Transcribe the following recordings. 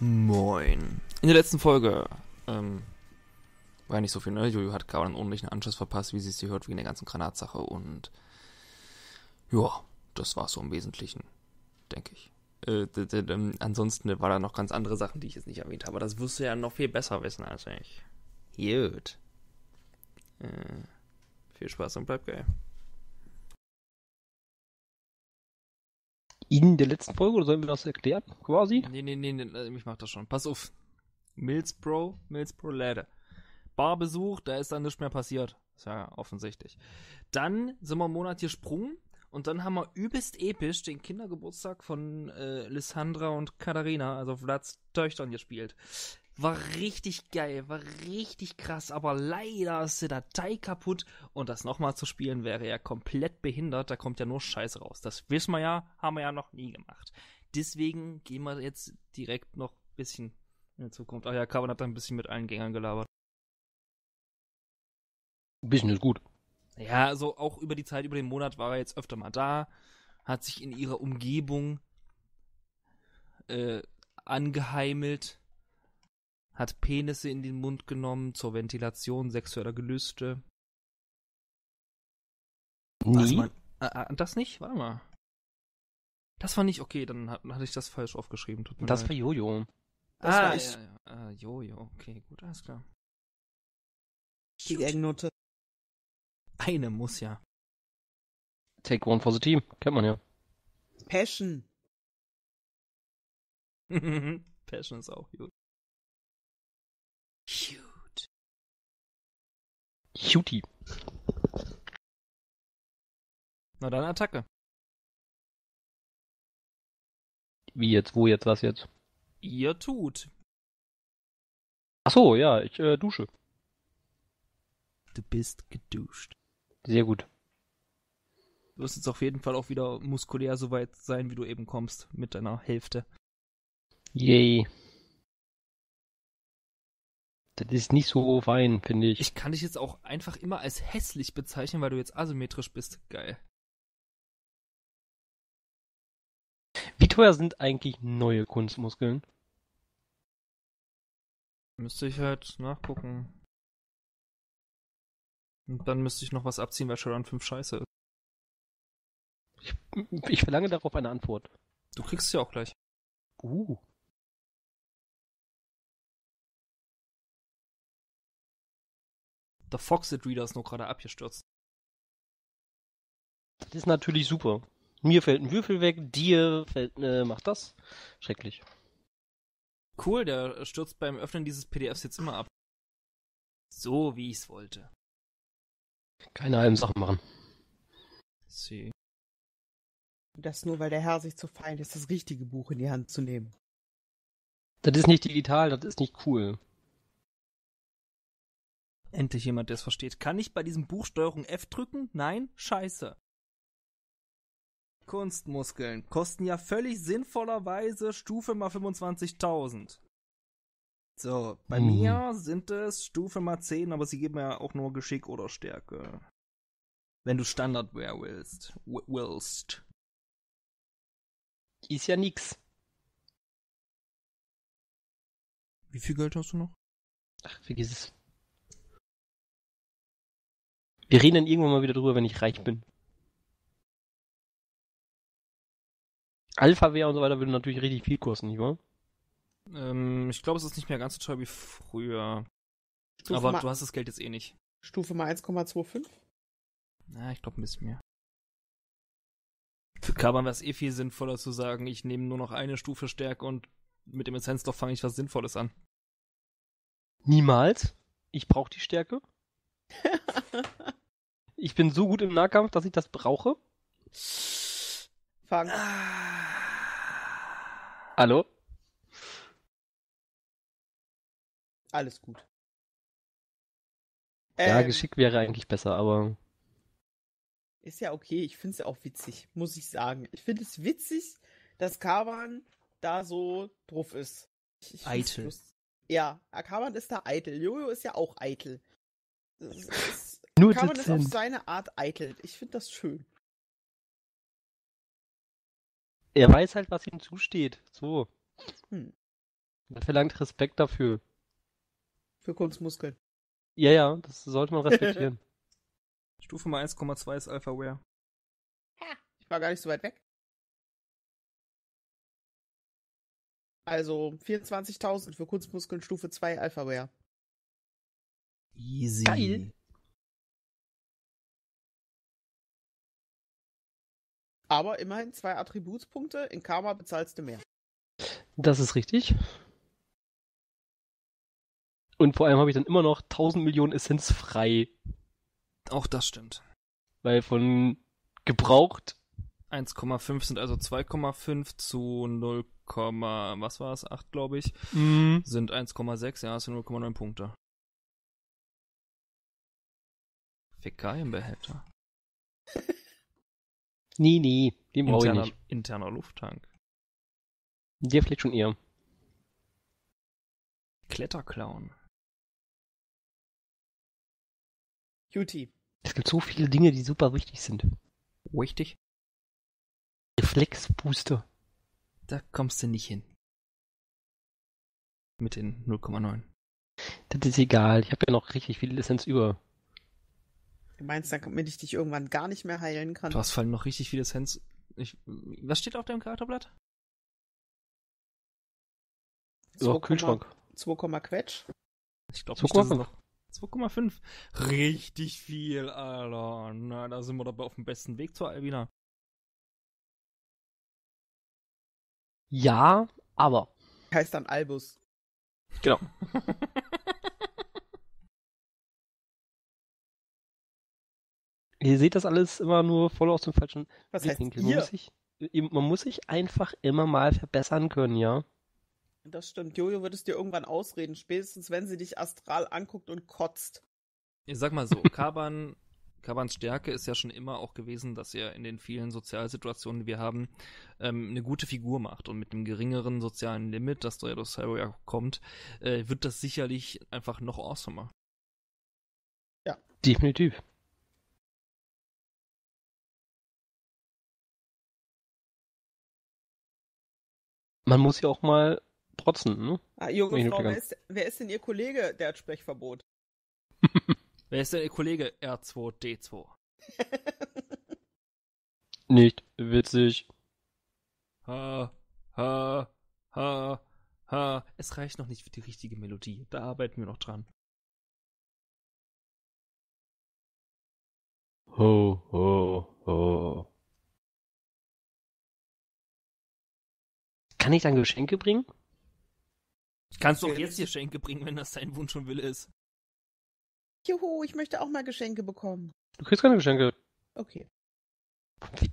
Moin. In der letzten Folge, war ja nicht so viel, ne? Jojo hat Kaban ordentlich einen Anschuss verpasst, wie sie es hier hört, wegen der ganzen Granatsache und ja, das war's so im Wesentlichen, denke ich. Ansonsten war da noch ganz andere Sachen, die ich jetzt nicht erwähnt habe, aber das wirst du ja noch viel besser wissen als ich. Gut. Viel Spaß und bleibt geil. In der letzten Folge, oder sollen wir das erklären, quasi? Nee, mich macht das schon. Pass auf. Mills Pro Läde. Bar besucht, da ist dann nichts mehr passiert. Ist ja offensichtlich. Dann sind wir einen Monat gesprungen und dann haben wir übelst episch den Kindergeburtstag von Lissandra und Katharina, also Vlads Töchtern, gespielt. War richtig geil, war richtig krass, aber leider ist die Datei kaputt und das nochmal zu spielen wäre ja komplett behindert, da kommt ja nur Scheiße raus. Das wissen wir ja, haben wir ja noch nie gemacht. Deswegen gehen wir jetzt direkt noch ein bisschen in die Zukunft. Ach ja, Kaban hat da ein bisschen mit allen Gängern gelabert. Ein bisschen ist gut. Ja, also auch über die Zeit, über den Monat war er jetzt öfter mal da, hat sich in ihrer Umgebung angeheimelt. Hat Penisse in den Mund genommen, zur Ventilation sexueller Gelüste. Nie? Das nicht? Warte mal. Das war nicht, okay, dann hatte ich das falsch aufgeschrieben. Tut mir das leid. War Jojo. Das war Jojo, okay, gut, alles klar. Die Eggnote. Eine muss ja. Take one for the team, kennt man ja. Passion. Passion ist auch gut. Cute. Cutie. Na dann Attacke. Wie jetzt? Wo jetzt? Was jetzt? Ihr tut. Ach so, ja, ich dusche. Du bist geduscht. Sehr gut. Du wirst jetzt auf jeden Fall auch wieder muskulär so weit sein, wie du eben kommst, mit deiner Hälfte. Yay. Das ist nicht so fein, finde ich. Ich kann dich jetzt auch einfach immer als hässlich bezeichnen, weil du jetzt asymmetrisch bist. Geil. Wie teuer sind eigentlich neue Kunstmuskeln? Müsste ich halt nachgucken. Und dann müsste ich noch was abziehen, weil Shadowrun 5 scheiße ist. Ich verlange darauf eine Antwort. Du kriegst sie auch gleich. Der Foxit-Reader ist noch gerade abgestürzt. Das ist natürlich super. Mir fällt ein Würfel weg, dir fällt, macht das. Schrecklich. Cool, der stürzt beim Öffnen dieses PDFs jetzt immer ab. So, wie ich's wollte. Keine halben Sachen machen. See. Das nur, weil der Herr sich zu fein ist, das richtige Buch in die Hand zu nehmen. Das ist nicht digital, das ist nicht cool. Endlich jemand, der es versteht. Kann ich bei diesem Buch Steuerung F drücken? Nein? Scheiße. Kunstmuskeln kosten ja völlig sinnvollerweise Stufe mal 25.000. So, bei mir sind es Stufe mal 10, aber sie geben ja auch nur Geschick oder Stärke. Wenn du Standardware willst. Ist ja nix. Wie viel Geld hast du noch? Ach, vergiss es. Wir reden dann irgendwann mal wieder drüber, wenn ich reich bin. Alpha-Wehr und so weiter würde natürlich richtig viel kosten, nicht wahr? Ich glaube, es ist nicht mehr ganz so teuer wie früher. Aber du hast das Geld jetzt eh nicht. Stufe mal 1,25? Na, ich glaube ein bisschen mehr. Für Kaban wäre es eh viel sinnvoller zu sagen, ich nehme nur noch eine Stufe Stärke und mit dem Essenzloch fange ich was Sinnvolles an. Niemals. Ich brauche die Stärke. Ich bin so gut im Nahkampf, dass ich das brauche. Fang. Hallo? Alles gut. Ja, Geschick wäre eigentlich besser, aber... Ist ja okay, ich finde es ja auch witzig, muss ich sagen. Ich finde es witzig, dass Kaban da so drauf ist. Eitel. Ja, Kaban ist da eitel. Jojo ist ja auch eitel. Kaban ist auf seine Art eitel. Ich finde das schön. Er weiß halt, was ihm zusteht. So. Man verlangt Respekt dafür. Für Kunstmuskeln. Ja, das sollte man respektieren. Stufe mal 1,2 ist Alphaware. Ha, ich war gar nicht so weit weg. Also 24.000 für Kunstmuskeln Stufe 2 Alphaware. Easy. Geil. Aber immerhin 2 Attributspunkte, in Karma bezahlst du mehr. Das ist richtig. Und vor allem habe ich dann immer noch 1000 Millionen Essenz frei. Auch das stimmt. Weil von gebraucht 1,5 sind also 2,5 zu 0, was war es? 8, glaube ich. Sind 1,6, ja, sind 0,9 Punkte. Fäkalienbehälter. Nee, den brauche ich nicht. Interner Lufttank. Der vielleicht schon eher. Kletterclown. Cutie. Es gibt so viele Dinge, die super wichtig sind. Wichtig? Reflexbooster. Da kommst du nicht hin. Mit den 0,9. Das ist egal, ich habe ja noch richtig viel Essenz über. Du meinst, damit ich dich irgendwann gar nicht mehr heilen kann? Du hast vor allem noch richtig viel Essenz. Was steht auf deinem Charakterblatt? Oh, Kühlschrank. 2, Quetsch. Ich glaube nicht, dass es noch 2,5. Richtig viel, Alter. Na, da sind wir dabei auf dem besten Weg zur Albina. Ja, aber. Heißt dann Albus. Genau. Ihr seht das alles immer nur voll aus dem falschen Blickwinkel. Man muss sich einfach immer mal verbessern können, ja. Das stimmt. Jojo wird es dir irgendwann ausreden, spätestens wenn sie dich astral anguckt und kotzt. Ich sag mal so, Kabans Stärke ist ja schon immer auch gewesen, dass er in den vielen Sozialsituationen, die wir haben, eine gute Figur macht. Und mit einem geringeren sozialen Limit, das da ja durch Cyber kommt, wird das sicherlich einfach noch awesomer. Ja. Definitiv. Man muss ja auch mal protzen, ne? Junge Frau, wer ist denn Ihr Kollege, der hat Sprechverbot? Wer ist denn Ihr Kollege? R2-D2. Nicht witzig. Ha, ha, ha, ha. Es reicht noch nicht für die richtige Melodie. Da arbeiten wir noch dran. Ho, ho, ho. Kann ich dann Geschenke bringen? Kannst du auch jetzt Geschenke bringen, wenn das dein Wunsch und Wille ist. Juhu, ich möchte auch mal Geschenke bekommen. Du kriegst keine Geschenke. Okay.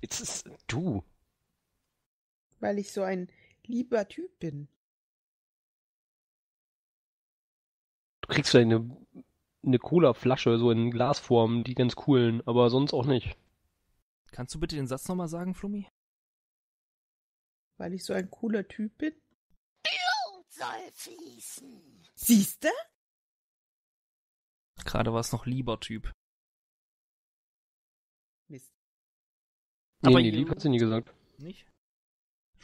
Jetzt ist du. Weil ich so ein lieber Typ bin. Du kriegst vielleicht eine Cola-Flasche, so in Glasform, die ganz coolen, aber sonst auch nicht. Kannst du bitte den Satz nochmal sagen, Flummi? Weil ich so ein cooler Typ bin? Blut soll fließen. Siehst du? Gerade war es noch lieber Typ. Mist. Nee, aber lieb hat sie nie gesagt. Nicht?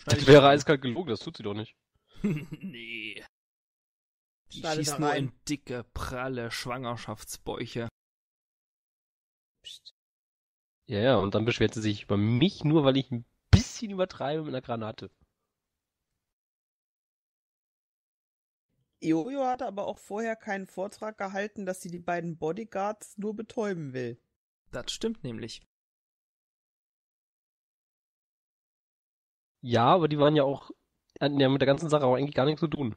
Das wäre eiskalt gelogen, das tut sie doch nicht. Nee. Die schießt nur in dicke, pralle Schwangerschaftsbäuche. Psst. Ja, und dann beschwert sie sich über mich, nur weil ich ein bisschen übertreibe mit einer Granate. Jojo hatte aber auch vorher keinen Vortrag gehalten, dass sie die beiden Bodyguards nur betäuben will. Das stimmt nämlich. Ja, aber die waren ja auch, hatten ja mit der ganzen Sache auch eigentlich gar nichts zu tun.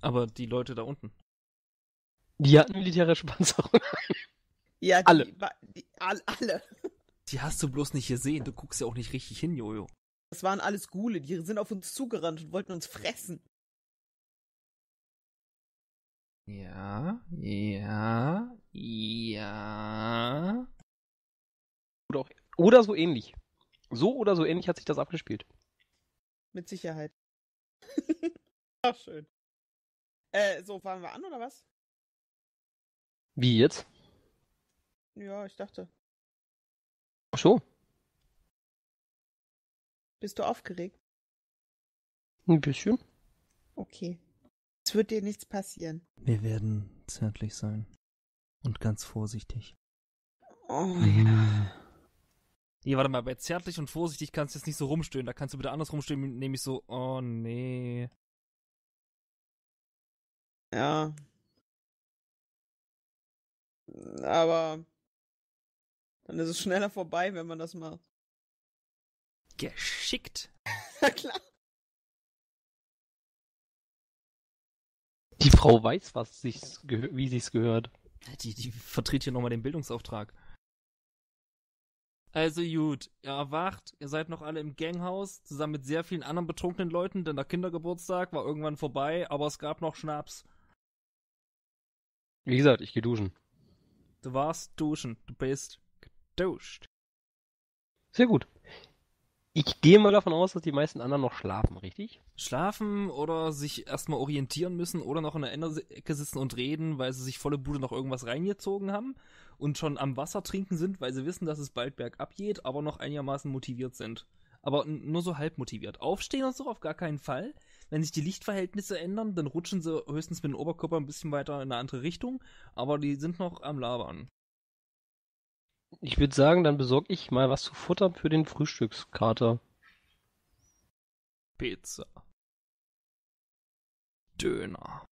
Aber die Leute da unten? Die hatten militärische Panzerung. Ja, alle. Alle. Die hast du bloß nicht gesehen, du guckst ja auch nicht richtig hin, Jojo. Das waren alles Ghule, die sind auf uns zugerannt und wollten uns fressen. Ja. Oder so ähnlich. So oder so ähnlich hat sich das abgespielt. Mit Sicherheit. Ach, schön. So, fahren wir an, oder was? Wie jetzt? Ja, ich dachte. Ach so. Bist du aufgeregt? Ein bisschen. Okay. Es wird dir nichts passieren. Wir werden zärtlich sein. Und ganz vorsichtig. Oh ja. Nee, warte mal, bei zärtlich und vorsichtig kannst du jetzt nicht so rumstöhnen. Da kannst du bitte anders rumstöhnen, nämlich so, oh nee. Ja. Aber dann ist es schneller vorbei, wenn man das macht. Geschickt. Na klar. Die Frau weiß, was wie sich's gehört. Die vertritt hier nochmal den Bildungsauftrag. Also gut, ihr erwacht, ihr seid noch alle im Ganghaus, zusammen mit sehr vielen anderen betrunkenen Leuten, denn der Kindergeburtstag war irgendwann vorbei, aber es gab noch Schnaps. Wie gesagt, ich geh duschen. Du warst duschen, du bist geduscht. Sehr gut. Ich gehe mal davon aus, dass die meisten anderen noch schlafen, richtig? Schlafen oder sich erstmal orientieren müssen oder noch in der Ecke sitzen und reden, weil sie sich volle Bude noch irgendwas reingezogen haben und schon am Wasser trinken sind, weil sie wissen, dass es bald bergab geht, aber noch einigermaßen motiviert sind. Aber nur so halb motiviert. Aufstehen und so auf gar keinen Fall. Wenn sich die Lichtverhältnisse ändern, dann rutschen sie höchstens mit dem Oberkörper ein bisschen weiter in eine andere Richtung, aber die sind noch am Labern. Ich würde sagen, dann besorge ich mal was zu futtern für den Frühstückskater. Pizza. Döner.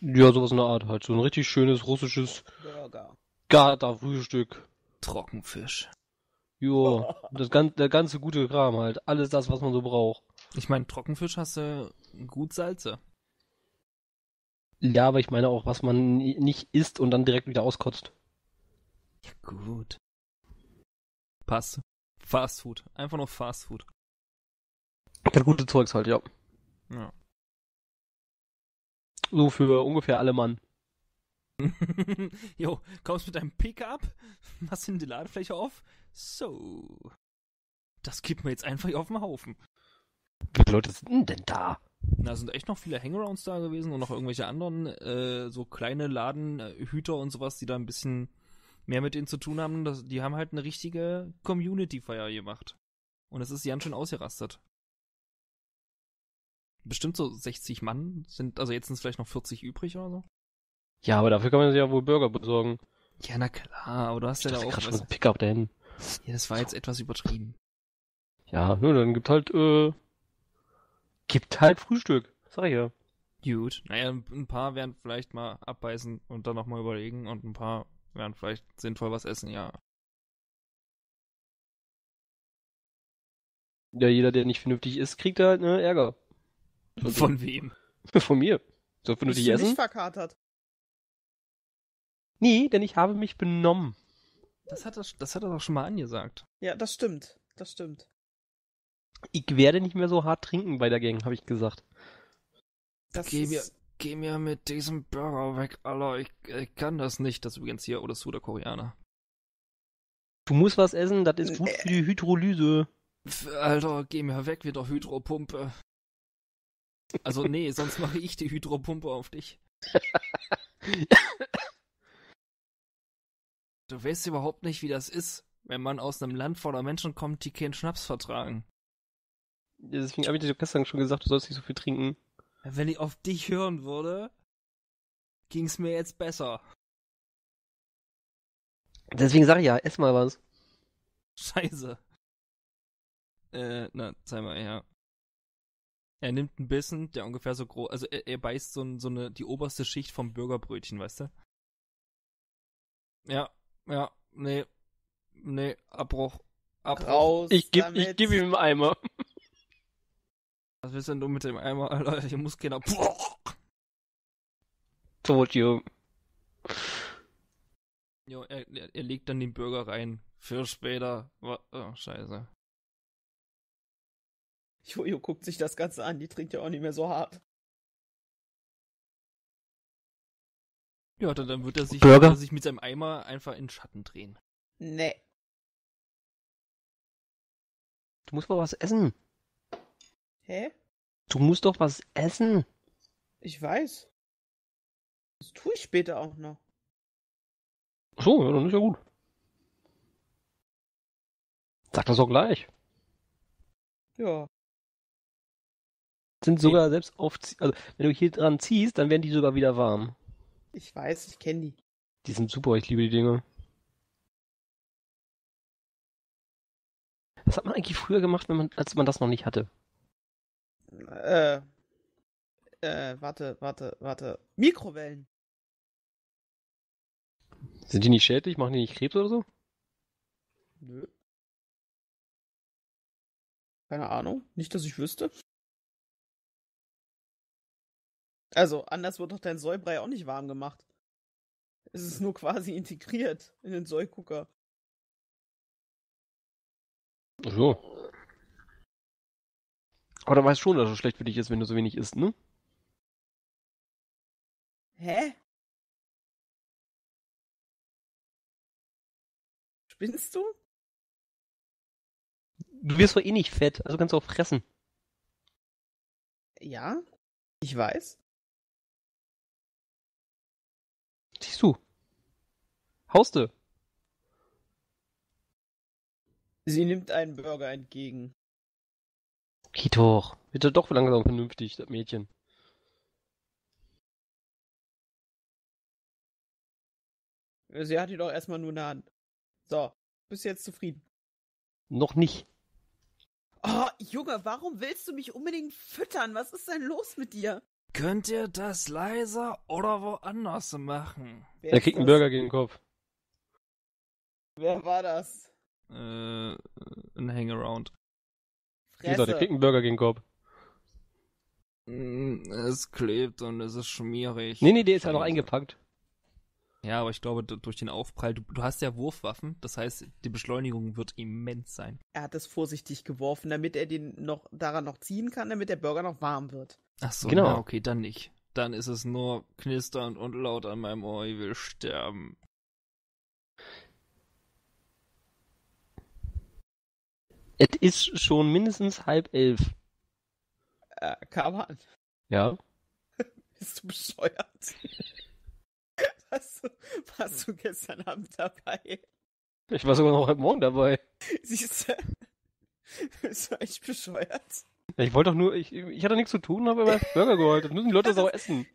Ja, sowas in der Art halt. So ein richtig schönes russisches Katerfrühstück. Trockenfisch. Jo, der ganze gute Kram halt. Alles das, was man so braucht. Ich meine, Trockenfisch hast du gut Salze. Ja, aber ich meine auch, was man nicht isst und dann direkt wieder auskotzt. Ja, gut. Passt. Fast Food. Einfach nur Fast Food. Das gute Zeugs halt, ja. Ja. So für ungefähr alle Mann. Jo, kommst mit deinem Pickup, machst in die Ladefläche auf. So. Das kippen wir jetzt einfach hier auf den Haufen. Wie viele Leute sind denn da? Na, sind echt noch viele Hangarounds da gewesen und noch irgendwelche anderen, so kleine Ladenhüter und sowas, die da ein bisschen mehr mit denen zu tun haben. Die haben halt eine richtige Community-Feier gemacht. Und es ist ganz schön ausgerastet. Bestimmt so 60 Mann sind, also jetzt sind es vielleicht noch 40 übrig oder so. Ja, aber dafür kann man sich ja wohl Burger besorgen. Ja, na klar, aber du hast ja da auch schon ein Pickup dahin. Ja, das war jetzt etwas übertrieben. Ja, nur dann gibt halt Frühstück, sag ich ja. Gut, naja, ein paar werden vielleicht mal abbeißen und dann nochmal überlegen und ein paar werden vielleicht sinnvoll was essen, ja. Ja, jeder, der nicht vernünftig isst, kriegt da halt, ne, Ärger. Von wem? Von mir. So vernünftig essen? Bist du nicht verkatert? Nee, denn ich habe mich benommen. Das hat er doch schon mal angesagt. Ja, das stimmt, das stimmt. Ich werde nicht mehr so hart trinken bei der Gang, habe ich gesagt. Geh mir mit diesem Burger weg, Alter. Ich kann das nicht. Das ist übrigens hier oder Südkoreaner. Du musst was essen, das ist gut für die Hydrolyse. Alter, geh mir weg mit der Hydropumpe. Also nee, sonst mache ich die Hydropumpe auf dich. Du weißt überhaupt nicht, wie das ist, wenn man aus einem Land voller Menschen kommt, die keinen Schnaps vertragen. Deswegen habe ich dir gestern schon gesagt, du sollst nicht so viel trinken. Wenn ich auf dich hören würde, ging es mir jetzt besser. Deswegen sag ich ja, ess mal was. Scheiße. Na, zeig mal her. Er nimmt einen Bissen, der ungefähr so groß, also er beißt die oberste Schicht vom Burgerbrötchen, weißt du? Ja, nee, Abbruch. Raus damit. Ich geb ihm einen Eimer. Was willst du denn du mit dem Eimer, Alter? Hier muss keiner... Told you. Jo, er legt dann den Burger rein. Für später. Oh, scheiße. Jojo guckt sich das Ganze an. Die trinkt ja auch nicht mehr so hart. Ja, dann wird er sich mit seinem Eimer einfach in den Schatten drehen. Nee. Du musst mal was essen. Hä? Du musst doch was essen. Ich weiß. Das tue ich später auch noch. Ach so, ja, dann ist ja gut. Sag das auch gleich. Ja. sind sogar selbst aufziehen. Also, wenn du hier dran ziehst, dann werden die sogar wieder warm. Ich weiß, ich kenne die. Die sind super, ich liebe die Dinger. Was hat man eigentlich früher gemacht, wenn man, als man das noch nicht hatte? Warte. Mikrowellen. Sind die nicht schädlich? Machen die nicht Krebs oder so? Nö. Keine Ahnung. Nicht, dass ich wüsste. Also, anders wird doch dein Säubrei auch nicht warm gemacht. Es ist nur quasi integriert in den Säugucker. Ach so. Aber dann weißt du schon, dass es schlecht für dich ist, wenn du so wenig isst, ne? Hä? Spinnst du? Du wirst doch eh nicht fett, also kannst du auch fressen. Ja, ich weiß. Siehst du? Hauste. Sie nimmt einen Burger entgegen. Geht doch. Wird doch langsam vernünftig, das Mädchen. Sie hat ihn doch erstmal nur in der Hand. So, bist du jetzt zufrieden? Noch nicht. Oh, Junge, warum willst du mich unbedingt füttern? Was ist denn los mit dir? Könnt ihr das leiser oder woanders machen? Er kriegt einen Burger gegen den Kopf. Wer war das? Ein Hangaround. Fresse. Der kriegt einen Burger gegen den Kopf. Es klebt und es ist schmierig. Nee, der ist ja noch eingepackt. Ja, aber ich glaube, durch den Aufprall, du hast ja Wurfwaffen, das heißt, die Beschleunigung wird immens sein. Er hat es vorsichtig geworfen, damit er den noch daran noch ziehen kann, damit der Burger noch warm wird. Ach so, genau. Na, okay, dann nicht. Dann ist es nur knisternd und laut an meinem Ohr, ich will sterben. Es ist schon mindestens 10:30. Kaban. Ja? Bist du bescheuert? Warst du gestern Abend dabei? Ich war sogar noch heute Morgen dabei. Siehst du? Bist du echt bescheuert? Ja, ich wollte doch nur, ich hatte nichts zu tun, habe aber Burger geholt. Das müssen die Leute das auch essen.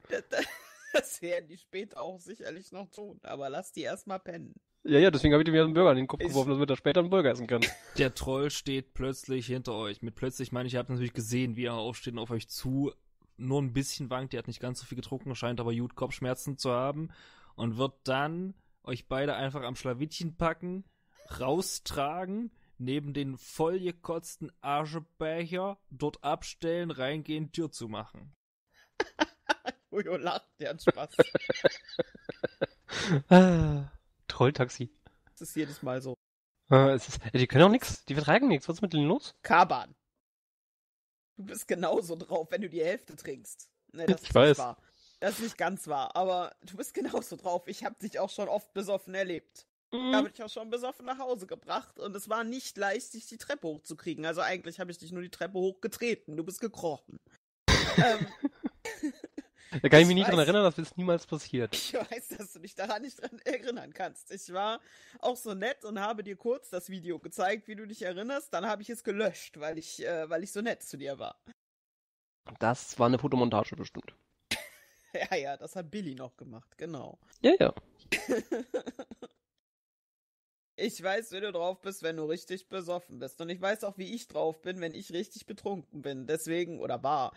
Das werden die später auch sicherlich noch tun, aber lass die erstmal pennen. Ja, deswegen habe ich mir einen Burger in den Kopf geworfen, damit er später einen Burger essen kann. Der Troll steht plötzlich hinter euch. Mit plötzlich meine ich, ihr habt natürlich gesehen, wie er aufsteht und auf euch zu. Nur ein bisschen wankt, der hat nicht ganz so viel getrunken, scheint aber gut Kopfschmerzen zu haben. Und wird dann euch beide einfach am Schlawittchen packen, raustragen, neben den vollgekotzten Aschebecher, dort abstellen, reingehen, Tür zu machen. Jojo lacht, der hat Spaß. Trolltaxi. Das ist jedes Mal so. Die können auch nichts, die vertragen nichts. Was ist mit denen los? Kaban. Du bist genauso drauf, wenn du die Hälfte trinkst. Nee, das ich ist weiß. Nicht wahr. Das ist nicht ganz wahr, aber du bist genauso drauf. Ich habe dich auch schon oft besoffen erlebt. Ich habe dich auch schon besoffen nach Hause gebracht und es war nicht leicht, dich die Treppe hochzukriegen. Also eigentlich habe ich dich nur die Treppe hochgetreten. Du bist gekrochen. Da kann ich mich nicht dran erinnern, das ist niemals passiert. Ich weiß, dass du dich daran nicht dran erinnern kannst. Ich war auch so nett und habe dir kurz das Video gezeigt, wie du dich erinnerst. Dann habe ich es gelöscht, weil ich so nett zu dir war. Das war eine Fotomontage bestimmt. Ja, das hat Billy noch gemacht, genau. Ja. Ich weiß, wie du drauf bist, wenn du richtig besoffen bist. Und ich weiß auch, wie ich drauf bin, wenn ich richtig betrunken bin. Deswegen, oder war.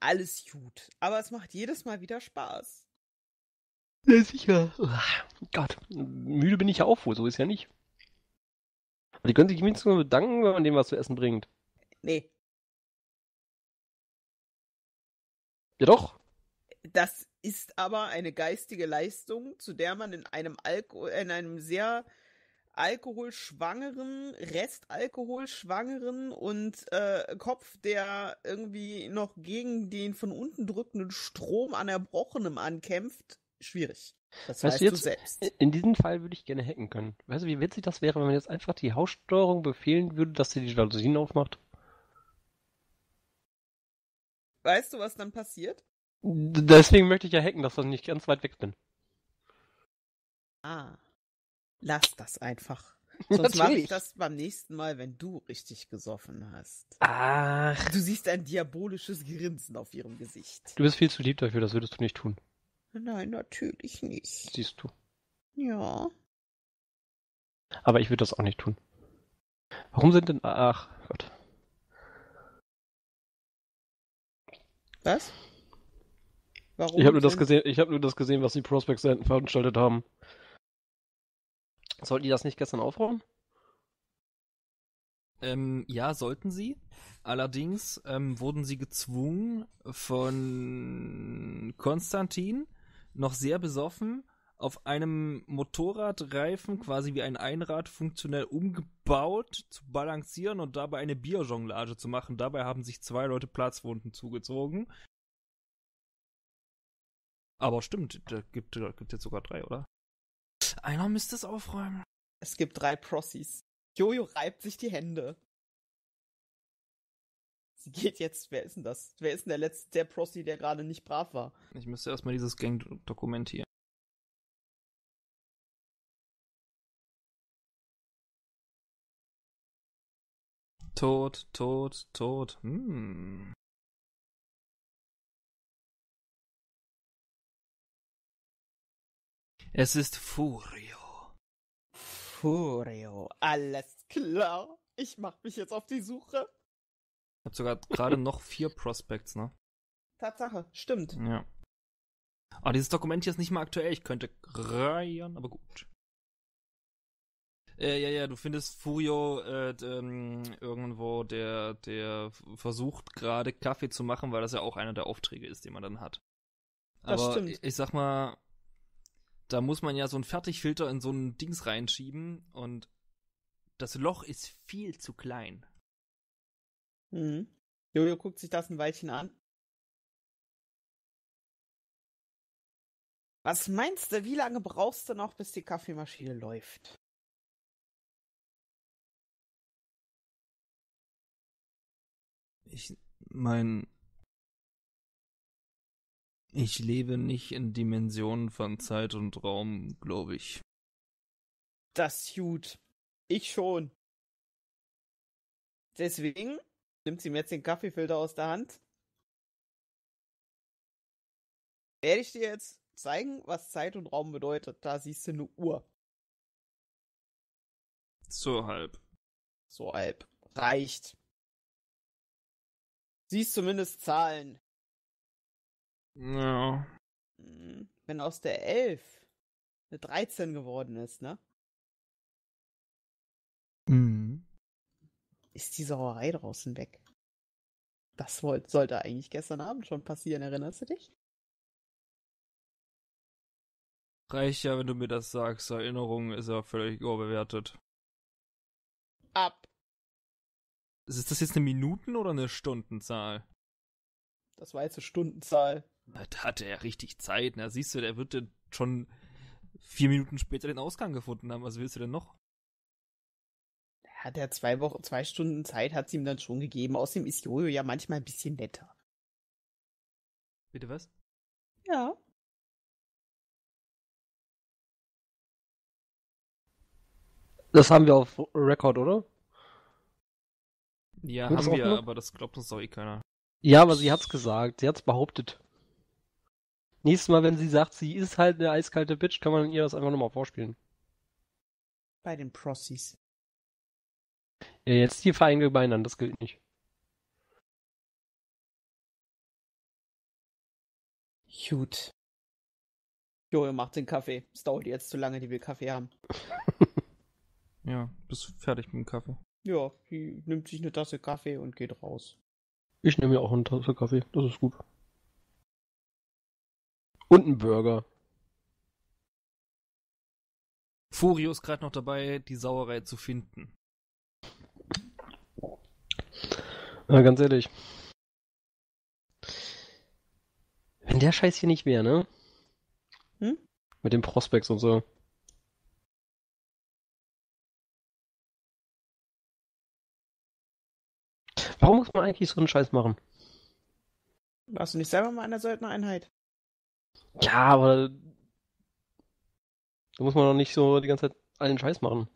Alles gut. Aber es macht jedes Mal wieder Spaß. Ja, sicher. Oh Gott, müde bin ich ja auch wohl, so ist ja nicht. Aber die können sich wenigstens nur bedanken, wenn man denen was zu essen bringt. Nee. Ja doch. Das ist aber eine geistige Leistung, zu der man in einem sehr alkoholschwangeren, restalkoholschwangeren und Kopf, der irgendwie noch gegen den von unten drückenden Strom an Erbrochenem ankämpft, schwierig. Das weißt du jetzt, selbst. In diesem Fall würde ich gerne hacken können. Weißt du, wie witzig das wäre, wenn man jetzt einfach die Haussteuerung befehlen würde, dass sie die Jalousien aufmacht? Weißt du, was dann passiert? Deswegen möchte ich ja hacken, dass ich nicht ganz weit weg bin. Lass das einfach. Sonst mache ich das beim nächsten Mal, wenn du richtig gesoffen hast. Ach. Du siehst ein diabolisches Grinsen auf ihrem Gesicht. Du bist viel zu lieb dafür, das würdest du nicht tun. Nein, natürlich nicht. Siehst du. Ja. Aber ich würde das auch nicht tun. Warum sind denn... Ach Gott. Was? Warum? Ich habe nur das gesehen, was die Prospects veranstaltet haben. Sollten die das nicht gestern aufräumen? Ja, sollten sie. Allerdings wurden sie gezwungen, von Konstantin, noch sehr besoffen, auf einem Motorradreifen, quasi wie ein Einrad, funktionell umgebaut, zu balancieren und dabei eine Bierjonglage zu machen. Dabei haben sich 2 Leute Platzwunden zugezogen. Aber stimmt, da gibt jetzt sogar 3, oder? Einer müsste es aufräumen. Es gibt 3 Prossies. Jojo reibt sich die Hände. Sie geht jetzt, wer ist denn das? Wer ist denn der letzte, der Prossi, der gerade nicht brav war? Ich müsste erstmal dieses Gang dokumentieren. Tot. Es ist Furio, alles klar. Ich mach mich jetzt auf die Suche. Ich hab sogar gerade noch 4 Prospects, ne? Tatsache, stimmt. Ja. Ah, dieses Dokument hier ist nicht mal aktuell. Ich könnte reiern, aber gut. Ja, du findest Furio irgendwo, der versucht gerade Kaffee zu machen, weil das ja auch einer der Aufträge ist, den man dann hat. Aber das stimmt. Ich sag mal, da muss man ja so einen Fertigfilter in so ein Dings reinschieben und das Loch ist viel zu klein. Mhm. Jojo guckt sich das ein Weilchen an. Was meinst du, wie lange brauchst du noch, bis die Kaffeemaschine läuft? Ich lebe nicht in Dimensionen von Zeit und Raum, glaube ich. Das ist gut. Ich schon. Deswegen nimmt sie mir jetzt den Kaffeefilter aus der Hand. Werde ich dir jetzt zeigen, was Zeit und Raum bedeutet. Da siehst du eine Uhr. So halb. Reicht. Siehst zumindest Zahlen. Ja. Wenn aus der 11 eine 13 geworden ist, ne? Mhm. Ist die Sauerei draußen weg? Das sollte eigentlich gestern Abend schon passieren, erinnerst du dich? Reicht ja, wenn du mir das sagst. Erinnerung ist ja völlig überbewertet. Ab. Ist das jetzt eine Minuten- oder eine Stundenzahl? Das war jetzt eine Stundenzahl. Na, da hatte er richtig Zeit. Na, siehst du, der wird denn schon 4 Minuten später den Ausgang gefunden haben. Was willst du denn noch? Hat er 2 Stunden Zeit, hat sie ihm dann schon gegeben. Außerdem ist Jojo ja manchmal ein bisschen netter. Bitte was? Ja. Das haben wir auf Record, oder? Ja, haben wir, aber das glaubt uns doch eh keiner. Ja, aber sie hat's gesagt, sie hat's behauptet. Nächstes Mal, wenn sie sagt, sie ist halt eine eiskalte Bitch, kann man ihr das einfach nochmal vorspielen. Bei den Prossies. Ja, jetzt hier verallgemeinern, das gilt nicht. Gut. Jojo macht den Kaffee. Es dauert jetzt zu lange, die will Kaffee haben. Ja, bist fertig mit dem Kaffee. Ja, die nimmt sich eine Tasse Kaffee und geht raus. Ich nehme mir auch eine Tasse Kaffee, das ist gut. Und einen Burger. Furio ist gerade noch dabei, die Sauerei zu finden. Na, ganz ehrlich. Wenn der Scheiß hier nicht wäre, ne? Hm? Mit den Prospects und so. Warum muss man eigentlich so einen Scheiß machen? Warst du nicht selber mal an der Söldnereinheit? Ja, aber da muss man doch nicht so die ganze Zeit einen Scheiß machen.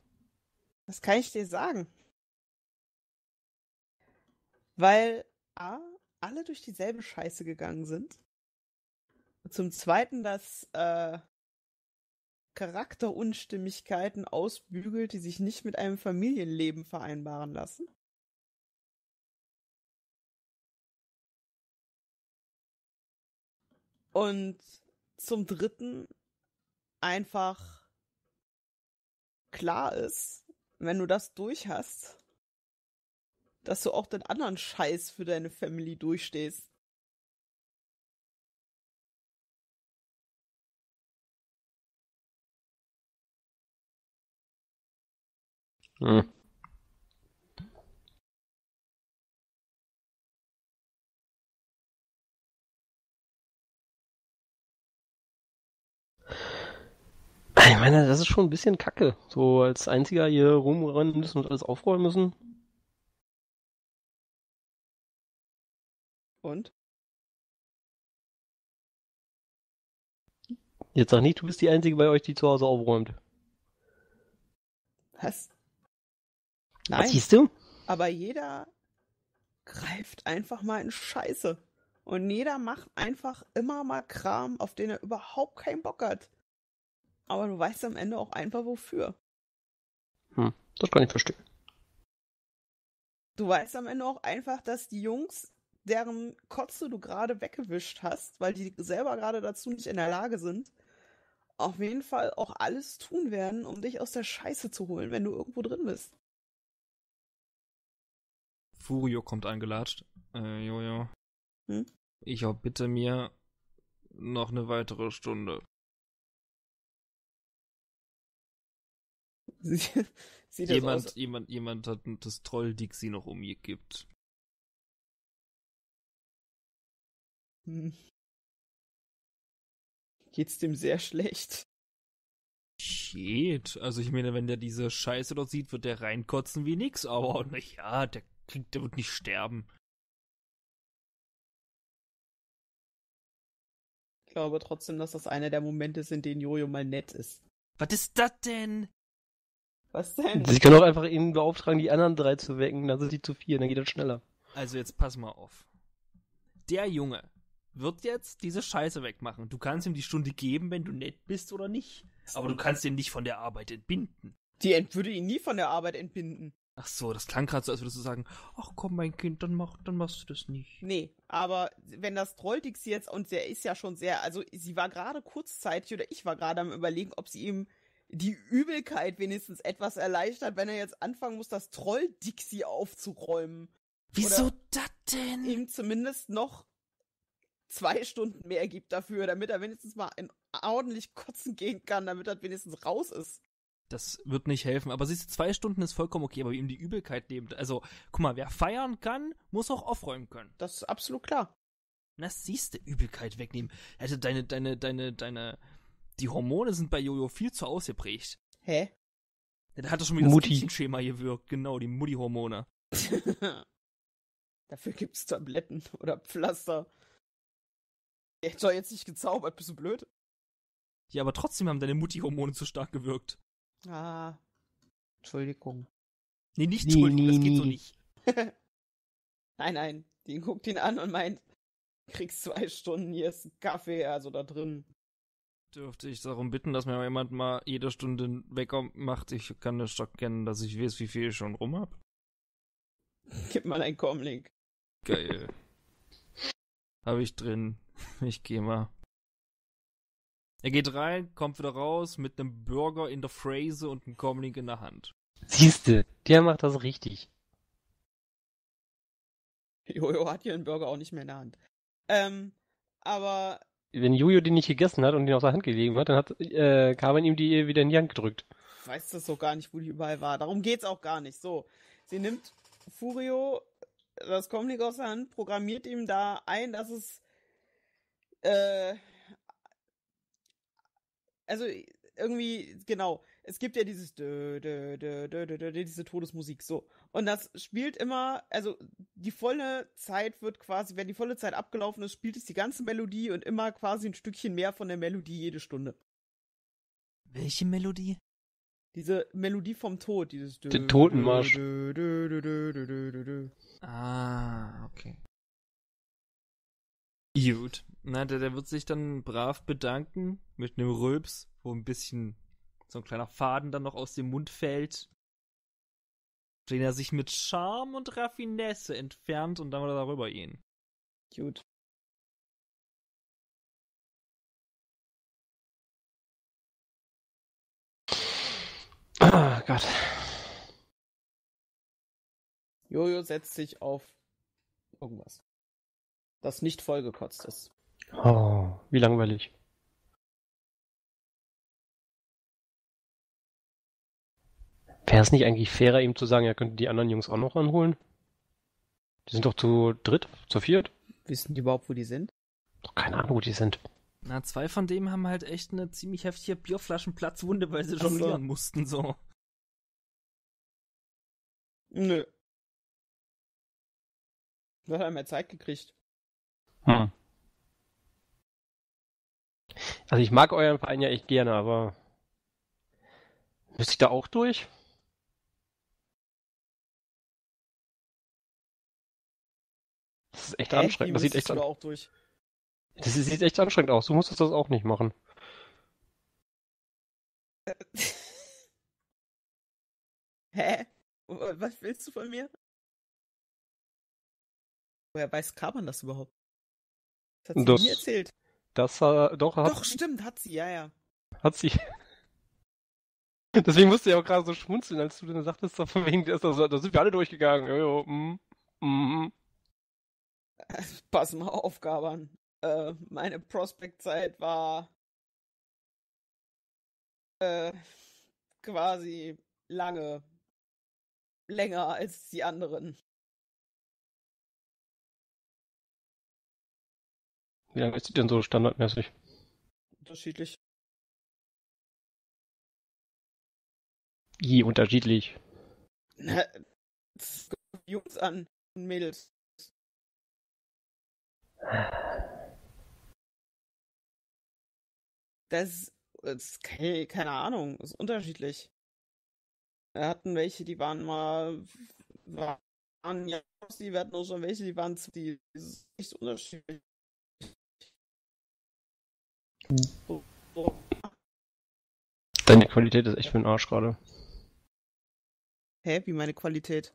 Was kann ich dir sagen? Weil A, alle durch dieselbe Scheiße gegangen sind. Und zum Zweiten, dass Charakterunstimmigkeiten ausbügelt, die sich nicht mit einem Familienleben vereinbaren lassen. Und zum Dritten einfach klar ist, wenn du das durch hast, dass du auch den anderen Scheiß für deine Family durchstehst. Hm. Ich meine, das ist schon ein bisschen kacke. So als Einziger hier rumrennen müssen und alles aufräumen müssen. Und? Jetzt sag nicht, du bist die Einzige bei euch, die zu Hause aufräumt. Was? Nein. Was siehst du? Aber jeder greift einfach mal in Scheiße. Und jeder macht einfach immer mal Kram, auf den er überhaupt keinen Bock hat. Aber du weißt am Ende auch einfach, wofür. Das kann ich verstehen. Du weißt am Ende auch einfach, dass die Jungs, deren Kotze du gerade weggewischt hast, weil die selber gerade dazu nicht in der Lage sind, auf jeden Fall auch alles tun werden, um dich aus der Scheiße zu holen, wenn du irgendwo drin bist. Furio kommt angelatscht. Jojo. Hm? Ich hab bitte mir noch eine weitere Stunde. Sieht jemand, das aus? Jemand hat das Troll-Dixie noch umgekippt. Geht's dem sehr schlecht? Shit. Also ich meine, wenn der diese Scheiße dort sieht, wird der reinkotzen wie nix. Aber naja, der wird nicht sterben. Ich glaube trotzdem, dass das einer der Momente ist, in denen Jojo mal nett ist. Was ist das denn? Was denn? Sie können auch einfach ihnen beauftragen, die anderen drei zu wecken, dann sind die zu vier, dann geht das schneller. Also jetzt pass mal auf. Der Junge wird jetzt diese Scheiße wegmachen. Du kannst ihm die Stunde geben, wenn du nett bist oder nicht. Aber du kannst ihn nicht von der Arbeit entbinden. Die würde ihn nie von der Arbeit entbinden. Ach so, das klang gerade so, als würdest du sagen, ach komm mein Kind, dann machst du das nicht. Nee, aber wenn das Trolldixie jetzt, und der ist ja schon sehr, also sie war gerade kurzzeitig, oder ich war gerade am Überlegen, ob sie ihm die Übelkeit wenigstens etwas erleichtert, wenn er jetzt anfangen muss, das Troll-Dixie aufzuräumen. Wieso das denn? Ihm zumindest noch 2 Stunden mehr gibt dafür, damit er wenigstens mal ordentlich kotzen gehen kann, damit er wenigstens raus ist. Das wird nicht helfen, aber siehst du, 2 Stunden ist vollkommen okay, aber ihm die Übelkeit nehmen. Also, guck mal, wer feiern kann, muss auch aufräumen können. Das ist absolut klar. Na, siehst du, Übelkeit wegnehmen. Also die Hormone sind bei Jojo viel zu ausgeprägt. Hä? Da hat er schon wieder das Kindchenschema gewirkt. Genau, die Mutti-Hormone. Dafür gibt's Tabletten oder Pflaster. Der hat doch jetzt nicht gezaubert, bist du blöd? Ja, aber trotzdem haben deine Mutti-Hormone zu stark gewirkt. Ah, Entschuldigung. Nee, nicht Entschuldigung, das geht so nicht. Nein, die guckt ihn an und meint, kriegst 2 Stunden, hier ist ein Kaffee, also da drin. Dürfte ich darum bitten, dass mir jemand mal jede Stunde Wecker macht? Ich kann das doch kennen, dass ich weiß, wie viel ich schon rum hab. Gib mal einen Comlink. Geil. Hab ich drin. Ich geh mal. Er geht rein, kommt wieder raus mit einem Burger in der Fräse und einem Comlink in der Hand. Siehste, der macht das richtig. Jojo hat hier einen Burger auch nicht mehr in der Hand. Aber... Wenn Jojo den nicht gegessen hat und den aus der Hand gelegen hat, dann hat Carmen ihm die wieder in die Hand gedrückt. Weiß das so gar nicht, wo die überall war. Darum geht's auch gar nicht. So, sie nimmt Furio das Comlink aus der Hand, programmiert ihm da ein, dass es also irgendwie, genau, es gibt ja dieses diese Todesmusik, so. Und das spielt immer, also die volle Zeit wird quasi, wenn die volle Zeit abgelaufen ist, spielt es die ganze Melodie und immer quasi ein Stückchen mehr von der Melodie jede Stunde. Welche Melodie? Diese Melodie vom Tod, dieses... Den Totenmarsch. Ah, okay. Gut. Na, der wird sich dann brav bedanken mit einem Rülps, wo ein bisschen so ein kleiner Faden dann noch aus dem Mund fällt, den er sich mit Charme und Raffinesse entfernt und dann wieder darüber gehen. Gut. Ah, Gott. Jojo setzt sich auf irgendwas, das nicht vollgekotzt ist. Oh, wie langweilig. Wäre es nicht eigentlich fairer, ihm zu sagen, er könnte die anderen Jungs auch noch ranholen? Die sind doch zu dritt, zu viert. Wissen die überhaupt, wo die sind? Doch keine Ahnung, wo die sind. Na, zwei von denen haben halt echt eine ziemlich heftige Bierflaschenplatzwunde, weil sie jonglieren mussten, so. Nö. Da hat er mehr Zeit gekriegt. Hm. Also ich mag euren Verein ja echt gerne, aber... müsste ich da auch durch? Das ist echt anstrengend. Das sieht echt Das sieht echt anstrengend aus. Du musstest das auch nicht machen. Hä? Was willst du von mir? Woher weiß Kaban das überhaupt? Das hat sie mir erzählt. Doch, stimmt, hat sie, ja. Hat sie. Deswegen musste ich auch gerade so schmunzeln, als du dann sagtest, von wegen, da sind wir alle durchgegangen. Jojo, Pass mal auf, Kaban. Meine Prospect-Zeit war quasi länger als die anderen. Wie lange ist die denn so standardmäßig? Unterschiedlich. Je unterschiedlich. Na, das kommt Jungs an und Mädels. Das keine Ahnung, ist unterschiedlich. Wir hatten welche, die waren ja, wir hatten auch schon welche, die waren die ist echt unterschiedlich. Deine Qualität ist echt für den Arsch gerade. Hä, wie meine Qualität?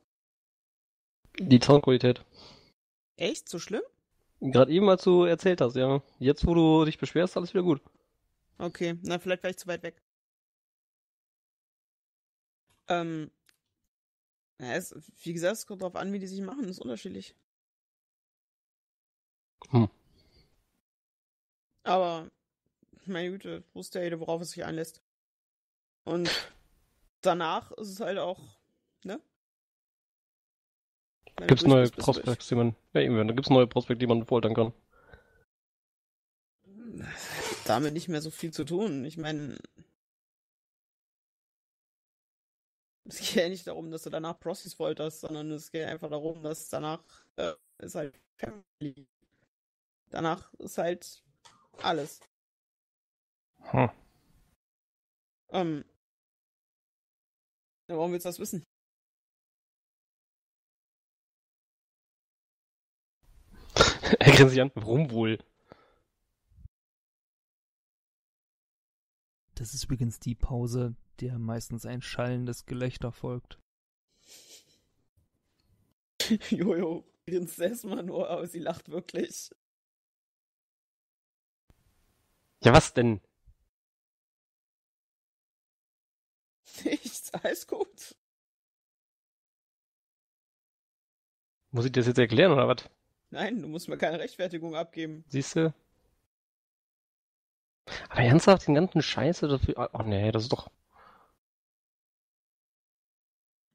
Die Zaunqualität. Echt? So schlimm? Gerade eben, als du erzählt hast, ja. Jetzt, wo du dich beschwerst, alles wieder gut. Okay, na, vielleicht war ich zu weit weg. Wie gesagt, es kommt drauf an, wie die sich machen. Das ist unterschiedlich. Aber, meine Güte, wusste ja jeder, worauf es sich einlässt. Und danach ist es halt auch, ne? Gibt's neue Prospects, die man... Ja, irgendwann. Da gibt's neue Prospects, die man foltern kann. Damit nicht mehr so viel zu tun. Ich meine... Es geht ja nicht darum, dass du danach Prostis folterst, sondern es geht einfach darum, dass danach ist halt Family. Danach ist halt alles. Hm. Warum willst du das wissen? Er grinst sich an. Warum wohl? Das ist übrigens die Pause, der meistens ein schallendes Gelächter folgt. Jojo grinst erstmal nur, aber sie lacht wirklich. Ja, was denn? Nichts, alles gut. Muss ich das jetzt erklären, oder was? Nein, du musst mir keine Rechtfertigung abgeben. Siehst du? Aber ernsthaft, den ganzen Scheiß dafür... Oh nee, das ist doch...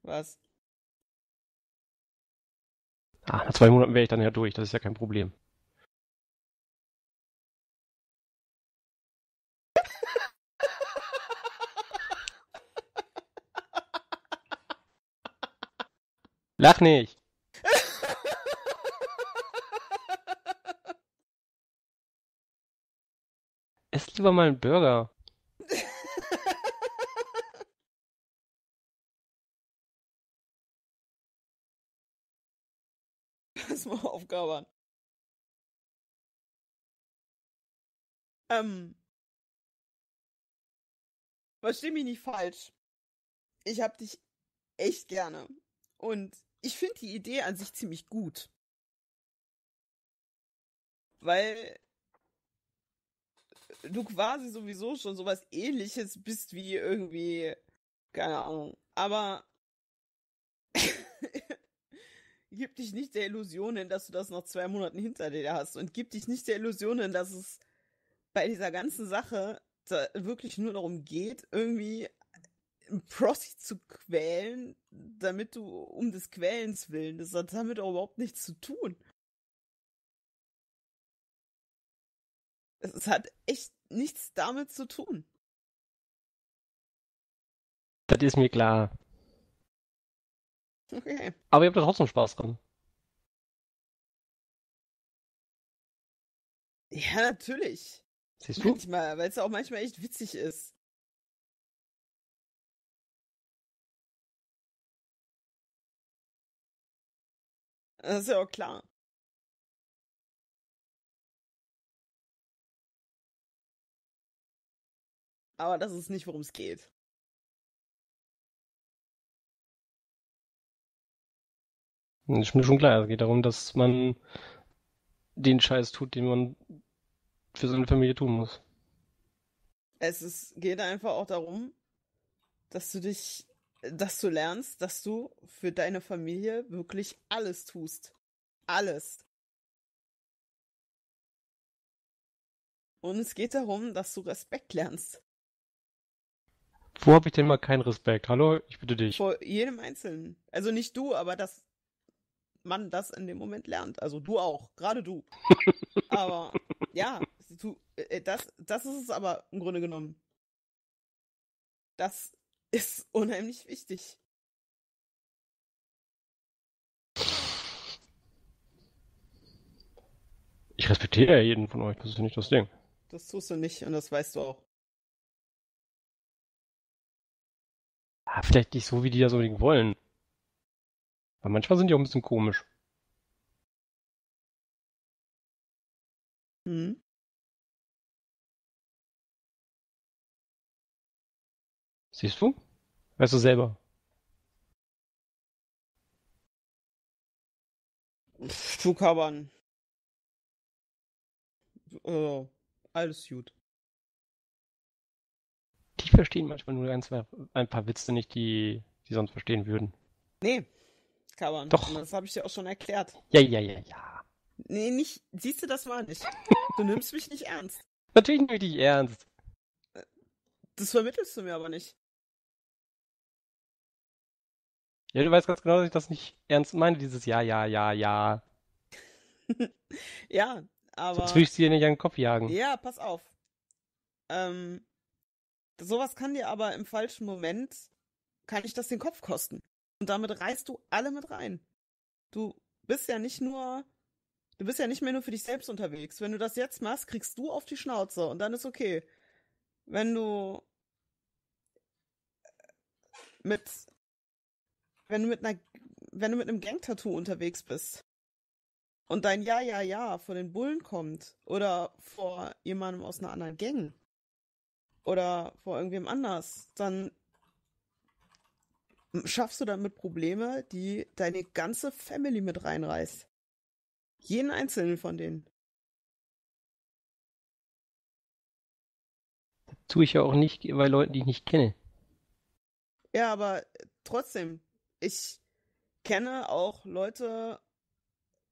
Was? Ah, nach 2 Monaten wäre ich dann ja durch, das ist ja kein Problem. Lach nicht! Ess lieber mal einen Burger. erstmal aufkabern. Versteh mich nicht falsch. Ich hab dich echt gerne. Und ich finde die Idee an sich ziemlich gut. Weil du quasi sowieso schon sowas Ähnliches bist wie irgendwie, keine Ahnung. Aber gib dich nicht der Illusion hin, dass du das nach 2 Monaten hinter dir hast. Und gib dich nicht der Illusion hin, dass es bei dieser ganzen Sache wirklich nur darum geht, irgendwie einen Prossi zu quälen, damit du um des Quälens willen. Das hat damit auch überhaupt nichts zu tun. Es hat echt nichts damit zu tun. Das ist mir klar. Okay. Aber ihr habt da trotzdem Spaß dran. Ja, natürlich. Siehst du? Manchmal, weil es auch manchmal echt witzig ist. Das ist ja auch klar. Aber das ist nicht, worum es geht. Ist mir schon klar, es geht darum, dass man den Scheiß tut, den man für seine Familie tun muss. Geht einfach auch darum, dass du lernst, dass du für deine Familie wirklich alles tust. Alles. Und es geht darum, dass du Respekt lernst. Wo habe ich denn mal keinen Respekt? Hallo, ich bitte dich. Vor jedem Einzelnen. Also nicht du, aber dass man das in dem Moment lernt. Also du auch, gerade du. Aber ja, das ist es aber im Grunde genommen. Das ist unheimlich wichtig. Ich respektiere ja jeden von euch, das ist ja nicht das Ding. Das tust du nicht und das weißt du auch. Ja, vielleicht nicht so, wie die das unbedingt wollen. Weil manchmal sind die auch ein bisschen komisch. Hm? Siehst du? Weißt du selber. Du Kaban. Alles gut. Die verstehen manchmal nur ein paar Witze nicht, die sonst verstehen würden. Nee, Kaban. Doch. Das habe ich dir auch schon erklärt. Ja. Nee, nicht. Siehst du, das war nicht. Du nimmst mich nicht ernst. Natürlich nehme ich dich ernst. Das vermittelst du mir aber nicht. Ja, du weißt ganz genau, dass ich das nicht ernst meine, dieses Ja. Ja. Aber, sonst will ich sie dir nicht an den Kopf jagen. Ja, pass auf. Sowas kann dir aber im falschen Moment, kann ich das den Kopf kosten. Und damit reißt du alle mit rein. Du bist ja nicht mehr nur für dich selbst unterwegs. Wenn du das jetzt machst, kriegst du auf die Schnauze und dann ist okay. Wenn du mit einem Gang-Tattoo unterwegs bist, und dein Ja vor den Bullen kommt oder vor jemandem aus einer anderen Gang oder vor irgendwem anders, dann schaffst du damit Probleme, die deine ganze Family mit reinreißt. Jeden einzelnen von denen. Das tue ich ja auch nicht bei Leuten, die ich nicht kenne. Ja, aber trotzdem, ich kenne auch Leute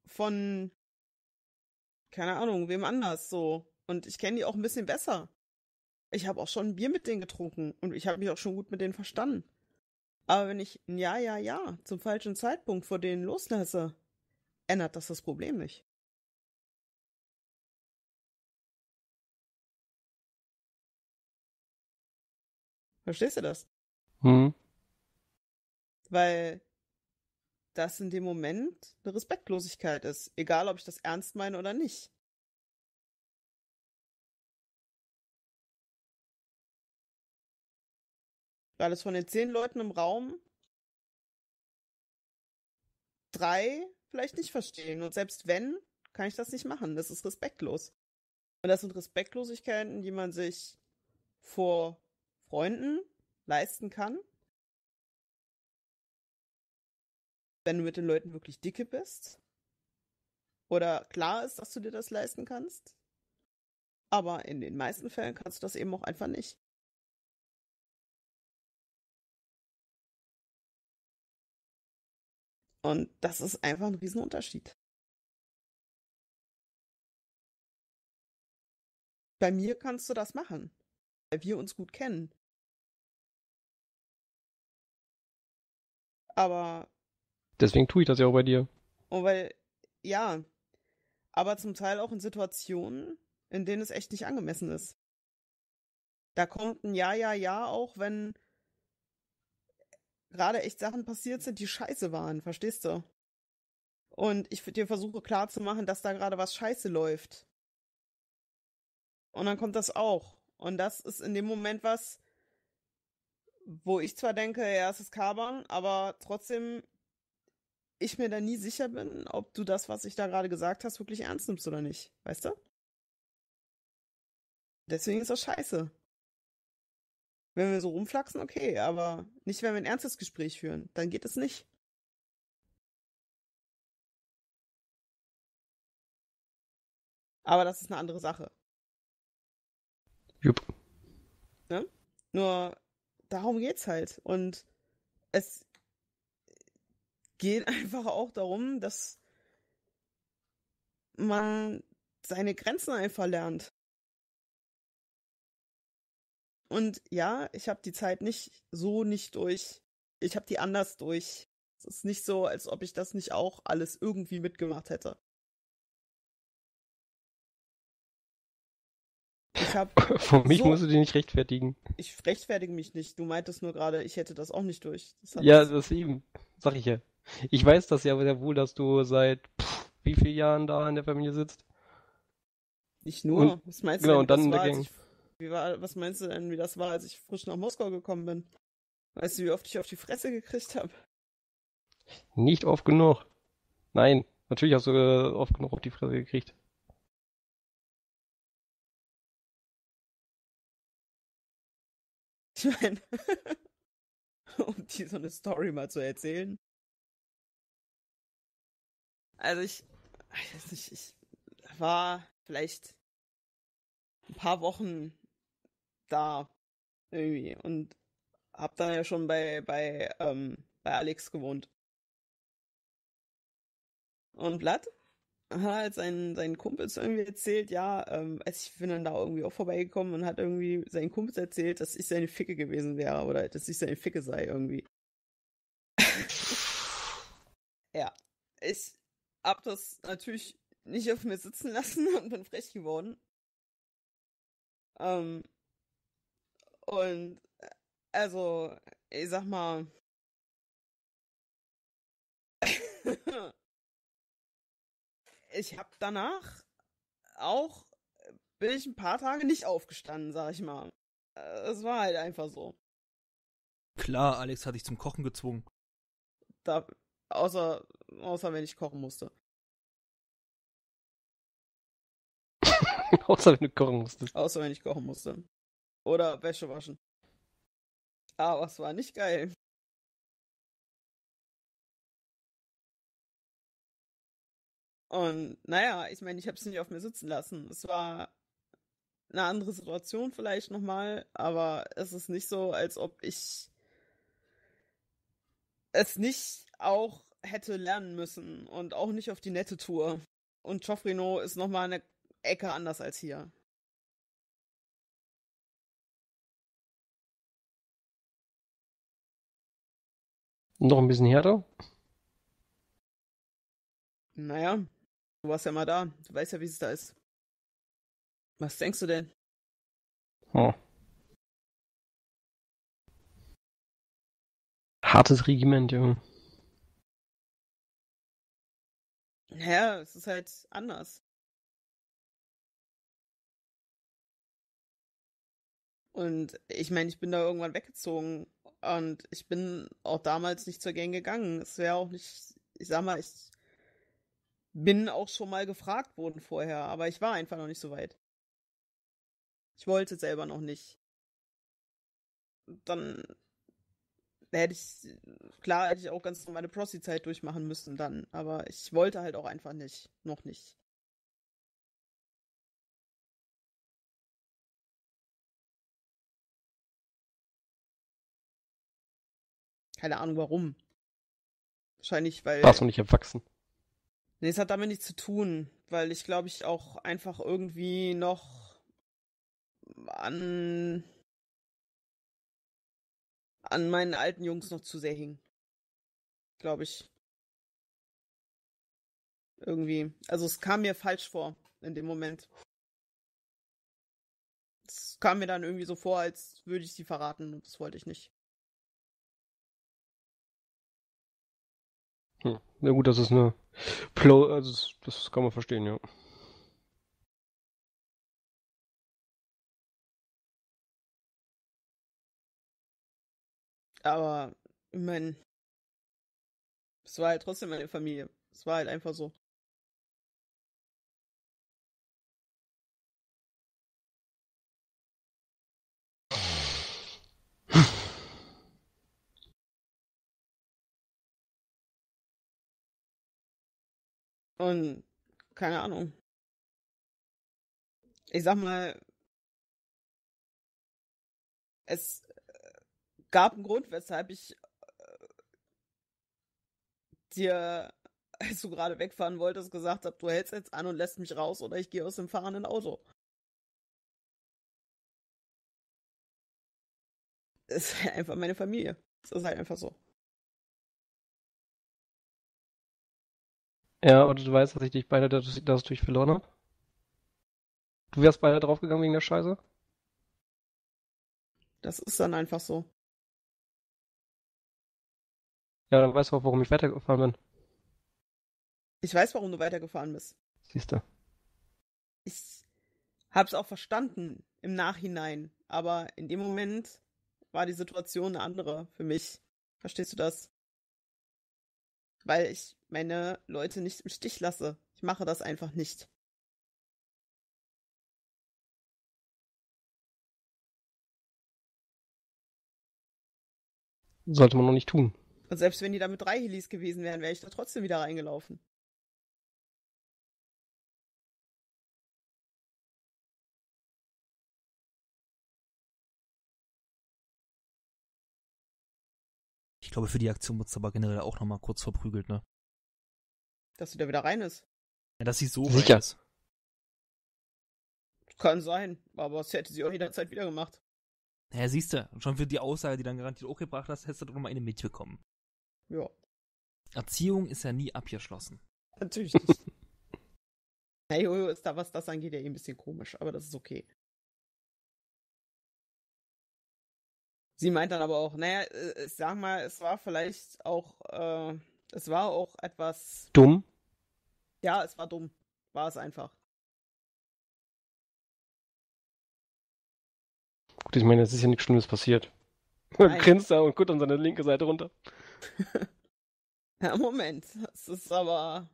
von, keine Ahnung, wem anders so. Und ich kenne die auch ein bisschen besser. Ich habe auch schon ein Bier mit denen getrunken und ich habe mich auch schon gut mit denen verstanden. Aber wenn ich ein Ja zum falschen Zeitpunkt vor denen loslasse, ändert das Problem nicht. Verstehst du das? Hm. Weil dass in dem Moment eine Respektlosigkeit ist. Egal, ob ich das ernst meine oder nicht. Weil es von den 10 Leuten im Raum 3 vielleicht nicht verstehen. Und selbst wenn, kann ich das nicht machen. Das ist respektlos. Und das sind Respektlosigkeiten, die man sich vor Freunden leisten kann. Wenn du mit den Leuten wirklich dicke bist. Oder klar ist, dass du dir das leisten kannst. Aber in den meisten Fällen kannst du das eben auch einfach nicht. Und das ist einfach ein Riesenunterschied. Bei mir kannst du das machen, weil wir uns gut kennen. Aber... Deswegen tue ich das ja auch bei dir. Und weil, ja, aber zum Teil auch in Situationen, in denen es echt nicht angemessen ist. Da kommt ein Ja, auch wenn gerade echt Sachen passiert sind, die scheiße waren, verstehst du? Und ich dir versuche klarzumachen, dass da gerade was scheiße läuft. Und dann kommt das auch. Und das ist in dem Moment was, wo ich zwar denke, ja, es ist Kaban, aber trotzdem ich mir da nie sicher bin, ob du das, was ich da gerade gesagt hast, wirklich ernst nimmst oder nicht. Weißt du? Deswegen ist das scheiße. Wenn wir so rumflaxen, okay, aber nicht, wenn wir ein ernstes Gespräch führen. Dann geht es nicht. Aber das ist eine andere Sache. Jupp. Ne? Nur darum geht's halt. Und es geht einfach auch darum, dass man seine Grenzen einfach lernt. Und ja, ich habe die Zeit nicht durch. Ich habe die anders durch. Es ist nicht so, als ob ich das nicht auch alles irgendwie mitgemacht hätte. Von mich so, musst du dich nicht rechtfertigen. Ich rechtfertige mich nicht. Du meintest nur gerade, ich hätte das auch nicht durch. Das eben. Sag ich ja. Ich weiß das ja sehr wohl, dass du seit wie vielen Jahren da in der Familie sitzt. Nicht nur. Und, was meinst du denn, was meinst du denn, wie das war, als ich frisch nach Moskau gekommen bin? Weißt du, wie oft ich auf die Fresse gekriegt habe? Nicht oft genug. Nein, natürlich hast du oft genug auf die Fresse gekriegt. Ich meine, um dir so eine Story mal zu erzählen. Also ich war vielleicht ein paar Wochen da irgendwie und hab dann ja schon bei Alex gewohnt. Und Vlad hat halt seinen Kumpels irgendwie erzählt, ich bin dann da irgendwie auch vorbeigekommen und hat irgendwie seinen Kumpels erzählt, dass ich seine Ficke gewesen wäre oder dass ich seine Ficke sei irgendwie. Ja, ich hab das natürlich nicht auf mir sitzen lassen und bin frech geworden. Und also, ich sag mal, ich hab danach auch, bin ich ein paar Tage nicht aufgestanden, sag ich mal. Es war halt einfach so. Klar, Alex hat dich zum Kochen gezwungen. Da, außer wenn ich kochen musste. Außer wenn du kochen musstest. Außer wenn ich kochen musste. Oder Wäsche waschen. Aber es war nicht geil. Und naja, ich meine, ich habe es nicht auf mir sitzen lassen. Es war eine andere Situation vielleicht nochmal, aber es ist nicht so, als ob ich es nicht auch hätte lernen müssen und auch nicht auf die nette Tour. Und Chofrino ist nochmal eine Ecke anders als hier. Noch ein bisschen härter? Naja, du warst ja mal da. Du weißt ja, wie es da ist. Was denkst du denn? Hartes Regiment, Junge. Naja, es ist halt anders. Und ich meine, ich bin da irgendwann weggezogen und ich bin auch damals nicht zur Gang gegangen. Es wäre auch nicht, ich sag mal, ich bin auch schon mal gefragt worden vorher, aber ich war einfach noch nicht so weit. Ich wollte selber noch nicht. Dann hätte ich auch ganz normale Prossi-Zeit durchmachen müssen dann, aber ich wollte halt auch einfach nicht, noch nicht. Keine Ahnung warum. Wahrscheinlich, weil... Warst du nicht erwachsen? Nee, es hat damit nichts zu tun, weil ich glaube, ich auch einfach irgendwie noch an meinen alten Jungs noch zu sehr hing. Glaube ich. Irgendwie. Also es kam mir falsch vor in dem Moment. Es kam mir dann irgendwie so vor, als würde ich sie verraten und das wollte ich nicht. Na gut, das ist eine also das kann man verstehen, ja. Aber, ich meine, es war halt trotzdem meine Familie. Es war halt einfach so. Und, keine Ahnung. Ich sag mal, es gab einen Grund, weshalb ich dir, als du gerade wegfahren wolltest, gesagt habe, du hältst jetzt an und lässt mich raus oder ich gehe aus dem fahrenden Auto. Es ist halt einfach meine Familie. Es ist halt einfach so. Ja, und du weißt, dass ich dich beinahe dadurch verloren habe? Du wärst beinahe draufgegangen wegen der Scheiße? Das ist dann einfach so. Ja, dann weißt du auch, warum ich weitergefahren bin. Ich weiß, warum du weitergefahren bist. Siehst du. Ich hab's auch verstanden im Nachhinein, aber in dem Moment war die Situation eine andere für mich. Verstehst du das? Weil ich meine Leute nicht im Stich lasse. Ich mache das einfach nicht. Sollte man noch nicht tun. Und selbst wenn die da mit 3 Helis gewesen wären, wäre ich da trotzdem wieder reingelaufen. Ich glaube, für die Aktion wird es aber generell auch nochmal kurz verprügelt, ne? Dass sie da wieder rein ist? Ja, dass sie so rein ist. Kann sein, aber das hätte sie auch jederzeit wieder gemacht. Naja, siehst du, schon für die Aussage, die dann garantiert auch gebracht hast, hättest du doch nochmal eine mitbekommen. Ja. Erziehung ist ja nie abgeschlossen. Natürlich nicht. Hey, Jojo ist da, was das angeht, ja eh ein bisschen komisch, aber das ist okay. Sie meint dann aber auch, naja, ich sag mal, es war vielleicht auch, es war auch etwas... Dumm? Ja, es war dumm. War es einfach. Gut, ich meine, es ist ja nichts Schlimmes passiert. Man grinst da und guckt an seine linke Seite runter. Ja, Moment. Das ist aber...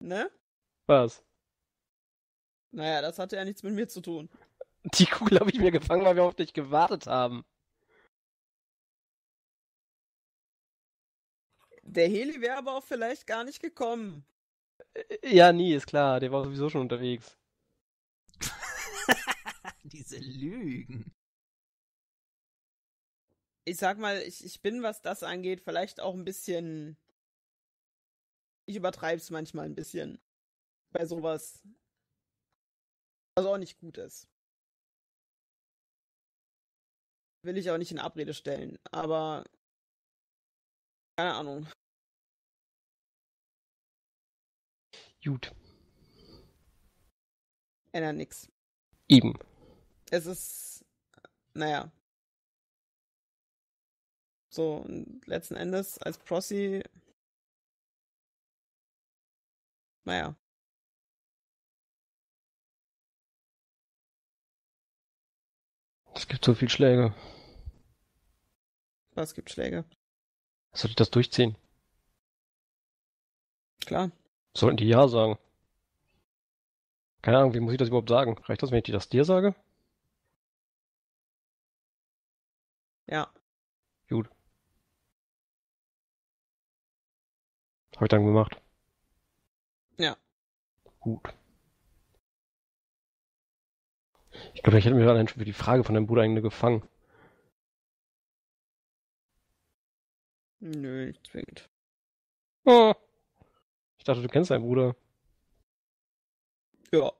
Ne? Was? Naja, das hatte ja nichts mit mir zu tun. Die Kugel habe ich mir gefangen, weil wir auf dich gewartet haben. Der Heli wäre aber auch vielleicht gar nicht gekommen. Ja, nie, ist klar. Der war sowieso schon unterwegs. Diese Lügen. Ich sag mal, ich bin, was das angeht, vielleicht auch ein bisschen... Ich übertreib's manchmal ein bisschen. Bei sowas. Was auch nicht gut ist. Will ich auch nicht in Abrede stellen, aber keine Ahnung. Gut. Ändert nix. Eben. Es ist, naja. So, und letzten Endes als Prossi, naja. Es gibt so viel Schläge. Was gibt Schläge? Sollte ich das durchziehen? Klar. Sollten die Ja sagen? Keine Ahnung, wie muss ich das überhaupt sagen? Reicht das, wenn ich das dir sage? Ja. Gut. Habe ich dann gemacht. Ja. Gut. Ich glaube, ich hätte mir allein schon für die Frage von deinem Bruder eigentlich gefangen. Nö, nicht zwingend. Oh. Ich dachte, du kennst deinen Bruder. Ja.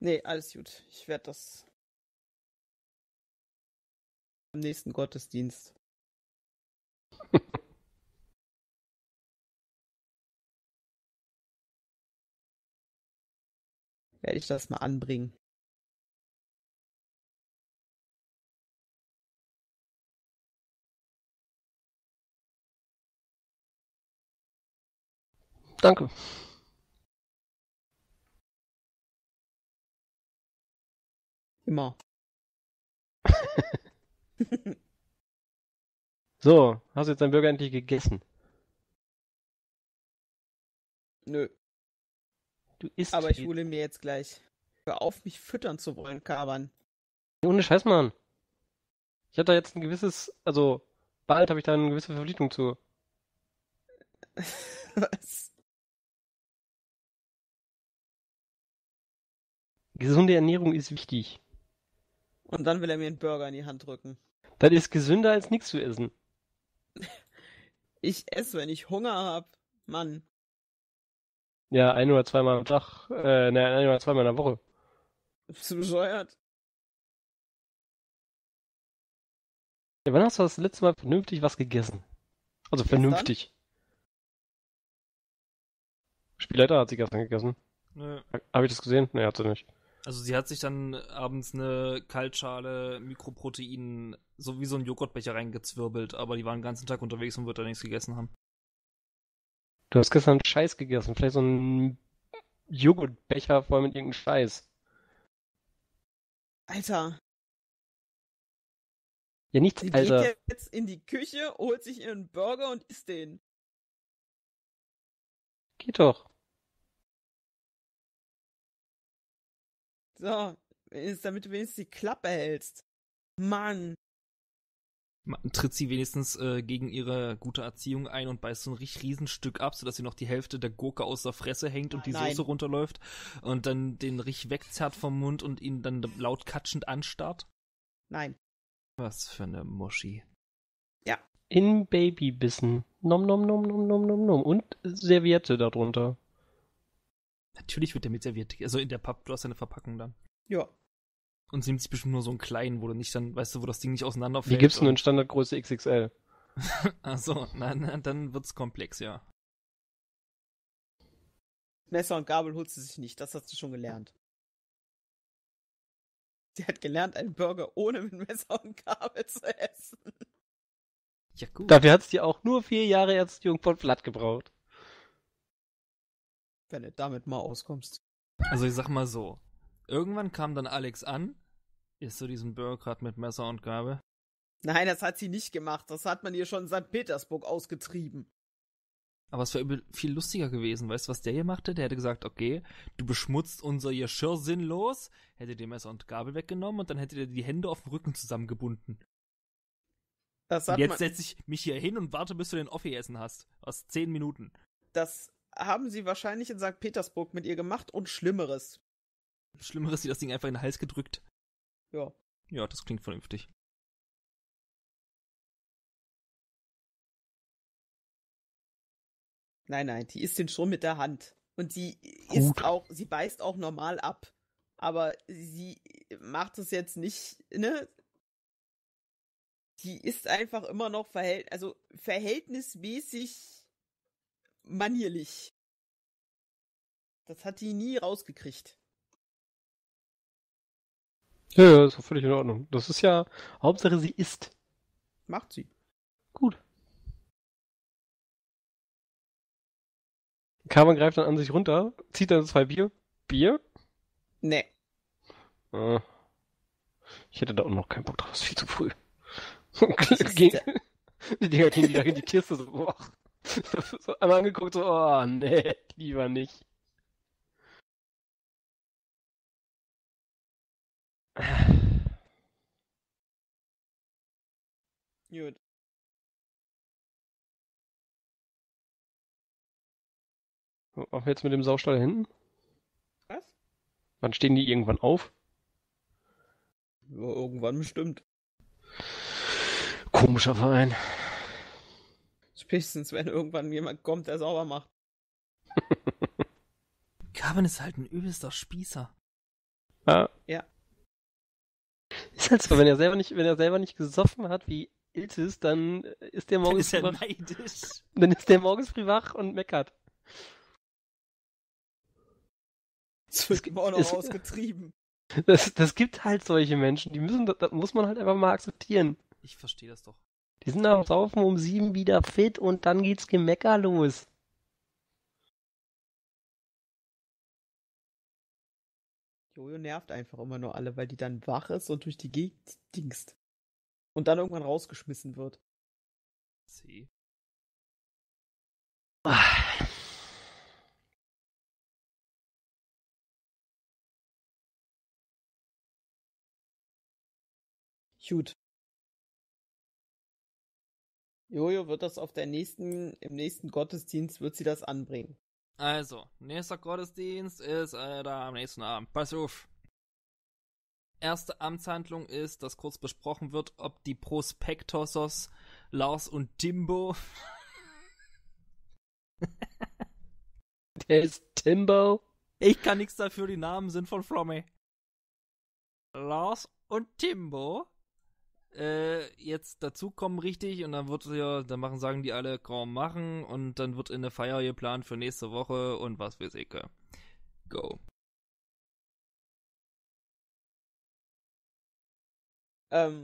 Nee, alles gut. Ich werde das am nächsten Gottesdienst. Werde ich das mal anbringen. Danke. Immer. So, hast du jetzt deinen Burger endlich gegessen? Nö. Du isst. Aber ich hole mir jetzt gleich. Hör auf, mich füttern zu wollen, Kaban. Ohne Scheiß, Mann. Ich hab da jetzt ein gewisses, also bald habe ich da eine gewisse Verpflichtung zu. Was? Gesunde Ernährung ist wichtig. Und dann will er mir einen Burger in die Hand drücken. Das ist gesünder als nichts zu essen. Ich esse, wenn ich Hunger habe. Mann. Ja, ein oder zweimal am Tag. Nein, ein oder zweimal in der Woche. Bist du bescheuert? Ja, wann hast du das letzte Mal vernünftig was gegessen? Also vernünftig. Spielleiter hat sie gestern gegessen. Nö. Habe ich das gesehen? Ne, hat sie nicht. Also sie hat sich dann abends eine Kaltschale Mikroprotein, so wie so ein Joghurtbecher reingezwirbelt, aber die waren den ganzen Tag unterwegs und wird da nichts gegessen haben. Du hast gestern Scheiß gegessen, vielleicht so einen Joghurtbecher voll mit irgendeinem Scheiß. Alter. Ja, nichts, sie Alter. Sie geht jetzt in die Küche, holt sich ihren Burger und isst den. Geht doch. So, damit du wenigstens die Klappe hältst. Mann. Tritt sie wenigstens gegen ihre gute Erziehung ein und beißt so ein Riesenstück ab, sodass sie noch die Hälfte der Gurke aus der Fresse hängt und die Soße runterläuft und dann den Riech wegzerrt vom Mund und ihn dann laut katschend anstarrt? Nein. Was für eine Muschi. Ja. In Babybissen. Nom nom nom nom nom nom nom. Und Serviette darunter. Natürlich wird der mit serviert. Also in der Papp, du hast ja eine Verpackung dann. Ja. Und sie nimmt sich bestimmt nur so einen kleinen, wo du nicht dann, weißt du, wo das Ding nicht auseinanderfällt. Wie gibt's denn in Standardgröße XXL? Achso, na, dann wird's komplex, ja. Messer und Gabel holt sie sich nicht, das hast du schon gelernt. Sie hat gelernt, einen Burger ohne mit Messer und Gabel zu essen. Ja, gut. Dafür hat's dir auch nur 4 Jahre Erziehung von Vlad gebraucht. Wenn du damit mal auskommst. Also ich sag mal so, irgendwann kam dann Alex an, isst du diesen Burger gerade mit Messer und Gabel? Nein, das hat sie nicht gemacht, das hat man ihr schon in St. Petersburg ausgetrieben. Aber es wäre viel lustiger gewesen, weißt du, was der hier machte? Der hätte gesagt, okay, du beschmutzt unser Geschirr sinnlos, hätte dir Messer und Gabel weggenommen und dann hätte dir die Hände auf dem Rücken zusammengebunden. Das hat und jetzt setze ich mich hier hin und warte, bis du den Offi-Essen hast, aus 10 Minuten. Das haben sie wahrscheinlich in St. Petersburg mit ihr gemacht und Schlimmeres. Schlimmeres, sie das Ding einfach in den Hals gedrückt. Ja. Ja, das klingt vernünftig. Nein, nein, die isst den schon mit der Hand. Und sie isst auch, sie beißt auch normal ab. Aber sie macht es jetzt nicht, ne? Die isst einfach immer noch verhältnismäßig manierlich. Das hat die nie rausgekriegt. Ja, ist völlig in Ordnung. Das ist ja, Hauptsache sie isst. Macht sie. Gut. Carmen greift dann an sich runter, zieht dann 2 Bier. Bier? Nee. Ich hätte da auch noch keinen Bock drauf, das ist viel zu früh. Die Dinger gehen wieder in die Kiste, so, boah. So einmal angeguckt, so, oh, nee, lieber nicht. Gut. Auf jetzt mit dem Saustall hinten? Was? Wann stehen die irgendwann auf? Ja, irgendwann bestimmt. Komischer Verein. Spätestens, wenn irgendwann jemand kommt, der sauber macht. Kaban ist halt ein übelster Spießer. Ah. Ja. Ist halt so, wenn er selber nicht gesoffen hat, wie Iltis, dann ist der morgens früh wach. Dann ist der morgens früh wach und meckert. Das wird immer auch noch ausgetrieben. Das gibt halt solche Menschen, das muss man halt einfach mal akzeptieren. Ich verstehe das doch. Die sind nach dem Saufen um 7 wieder fit und dann geht's Gemecker los. Jojo nervt einfach immer nur alle, weil die dann wach ist und durch die Gegend dingst. Und dann irgendwann rausgeschmissen wird. See. Ah. Gut. Jojo wird das im nächsten Gottesdienst wird sie das anbringen. Also, nächster Gottesdienst ist da am nächsten Abend. Pass auf. Erste Amtshandlung ist, dass kurz besprochen wird, ob die Prospektosos Lars und Timbo. Der ist Timbo. Ich kann nichts dafür, die Namen sind von Flommy. Lars und Timbo jetzt dazukommen, richtig, und dann sagen die alle, kaum machen, und dann wird eine Feier geplant für nächste Woche und was weiß ich. Go. Ne,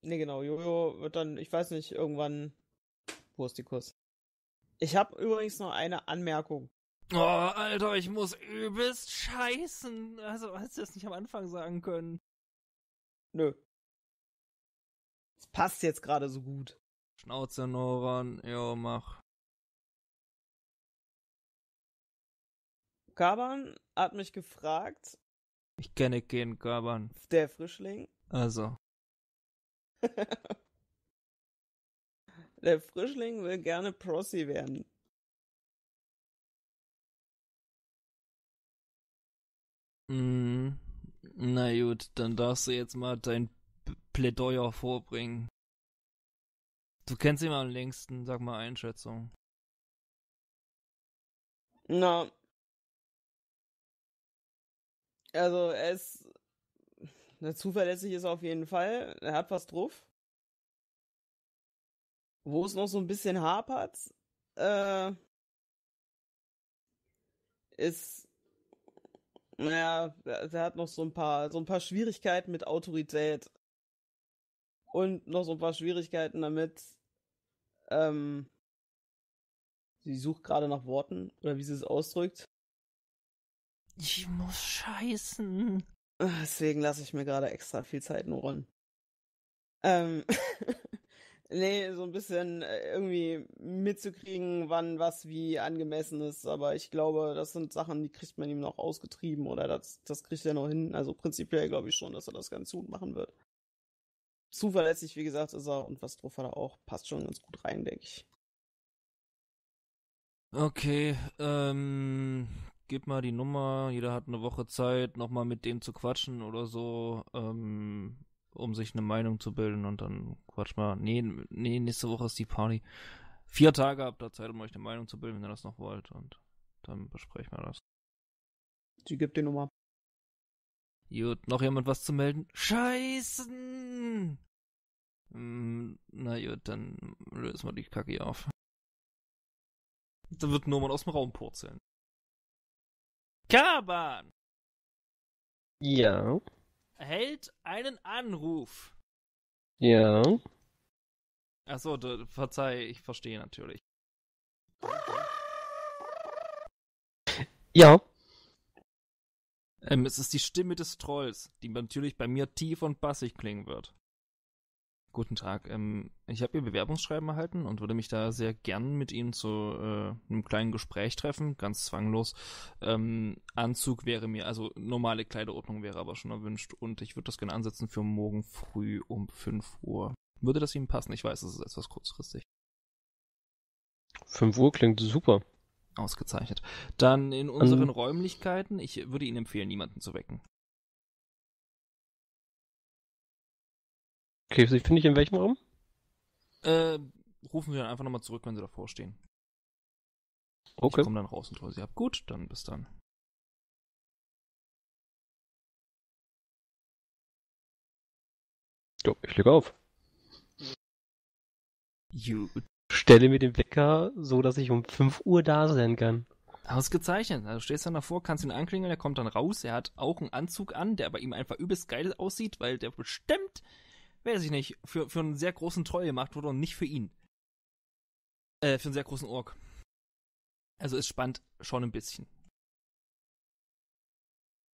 genau, Jojo wird dann, ich weiß nicht, irgendwann, wo ist die Kuss? Ich habe übrigens noch eine Anmerkung. Oh, Alter, ich muss übelst scheißen. Also, hast du das nicht am Anfang sagen können? Nö. Es passt jetzt gerade so gut. Schnauze, Noron. Jo, mach. Kaban hat mich gefragt. Ich kenne keinen Kaban. Der Frischling. Also. Der Frischling will gerne Prossi werden. Na gut, dann darfst du jetzt mal dein Plädoyer vorbringen. Du kennst ihn am längsten, sag mal Einschätzung. Na. Also, zuverlässig ist er auf jeden Fall. Er hat was drauf. Wo es noch so ein bisschen hapert, ist... Naja, er hat noch so ein paar Schwierigkeiten mit Autorität. Und noch so ein paar Schwierigkeiten damit, sie sucht gerade nach Worten, oder wie sie es ausdrückt. Ich muss scheißen. Deswegen lasse ich mir gerade extra viel Zeit nur rollen. Nee, so ein bisschen irgendwie mitzukriegen, wann was wie angemessen ist, aber ich glaube, das sind Sachen, die kriegt man ihm noch ausgetrieben, oder das kriegt er noch hin. Also prinzipiell glaube ich schon, dass er das ganz gut machen wird. Zuverlässig, wie gesagt, ist er, und was drauf hat er auch. Passt schon ganz gut rein, denke ich. Okay, gib mal die Nummer. Jeder hat eine Woche Zeit, nochmal mit dem zu quatschen oder so, um sich eine Meinung zu bilden, und dann quatsch mal. Nee, nächste Woche ist die Party. 4 Tage habt ihr Zeit, um euch eine Meinung zu bilden, wenn ihr das noch wollt, und dann besprechen wir das. Sie gibt die Nummer. Gut, noch jemand was zu melden? Scheißen! Na gut, dann lösen wir die Kacke hier auf. Dann wird Norman aus dem Raum purzeln. Kaban! Ja? Erhält einen Anruf. Ja? Achso, verzeih, ich verstehe natürlich. Ja? Es ist die Stimme des Trolls, die natürlich bei mir tief und bassig klingen wird. Guten Tag, ich habe Ihr Bewerbungsschreiben erhalten und würde mich da sehr gern mit Ihnen zu einem kleinen Gespräch treffen, ganz zwanglos. Anzug wäre mir, also normale Kleiderordnung wäre aber schon erwünscht und ich würde das gerne ansetzen für morgen früh um 5 Uhr. Würde das Ihnen passen? Ich weiß, es ist etwas kurzfristig. 5 Uhr klingt super. Ausgezeichnet. Dann in unseren Räumlichkeiten, ich würde Ihnen empfehlen, niemanden zu wecken. Okay, Sie finde ich in welchem Raum? Rufen Sie dann einfach nochmal zurück, wenn Sie davor stehen. Okay. Ich komme dann raus und hole Sie ab. Gut, dann bis dann. So, ich lege auf. Stelle mir den Wecker so, dass ich um 5 Uhr da sein kann. Ausgezeichnet. Also stehst dann davor, kannst ihn anklingeln, der kommt dann raus. Er hat auch einen Anzug an, der bei ihm einfach übelst geil aussieht, weil der bestimmt... Weiß ich nicht, für einen sehr großen Troll gemacht wurde und nicht für ihn. Für einen sehr großen Ork. Also es spannt schon ein bisschen.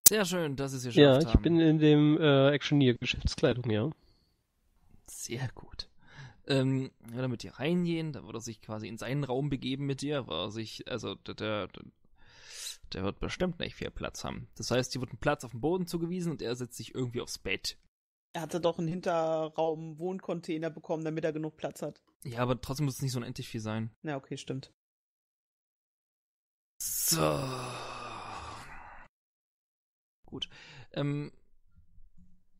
Sehr schön, dass Sie es geschafft haben. Ja, ich bin in dem Actionier-Geschäftskleidung, ja. Sehr gut. Er würde mit dir reingehen, dann würde er sich quasi in seinen Raum begeben mit dir, weil er sich, also der wird bestimmt nicht viel Platz haben. Das heißt, dir wird ein Platz auf dem Boden zugewiesen und er setzt sich irgendwie aufs Bett. Er hatte doch einen Hinterraum-Wohncontainer bekommen, damit er genug Platz hat. Ja, aber trotzdem muss es nicht so unendlich viel sein. Na, okay, stimmt. So. Gut.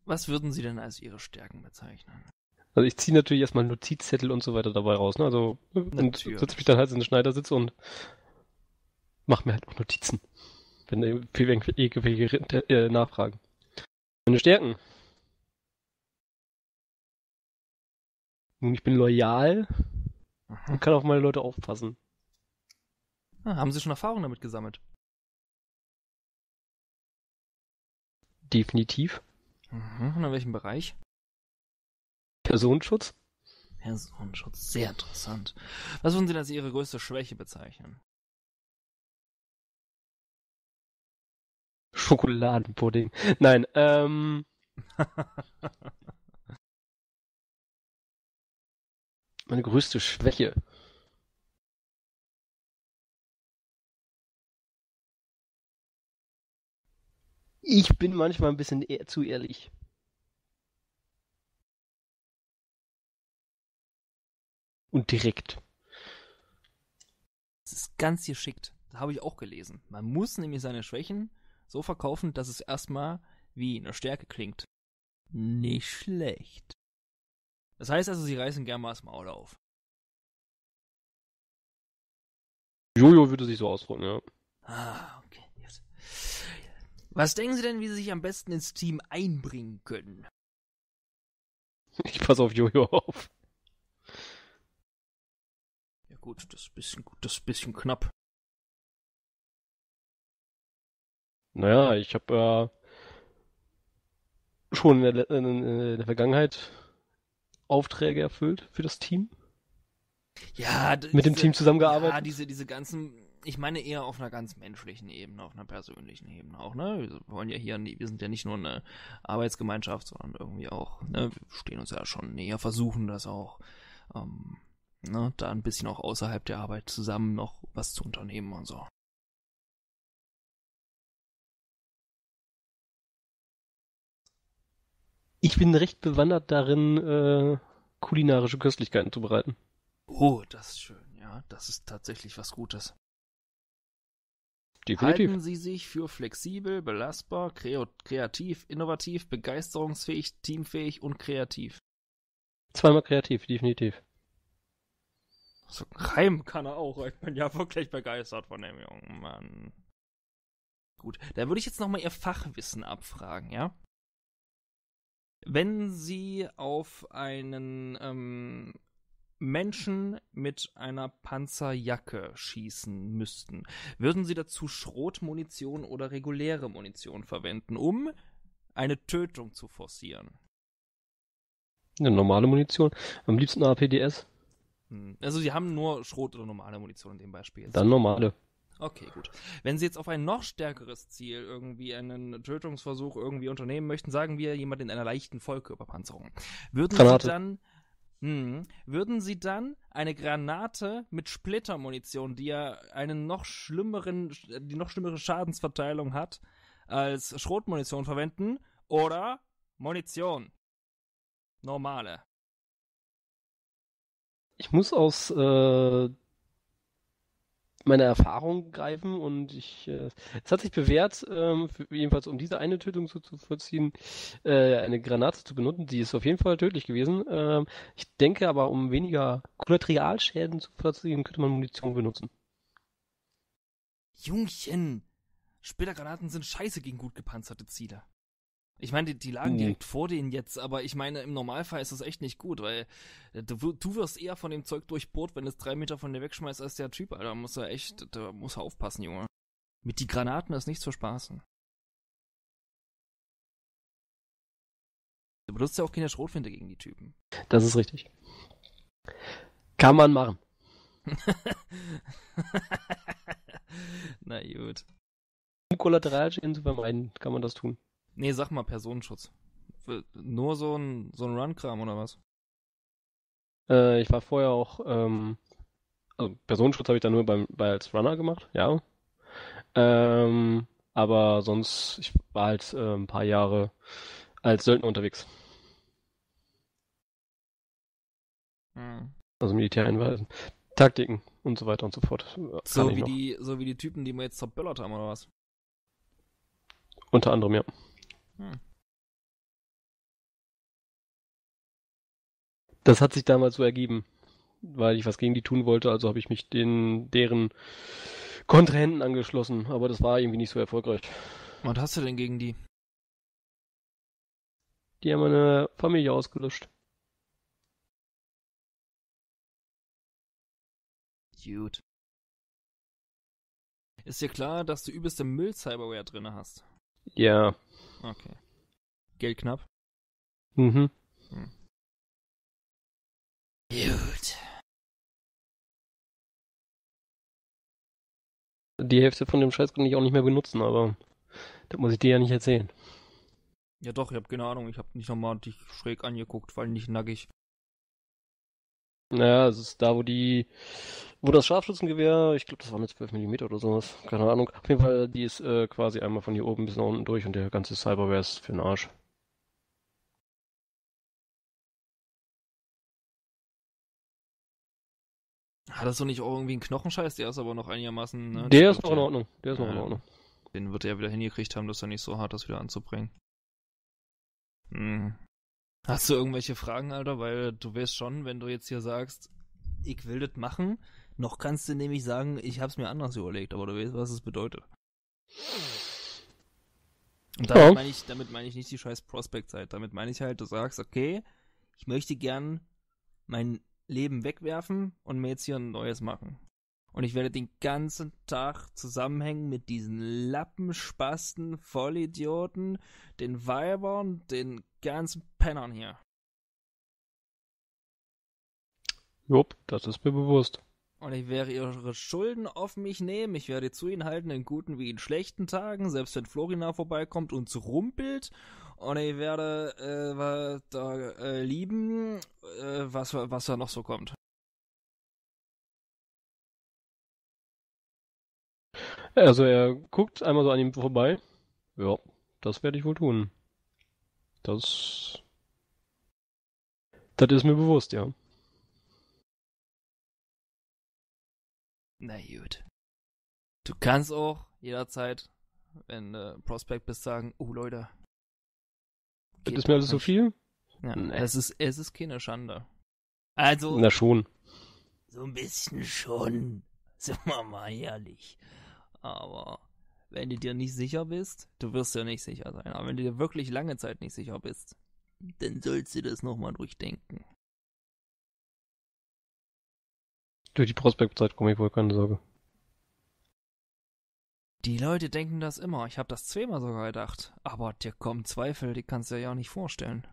Was würden Sie denn als Ihre Stärken bezeichnen? Also ich ziehe natürlich erstmal Notizzettel und so weiter dabei raus, ne? Also setze mich dann halt in den Schneidersitz und mache mir halt auch Notizen. Wenn irgendwelche Nachfragen. Meine Stärken. Nun, ich bin loyal und kann auf meine Leute aufpassen. Ah, haben Sie schon Erfahrung damit gesammelt? Definitiv. Mhm, und in welchem Bereich? Personenschutz. Personenschutz, sehr interessant. Was würden Sie als Ihre größte Schwäche bezeichnen? Schokoladenpudding. Nein, meine größte Schwäche. Ich bin manchmal ein bisschen zu ehrlich. Und direkt. Das ist ganz geschickt. Das habe ich auch gelesen. Man muss nämlich seine Schwächen so verkaufen, dass es erstmal wie eine Stärke klingt. Nicht schlecht. Das heißt also, Sie reißen gerne mal das Maul auf. Jojo würde sich so ausdrücken, ja. Ah, okay. Yes. Was denken Sie denn, wie Sie sich am besten ins Team einbringen können? Ich passe auf Jojo auf. Ja gut, das ist ein bisschen knapp. Naja, ich habe schon in der Vergangenheit Aufträge erfüllt für das Team? Ja, mit dem Team zusammengearbeitet? Ja, diese ganzen, ich meine eher auf einer ganz menschlichen Ebene, auf einer persönlichen Ebene auch, ne? Wir wollen ja hier, wir sind ja nicht nur eine Arbeitsgemeinschaft, sondern irgendwie auch, ne? Wir stehen uns ja schon näher, versuchen das auch, ne? Da ein bisschen auch außerhalb der Arbeit zusammen noch was zu unternehmen und so. Ich bin recht bewandert darin, kulinarische Köstlichkeiten zu bereiten. Oh, das ist schön, ja. Das ist tatsächlich was Gutes. Definitiv. Halten Sie sich für flexibel, belastbar, kreativ, innovativ, begeisterungsfähig, teamfähig und kreativ. Zweimal kreativ, definitiv. So Reim kann er auch. Ich bin ja wirklich begeistert von dem jungen Mann. Gut, dann würde ich jetzt nochmal Ihr Fachwissen abfragen, ja? Wenn Sie auf einen Menschen mit einer Panzerjacke schießen müssten, würden Sie dazu Schrotmunition oder reguläre Munition verwenden, um eine Tötung zu forcieren? Eine normale Munition, am liebsten APDS. Also Sie haben nur Schrot oder normale Munition in dem Beispiel jetzt. Dann normale. Okay, gut. Wenn Sie jetzt auf ein noch stärkeres Ziel irgendwie einen Tötungsversuch irgendwie unternehmen möchten, sagen wir jemand in einer leichten Vollkörperpanzerung, würden Sie dann eine Granate mit Splittermunition, die ja die noch schlimmere Schadensverteilung hat, als Schrotmunition verwenden oder Munition? Normale. Ich muss aus meiner Erfahrung greifen und es hat sich bewährt, jedenfalls um diese eine Tötung zu vollziehen, eine Granate zu benutzen. Die ist auf jeden Fall tödlich gewesen. Ich denke aber, um weniger Kollateralschäden zu vollziehen, könnte man Munition benutzen. Jungchen! Splittergranaten sind scheiße gegen gut gepanzerte Ziele. Ich meine, die lagen direkt vor denen jetzt, aber ich meine, im Normalfall ist das echt nicht gut, weil du wirst eher von dem Zeug durchbohrt, wenn es 3 Meter von dir wegschmeißt, als der Typ, Alter. Da muss er aufpassen, Junge. Mit die Granaten ist nicht zu spaßen. Du benutzt ja auch keine Schrotflinte gegen die Typen. Das ist richtig. Kann man machen. Na gut. Um Kollateralschäden zu vermeiden, kann man das tun. Nee, sag mal, Personenschutz. Nur so ein Run-Kram oder was? Ich war vorher auch, also Personenschutz habe ich dann nur als Runner gemacht, ja. Aber sonst, ich war halt ein paar Jahre als Söldner unterwegs. Also Militär einweisen, Taktiken und so weiter und so fort. So wie die Typen, die wir jetzt zerböllert haben, oder was? Unter anderem, ja. Das hat sich damals so ergeben, weil ich was gegen die tun wollte, also habe ich mich deren Kontrahenten angeschlossen, aber das war irgendwie nicht so erfolgreich. Was hast du denn gegen die? Die haben meine Familie ausgelöscht. Dude. Ist dir klar, dass du übelste Müll-Cyberware drin hast? Ja. Okay. Geld knapp? Mhm. Gut. Die Hälfte von dem Scheiß kann ich auch nicht mehr benutzen, aber das muss ich dir ja nicht erzählen. Ja doch, ich hab keine Ahnung, ich hab nicht nochmal dich schräg angeguckt, weil nicht nackig. Naja, es ist da, wo das Scharfschützengewehr, ich glaube, das war mit 12 mm oder sowas, keine Ahnung. Auf jeden Fall, die ist quasi einmal von hier oben bis nach unten durch und der ganze Cyberware ist für den Arsch. Hattest du nicht auch irgendwie einen Knochenscheiß? Der ist aber noch einigermaßen... Ne? Der ist noch in Ordnung, der ist noch in Ordnung. Den wird er wieder hingekriegt haben, dass er nicht so hart ist, wieder anzubringen. Hast du irgendwelche Fragen, Alter? Weil du weißt schon, wenn du jetzt hier sagst, ich will das machen, noch kannst du nämlich sagen, ich hab's mir anders überlegt, aber du weißt, was es bedeutet. Und damit meine ich nicht die scheiß Prospect-Zeit. Damit meine ich halt, du sagst, okay, ich möchte gern mein Leben wegwerfen und mir jetzt hier ein neues machen. Und ich werde den ganzen Tag zusammenhängen mit diesen Lappenspasten, Vollidioten, den Weibern, den ganzen Pennern hier. Jupp, das ist mir bewusst. Und ich werde ihre Schulden auf mich nehmen, ich werde zu ihnen halten, in guten wie in schlechten Tagen, selbst wenn Florina vorbeikommt und rumpelt. Und ich werde lieben, was da noch so kommt. Also er guckt einmal so an ihm vorbei. Ja, das werde ich wohl tun. Das ist mir bewusst, ja. Na gut. Du kannst auch jederzeit, wenn du Prospect bist, sagen, oh Leute. Das ist mir alles so viel? Ja, nee. Es ist keine Schande. Also. Na schon. So ein bisschen schon. Sind wir mal ehrlich. Aber wenn du dir nicht sicher bist, du wirst ja nicht sicher sein, aber wenn du dir wirklich lange Zeit nicht sicher bist, dann sollst du das nochmal durchdenken. Durch die Prospektzeit komme ich wohl, keine Sorge. Die Leute denken das immer, ich habe das 2-mal sogar gedacht, aber dir kommen Zweifel, die kannst du dir ja nicht vorstellen.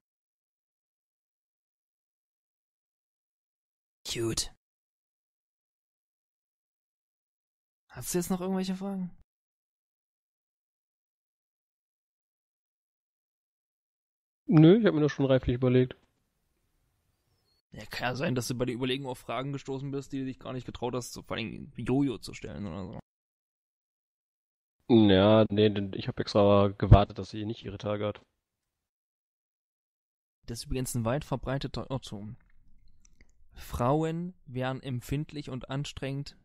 Cute. Hast du jetzt noch irgendwelche Fragen? Nö, ich habe mir das schon reiflich überlegt. Ja, kann ja sein, dass du bei der Überlegung auf Fragen gestoßen bist, die du dich gar nicht getraut hast, vor allem Jojo zu stellen oder so. Ja, nee, ich habe extra gewartet, dass sie nicht ihre Tage hat. Das ist übrigens ein weit verbreiteter Irrtum. Frauen wären empfindlich und anstrengend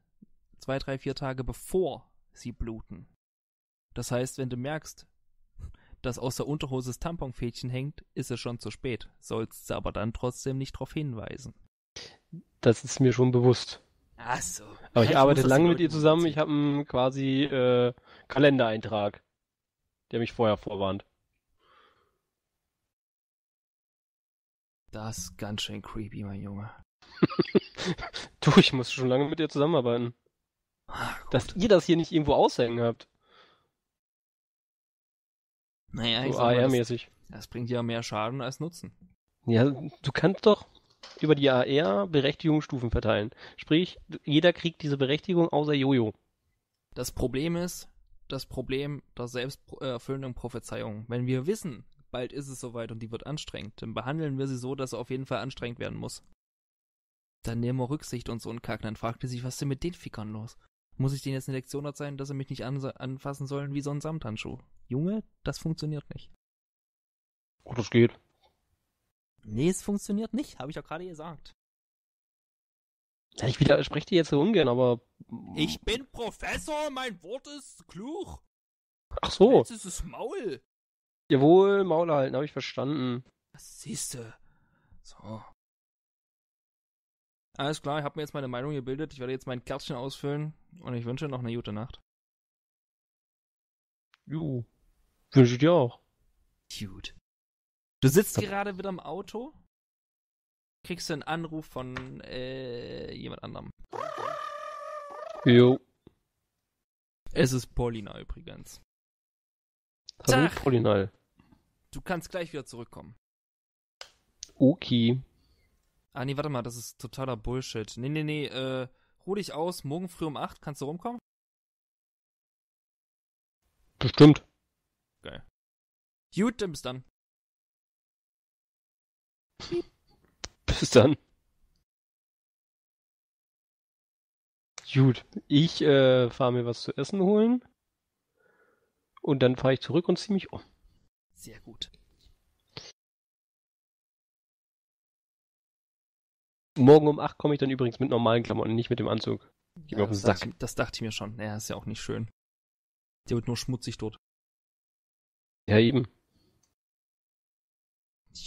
2, 3, 4 Tage bevor sie bluten. Das heißt, wenn du merkst, dass aus der Unterhose das Tamponfädchen hängt, ist es schon zu spät. Sollst du aber dann trotzdem nicht darauf hinweisen. Das ist mir schon bewusst. Ach so. Aber ich arbeite lange mit ihr zusammen. Ich habe einen quasi Kalendereintrag, der mich vorher vorwarnt. Das ist ganz schön creepy, mein Junge. Du, ich muss schon lange mit dir zusammenarbeiten. Ach, dass ihr das hier nicht irgendwo aushängen habt. Naja, ich so AR-mäßig. Das bringt ja mehr Schaden als Nutzen. Ja, du kannst doch über die AR Berechtigungsstufen verteilen. Sprich, jeder kriegt diese Berechtigung außer Jojo. Das Problem ist, das Problem der selbsterfüllenden Prophezeiung. Wenn wir wissen, bald ist es soweit und die wird anstrengend, dann behandeln wir sie so, dass sie auf jeden Fall anstrengend werden muss. Dann nehmen wir Rücksicht und so einen Kack. Dann fragt sie sich, was ist denn mit den Fickern los? Muss ich denen jetzt eine Lektion erzeigen, dass sie mich nicht anfassen sollen wie so ein Samthandschuh? Junge, das funktioniert nicht. Oh, das geht. Nee, es funktioniert nicht, habe ich doch gerade gesagt. Ja, ich widerspreche dir jetzt so ungern, aber... Ich bin Professor, mein Wort ist klug. Ach so. Jetzt ist es Maul. Jawohl, Maul halten, habe ich verstanden. Das siehste. So. Alles klar, ich habe mir jetzt meine Meinung gebildet. Ich werde jetzt mein Kärtchen ausfüllen und ich wünsche noch eine gute Nacht. Jo, wünsche ich dir auch. Dude. Du sitzt gerade wieder im Auto, kriegst du einen Anruf von jemand anderem. Jo. Es ist Paulina übrigens. Hallo, Paulina. Du kannst gleich wieder zurückkommen. Okay. Ah, nee, warte mal, das ist totaler Bullshit. Nee, ruh dich aus, morgen früh um 8 kannst du rumkommen? Bestimmt. Geil. Gut, dann bis dann. Bis dann. Gut, ich fahre mir was zu essen holen und dann fahre ich zurück und ziehe mich um. Sehr gut. Morgen um 8 komme ich dann übrigens mit normalen Klamotten, nicht mit dem Anzug. Ja, auf den Sack. Das dachte ich mir schon. Naja, ist ja auch nicht schön. Der wird nur schmutzig dort. Ja, eben.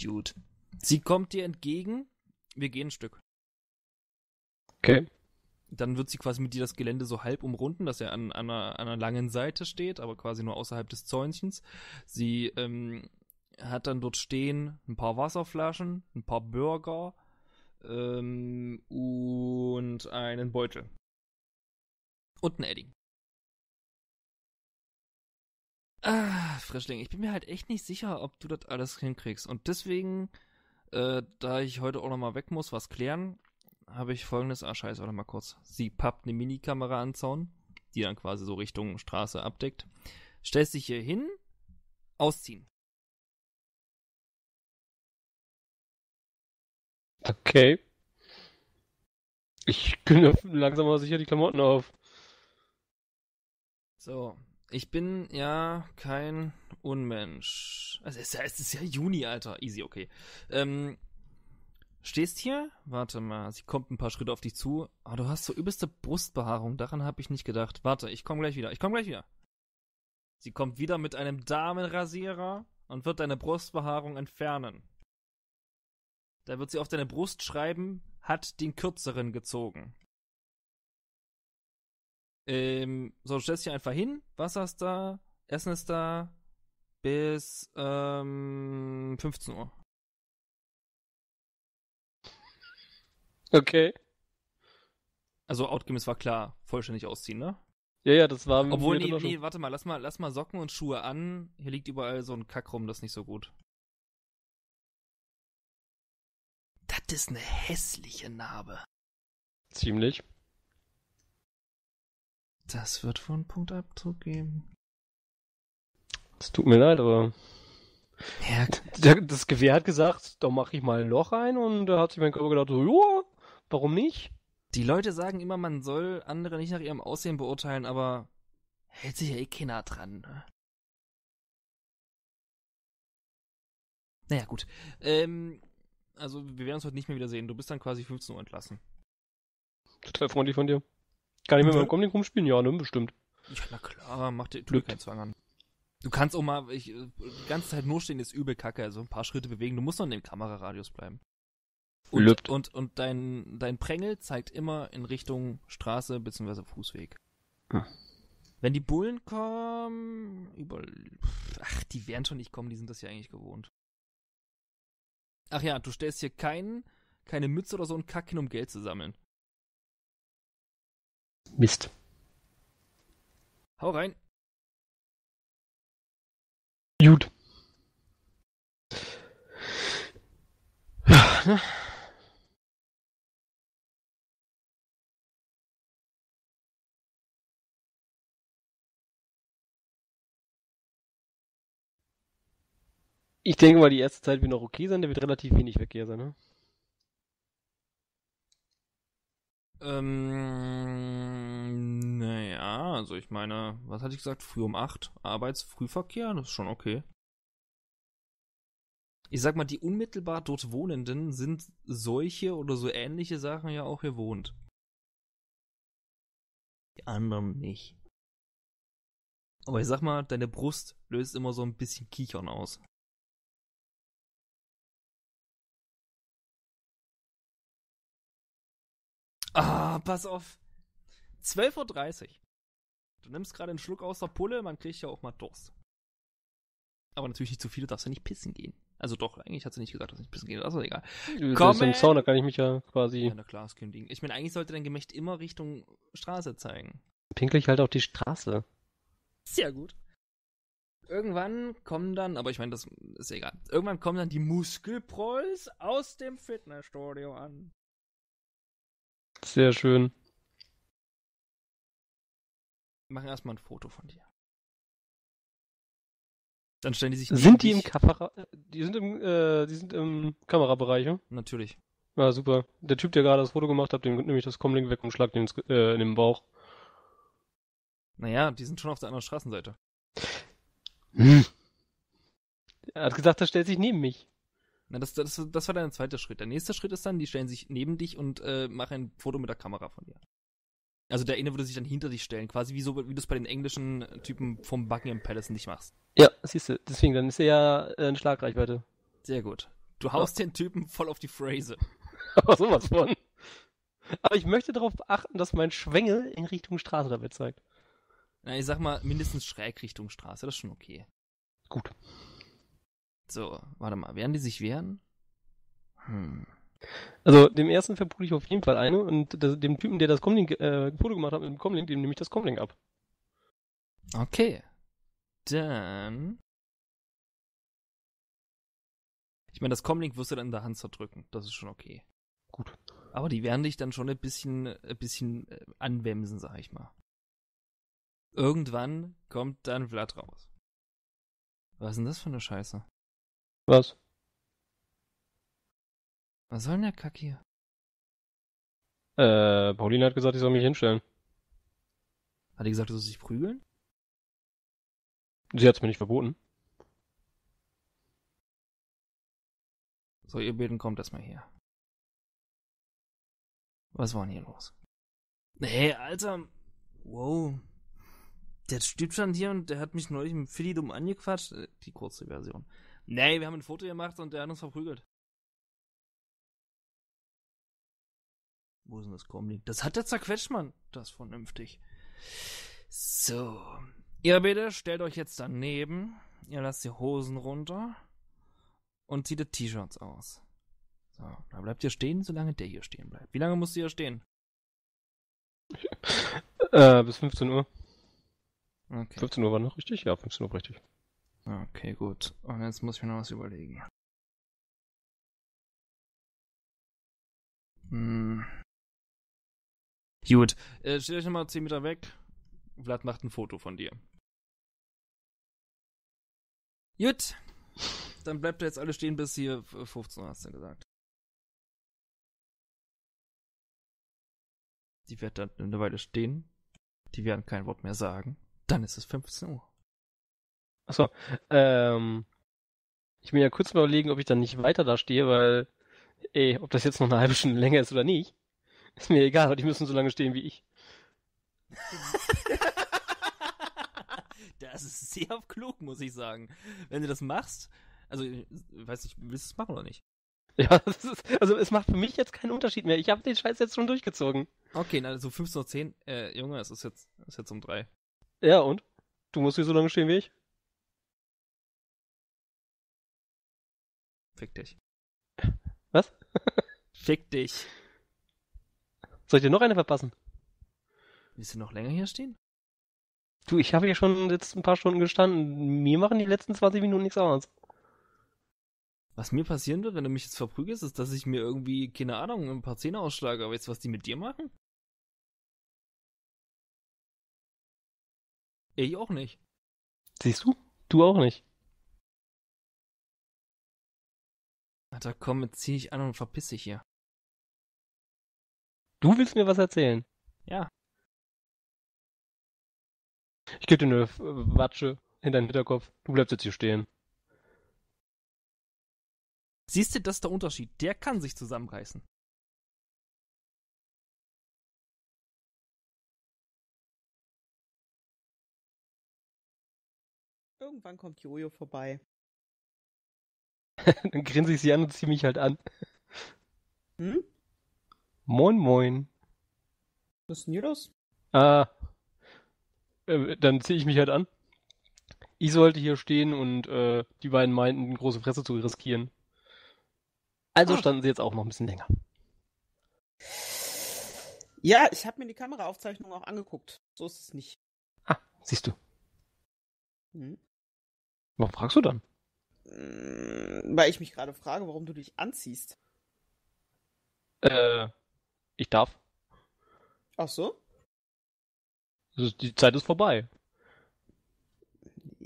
Gut. Sie kommt dir entgegen. Wir gehen ein Stück. Okay. Dann wird sie quasi mit dir das Gelände so halb umrunden, dass er an einer langen Seite steht, aber quasi nur außerhalb des Zäunchens. Sie hat dann dort stehen ein paar Wasserflaschen, ein paar Burger, und einen Beutel. Und einen Edding. Ah, Frischling, ich bin mir halt echt nicht sicher, ob du das alles hinkriegst. Und deswegen, da ich heute auch nochmal weg muss, was klären, habe ich folgendes... Ah, scheiße, warte mal kurz. Sie pappt eine Minikamera an den Zaun, die dann quasi so Richtung Straße abdeckt. Stellst dich hier hin, ausziehen. Okay. Ich knüpfe langsam aber sicher die Klamotten auf. So, ich bin ja kein Unmensch. Also es ist ja Juni, Alter. Easy, okay. Stehst hier? Warte mal, sie kommt ein paar Schritte auf dich zu. Ah, du hast so übelste Brustbehaarung. Daran habe ich nicht gedacht. Warte, ich komme gleich wieder. Sie kommt wieder mit einem Damenrasierer und wird deine Brustbehaarung entfernen. Da wird sie auf deine Brust schreiben, hat den Kürzeren gezogen. So, stellst dich einfach hin. Wasser ist da, Essen ist da, bis 15 Uhr. Okay. Also Outgames war klar, vollständig ausziehen, ne? Ja, das war... Obwohl, nee, warte mal, lass mal Socken und Schuhe an. Hier liegt überall so ein Kack rum, das ist nicht so gut. Das ist eine hässliche Narbe. Ziemlich. Das wird wohl einen Punktabdruck geben. Es tut mir leid, aber... Ja, das Gewehr hat gesagt, da mache ich mal ein Loch rein, und da hat sich mein Körper gedacht, so, joa, warum nicht? Die Leute sagen immer, man soll andere nicht nach ihrem Aussehen beurteilen, aber hält sich ja eh keiner dran, ne? Naja, gut. Also, wir werden uns heute nicht mehr wiedersehen. Du bist dann quasi 15 Uhr entlassen. Total freundlich von dir. Kann ich mit meinem Comlink rumspielen? Ja, ne, bestimmt. Ja, na klar, mach dir, tu dir keinen Zwang an. Du kannst auch mal, die ganze Zeit nur stehen, ist übel kacke, also ein paar Schritte bewegen. Du musst noch in dem Kameraradius bleiben. Und dein Prängel zeigt immer in Richtung Straße bzw. Fußweg. Hm. Wenn die Bullen kommen, die werden schon nicht kommen, die sind das ja eigentlich gewohnt. Ach ja, du stellst hier keine Mütze oder so einen Kack hin, um Geld zu sammeln. Mist. Hau rein. Gut. Ja, ne? Ich denke mal, die erste Zeit wird noch okay sein, da wird relativ wenig Verkehr sein, ne? Naja, also ich meine, was hatte ich gesagt? Früh um 8, Arbeitsfrühverkehr, das ist schon okay. Ich sag mal, die unmittelbar dort Wohnenden sind solche oder so ähnliche Sachen ja auch gewohnt. Die anderen nicht. Aber ich sag mal, deine Brust löst immer so ein bisschen Kichern aus. Ah, pass auf. 12.30 Uhr. Du nimmst gerade einen Schluck aus der Pulle, man kriegt ja auch mal Durst. Aber natürlich nicht zu viel, du darfst ja nicht pissen gehen. Also doch, eigentlich hat sie nicht gesagt, dass ich nicht pissen gehen darf, aber egal. Das ist im Zaun, da kann ich mich ja quasi... Ja, na klar, ist kein Ding. Ich meine, eigentlich sollte dein Gemächt immer Richtung Straße zeigen. Pinkel ich halt auf die Straße. Sehr gut. Irgendwann kommen dann, aber ich meine, das ist ja egal. Irgendwann kommen dann die Muskelprolls aus dem Fitnessstudio an. Sehr schön. Wir machen erstmal ein Foto von dir. Dann stellen die sich... Die sind im Kamerabereich, ja? Natürlich. Ja, super. Der Typ, der gerade das Foto gemacht hat, dem nehme ich das Comlink weg und schlag den in den Bauch. Naja, die sind schon auf der anderen Straßenseite. Hm. Er hat gesagt, das stellt sich neben mich. Na, das war dann der zweite Schritt. Der nächste Schritt ist dann, die stellen sich neben dich und machen ein Foto mit der Kamera von dir. Also der eine würde sich dann hinter dich stellen, quasi wie du es bei den englischen Typen vom Buckingham Palace nicht machst. Ja, siehst du, deswegen, dann ist er ja eine Schlagreichweite. Sehr gut. Du haust den Typen voll auf die Phrase. Aber sowas von. Aber ich möchte darauf achten, dass mein Schwengel in Richtung Straße dabei zeigt. Na, ich sag mal, mindestens schräg Richtung Straße, das ist schon okay. Gut. So, warte mal, werden die sich wehren? Hm. Also, dem ersten verbrüte ich auf jeden Fall eine, und dem Typen, der das Comlink, Foto gemacht hat mit dem Comlink, dem nehme ich das Comlink ab. Okay. Dann... Ich meine, das Comlink wirst du dann in der Hand zerdrücken, das ist schon okay. Gut. Aber die werden dich dann schon ein bisschen anwemsen, sag ich mal. Irgendwann kommt dann Vlad raus. Was ist denn das für eine Scheiße? Was? Was soll denn der Kack hier? Paulina hat gesagt, ich soll mich hinstellen. Hat die gesagt, du sollst dich prügeln? Sie hat's mir nicht verboten. So, ihr Beten, kommt erstmal her. Was war denn hier los? Hey, Alter! Wow. Der Typ stand hier und der hat mich neulich mit Philly dumm angequatscht. Die kurze Version. Nee, wir haben ein Foto gemacht und der hat uns verprügelt. Wo ist denn das Kommen? Das hat der zerquetscht, Mann. Das ist vernünftig. So. Ihr bitte stellt euch jetzt daneben. Ihr lasst die Hosen runter. Und zieht die T-Shirts aus. So, dann bleibt ihr stehen, solange der hier stehen bleibt. Wie lange musst du hier stehen? Bis 15 Uhr. Okay. 15 Uhr war noch richtig? Ja, 15 Uhr richtig. Okay, gut. Und jetzt muss ich mir noch was überlegen. Gut. Steht euch nochmal 10 Meter weg. Vlad macht ein Foto von dir. Gut. Dann bleibt ihr jetzt alle stehen bis hier 15 Uhr, hast du gesagt. Die wird dann eine Weile stehen. Die werden kein Wort mehr sagen. Dann ist es 15 Uhr. Achso. Ich will ja kurz mal überlegen, ob ich dann nicht weiter da stehe, weil, ey, ob das jetzt noch eine halbe Stunde länger ist oder nicht, ist mir egal, weil die müssen so lange stehen wie ich. Das ist sehr klug, muss ich sagen. Wenn du das machst, also, weiß ich, willst du es machen oder nicht? Ja, das ist, also es macht für mich jetzt keinen Unterschied mehr. Ich habe den Scheiß jetzt schon durchgezogen. Okay, na, so 15:10 Uhr, Junge, es ist jetzt um 3. Ja, und? Du musst hier so lange stehen wie ich? Fick dich. Was? Fick dich. Soll ich dir noch eine verpassen? Willst du noch länger hier stehen? Du, ich habe ja schon jetzt ein paar Stunden gestanden. Mir machen die letzten 20 Minuten nichts aus. Was mir passieren wird, wenn du mich jetzt verprügelst, ist, dass ich mir irgendwie, keine Ahnung, ein paar Zähne ausschlage. Aber jetzt, was die mit dir machen? Ich auch nicht. Siehst du? Du auch nicht. Alter, komm, jetzt zieh ich an und verpiss dich hier. Du willst mir was erzählen? Ja. Ich geb dir eine Watsche in deinen Hinterkopf. Du bleibst jetzt hier stehen. Siehst du, das ist der Unterschied. Der kann sich zusammenreißen. Irgendwann kommt Jojo vorbei. Dann grinse ich sie an und ziehe mich halt an. Hm? Moin, moin. Was ist denn hier los? Ah. Dann ziehe ich mich halt an. Ich sollte hier stehen und die beiden meinten, eine große Fresse zu riskieren. Also standen sie jetzt auch noch ein bisschen länger. Ja, ich habe mir die Kameraaufzeichnung auch angeguckt. So ist es nicht. Ah, siehst du. Hm? Warum fragst du dann? Weil ich mich gerade frage, warum du dich anziehst. Ich darf. Ach so? Die Zeit ist vorbei.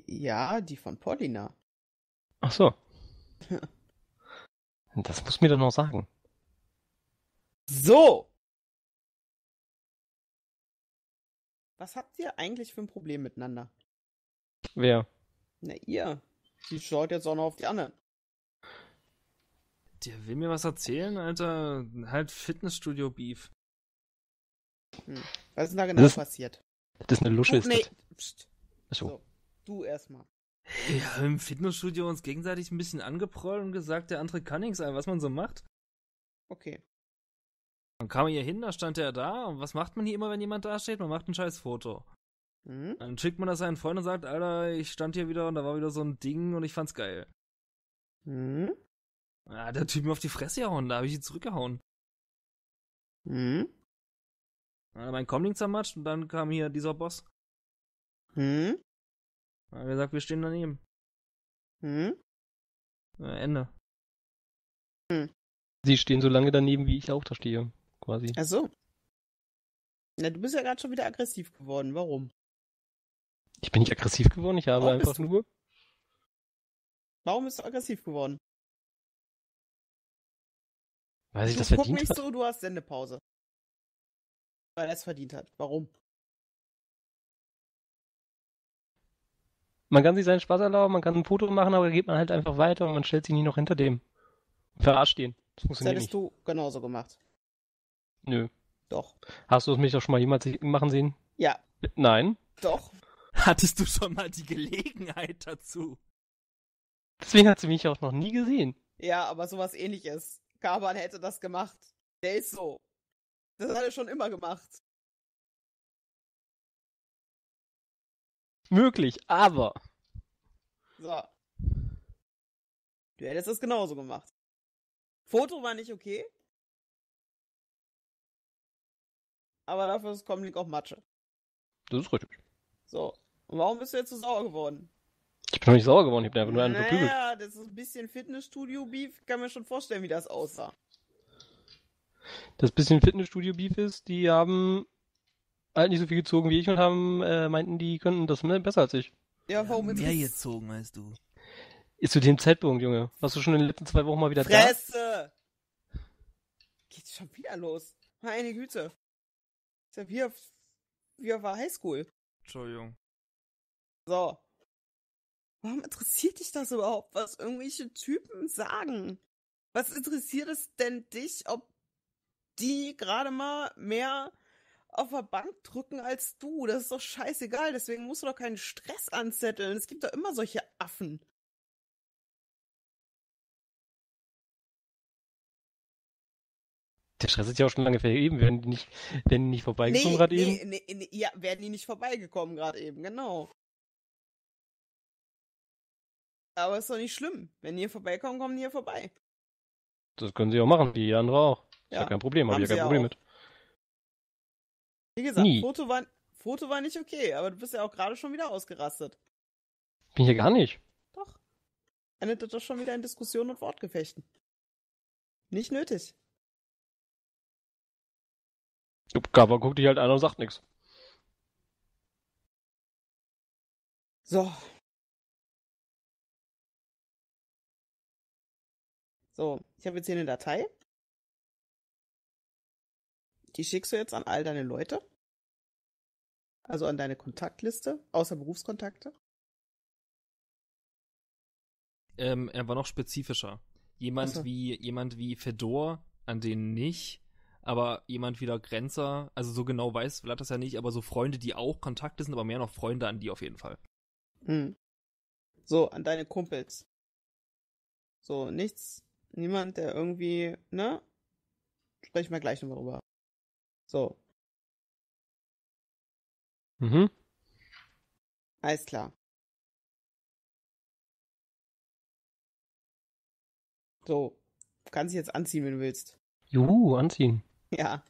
Ja, die von Paulina. Ach so. Das muss mir doch noch sagen. So! Was habt ihr eigentlich für ein Problem miteinander? Wer? Na, ihr. Die schaut jetzt auch noch auf die anderen. Der will mir was erzählen, Alter. Halt Fitnessstudio-Beef. Hm. Was ist denn da genau passiert? Das ist eine Lusche, ist nee. Das. So, du erstmal. Ja, im Fitnessstudio uns gegenseitig ein bisschen angeprollt und gesagt, der andere kann nichts, was man so macht. Okay. Dann kam er hier hin, da stand er da. Und was macht man hier immer, wenn jemand da steht? Man macht ein scheiß Foto. Mhm. Dann schickt man das seinen Freund und sagt, Alter, ich stand hier wieder und da war wieder so ein Ding und ich fand's geil. Mhm. Ah, der Typ mir auf die Fresse gehauen, da habe ich ihn zurückgehauen. Mhm. Dann hat mein Comlink zermatscht und dann kam hier dieser Boss. Hm? Dann hat er gesagt, wir stehen daneben. Hm? Na, Ende. Hm. Sie stehen so lange daneben, wie ich auch da stehe, quasi. Ach so. Na, du bist ja gerade schon wieder aggressiv geworden. Warum? Ich bin nicht aggressiv geworden, ich habe einfach nur... Warum bist du aggressiv geworden? Weiß ich, das verdient hat. Guck nicht so, du hast Sendepause. Weil er es verdient hat. Warum? Man kann sich seinen Spaß erlauben, man kann ein Foto machen, aber geht man halt einfach weiter und man stellt sich nie noch hinter dem. Verarscht ihn. Das hättest nicht. Du genauso gemacht. Nö. Doch. Hast du es mich doch schon mal jemals machen sehen? Ja. Nein. Doch. Hattest du schon mal die Gelegenheit dazu? Deswegen hat sie mich auch noch nie gesehen. Ja, aber sowas Ähnliches. Kaban hätte das gemacht. Der ist so. Das hat er schon immer gemacht. Möglich, aber... So. Du hättest das genauso gemacht. Foto war nicht okay. Aber dafür ist Comlink auch Matsche. Das ist richtig. So. Und warum bist du jetzt so sauer geworden? Ich bin doch nicht sauer geworden, ich bin einfach nur einen verprügelt. Naja, das ist ein bisschen Fitnessstudio-Beef. Ich kann mir schon vorstellen, wie das aussah. Das bisschen Fitnessstudio-Beef ist, die haben halt nicht so viel gezogen wie ich und haben meinten, die könnten das besser als ich. Ja, warum ja, mehr gezogen, weißt du? Ist zu dem Zeitpunkt, Junge. Warst du schon in den letzten 2 Wochen mal wieder Fresse! Da? Fresse! Geht's schon wieder los? Meine Güte. Ist ja wie auf Highschool. Entschuldigung. So. Warum interessiert dich das überhaupt, was irgendwelche Typen sagen? Was interessiert es denn dich, ob die gerade mal mehr auf der Bank drücken als du? Das ist doch scheißegal, deswegen musst du doch keinen Stress anzetteln. Es gibt doch immer solche Affen. Der Stress ist ja auch schon lange vergeben, werden die nicht vorbeigekommen gerade eben? Nee, ja, werden die nicht vorbeigekommen gerade eben, genau. Aber ist doch nicht schlimm. Wenn die hier vorbeikommen, kommen die hier vorbei. Das können sie auch machen, wie jeder andere auch. Ist ja kein Problem, habe ich ja kein Problem mit. Wie gesagt, Foto war nicht okay, aber du bist ja auch gerade schon wieder ausgerastet. Bin ich ja gar nicht. Doch. Endet das doch schon wieder in Diskussionen und Wortgefechten. Nicht nötig. Aber guckt dich halt an und sagt nichts. So. So, ich habe jetzt hier eine Datei. Die schickst du jetzt an all deine Leute. Also an deine Kontaktliste, außer Berufskontakte. Er war noch spezifischer. Jemand wie Fedor, an den nicht, aber jemand wie der Grenzer, also so genau weiß Vlad das ja nicht, aber so Freunde, die auch Kontakte sind, aber mehr noch Freunde an die auf jeden Fall. Hm. So, an deine Kumpels. So, nichts, niemand, der irgendwie, ne? Sprechen wir gleich nochmal drüber. So. Mhm. Alles klar. So. Du kannst dich jetzt anziehen, wenn du willst. Juhu, anziehen. Ja.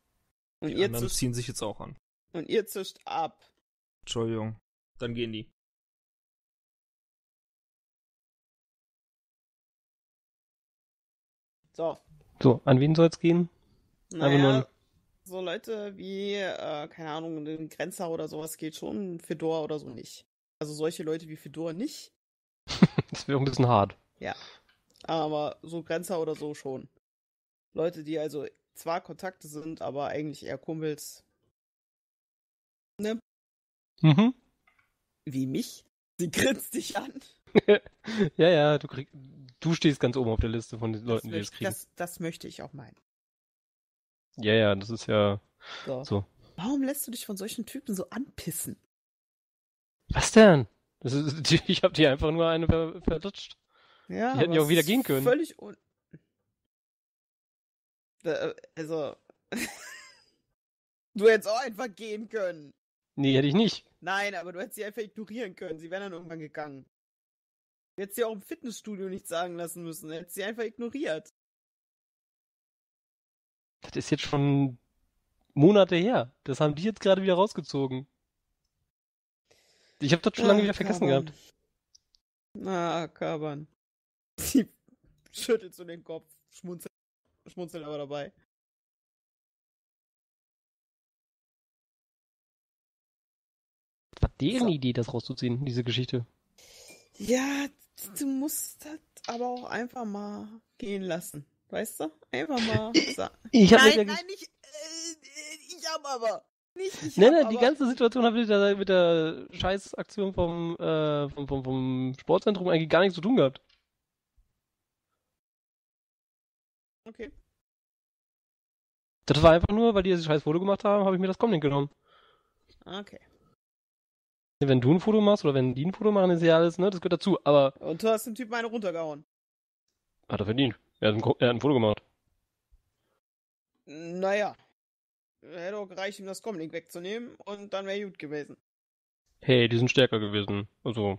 Und die anderen ziehen sich jetzt auch an. Und ihr zischt ab. Entschuldigung. Dann gehen die. So. So, an wen soll's gehen? Naja. So Leute wie, keine Ahnung, den Grenzer oder sowas geht schon, Fedor oder so nicht. Also solche Leute wie Fedor nicht. Das wäre ein bisschen hart. Ja, aber so Grenzer oder so schon. Leute, die also zwar Kontakte sind, aber eigentlich eher Kumpels. Ne? Mhm. Wie mich? Sie grinst dich an. Ja, du stehst ganz oben auf der Liste von den Leuten, die das kriegen. Das möchte ich auch meinen. Ja, das ist ja so. Warum lässt du dich von solchen Typen so anpissen? Was denn? Ich hab dir einfach nur eine verdutscht. Ja, die hätten ja auch wieder gehen können. Völlig also... Du hättest auch einfach gehen können. Nee, hätte ich nicht. Nein, aber du hättest sie einfach ignorieren können. Sie wären dann irgendwann gegangen. Du hättest sie auch im Fitnessstudio nicht sagen lassen müssen. Du hättest sie einfach ignoriert. Das ist jetzt schon Monate her. Das haben die jetzt gerade wieder rausgezogen. Ich habe das schon lange wieder vergessen gehabt. Na, Kaban. Sie schüttelt so den Kopf, schmunzelt aber dabei. Das war deren Idee, das rauszuziehen, diese Geschichte. Ja, du musst das aber auch einfach mal gehen lassen. Weißt du? Einfach mal sagen. Die ganze Situation hat mit der Scheißaktion vom Sportzentrum eigentlich gar nichts zu tun gehabt. Okay. Das war einfach nur, weil die das scheiß Foto gemacht haben, habe ich mir das Comlink genommen. Okay. Wenn du ein Foto machst oder wenn die ein Foto machen, ist ja alles, ne? Das gehört dazu, aber... Und du hast den Typen eine runtergehauen. Hat er verdient. Er hat ein Foto gemacht. Naja. Hätte auch gereicht, ihm das Comlink wegzunehmen und dann wäre gut gewesen. Hey, die sind stärker gewesen. Also,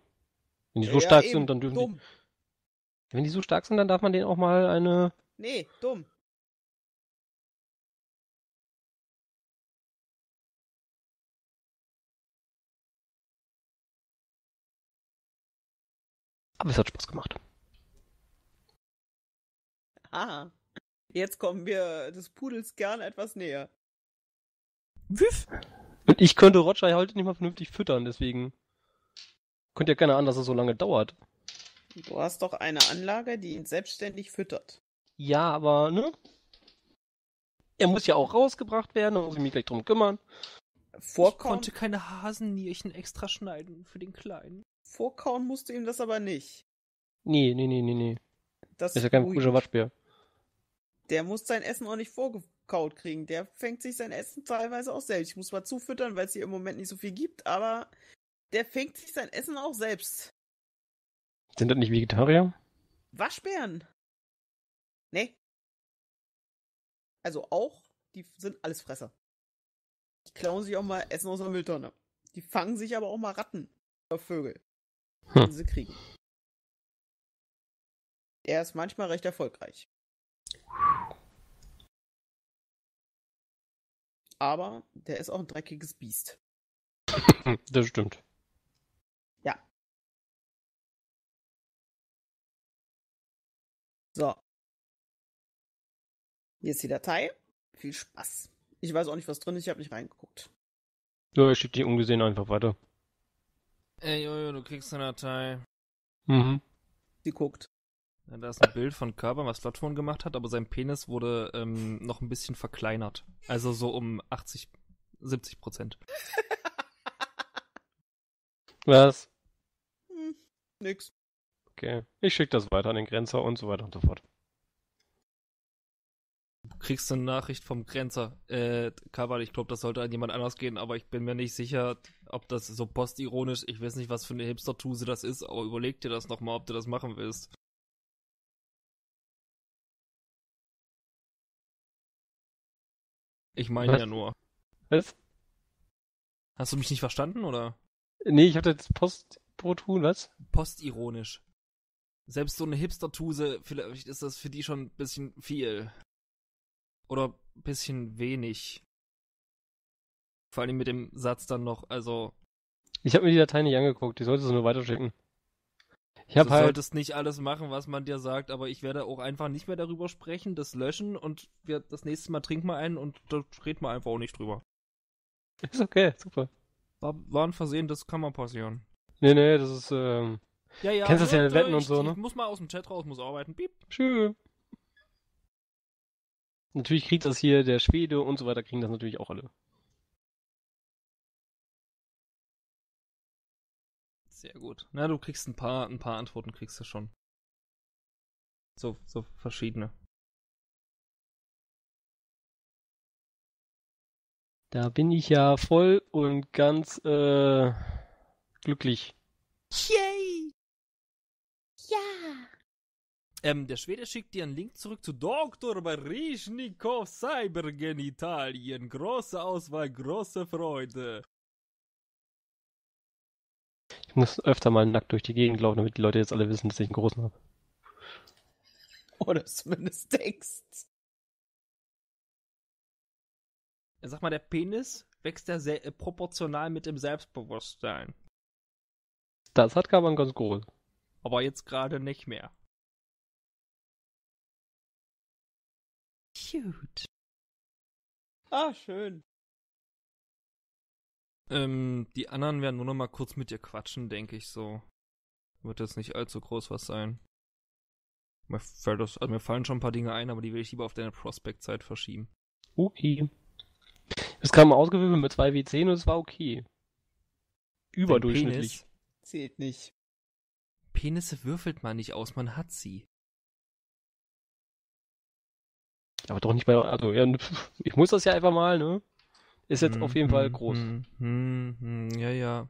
wenn die so stark sind, dann dürfen dumm. Die... Wenn die so stark sind, dann darf man denen auch mal eine... Nee, dumm. Aber es hat Spaß gemacht. Ah, jetzt kommen wir des Pudels gern etwas näher. Wiff! Und ich könnte Roger heute nicht mal vernünftig füttern, deswegen. Könnt ja keiner an, dass es so lange dauert. Du hast doch eine Anlage, die ihn selbstständig füttert. Ja, aber, ne? Er muss ja auch rausgebracht werden, da muss ich mich gleich drum kümmern. Vorkauen... Ich konnte keine Hasennierchen extra schneiden für den Kleinen. Vorkauen musste ihm das aber nicht. Nee. Das ist ja kein komischer Waschbär. Der muss sein Essen auch nicht vorgekaut kriegen. Der fängt sich sein Essen teilweise auch selbst. Ich muss mal zufüttern, weil es hier im Moment nicht so viel gibt, aber der fängt sich sein Essen auch selbst. Sind das nicht Vegetarier? Waschbären? Nee. Also auch, die sind alles Fresser. Die klauen sich auch mal Essen aus der Mülltonne. Die fangen sich aber auch mal Ratten oder Vögel, die sie kriegen. Der ist manchmal recht erfolgreich. Aber der ist auch ein dreckiges Biest. Das stimmt. Ja. So. Hier ist die Datei. Viel Spaß. Ich weiß auch nicht, was drin ist. Ich habe nicht reingeguckt. Ja, ich schicke die ungesehen einfach weiter. Ey, Jojo, du kriegst eine Datei. Mhm. Sie guckt. Ja, da ist ein Bild von Kaban, was Plattform gemacht hat, aber sein Penis wurde noch ein bisschen verkleinert. Also so um 70%. Was? Hm, nix. Okay, ich schicke das weiter an den Grenzer und so weiter und so fort. Du kriegst eine Nachricht vom Grenzer. Kaban, ich glaube, das sollte an jemand anders gehen, aber ich bin mir nicht sicher, ob das so postironisch, ich weiß nicht, was für eine Hipster-Tuse das ist, aber überleg dir das nochmal, ob du das machen willst. Ich meine ja nur. Was? Hast du mich nicht verstanden, oder? Nee, ich hatte jetzt Post-Pro-Tun, was? Postironisch. Selbst so eine Hipster-Tuse, vielleicht ist das für die schon ein bisschen viel. Oder ein bisschen wenig. Vor allem mit dem Satz dann noch, also... Ich habe mir die Datei nicht angeguckt, die solltest du nur weiterschicken. Du solltest nicht alles machen, was man dir sagt, aber ich werde auch einfach nicht mehr darüber sprechen, das löschen und wir das nächste Mal trinken wir einen und da reden wir einfach auch nicht drüber. Ist okay, super. War ein Versehen, das kann mal passieren. Nee, das ist, Ja, kennst das ja in Wetten und so, ne? Ich muss mal aus dem Chat raus, muss arbeiten. Piep. Tschüss. Natürlich kriegt das hier der Schwede und so weiter, kriegen das natürlich auch alle. Sehr gut. Na, du kriegst ein paar Antworten, kriegst du schon. So verschiedene. Da bin ich ja voll und ganz, glücklich. Yay! Ja! Der Schwede schickt dir einen Link zurück zu Dr. Barischnikow Cybergen Italien. Große Auswahl, große Freude. Ich muss öfter mal nackt durch die Gegend laufen, damit die Leute jetzt alle wissen, dass ich einen großen habe. Oder zumindest denkst. Sag mal, der Penis wächst ja sehr, proportional mit dem Selbstbewusstsein. Das hat Kaban ganz groß. Aber jetzt gerade nicht mehr. Cute. Ah, schön. Die anderen werden nur noch mal kurz mit dir quatschen, denke ich so. Wird jetzt nicht allzu groß was sein. Mir fallen schon ein paar Dinge ein, aber die will ich lieber auf deine Prospect-Zeit verschieben. Okay. Es kam ausgewürfelt mit 2W10 und es war okay. Überdurchschnittlich. Penis zählt nicht. Penisse würfelt man nicht aus, man hat sie. Aber doch nicht bei... Also, ja, ich muss das ja einfach mal, ne? Ist jetzt auf jeden Fall groß. Ja.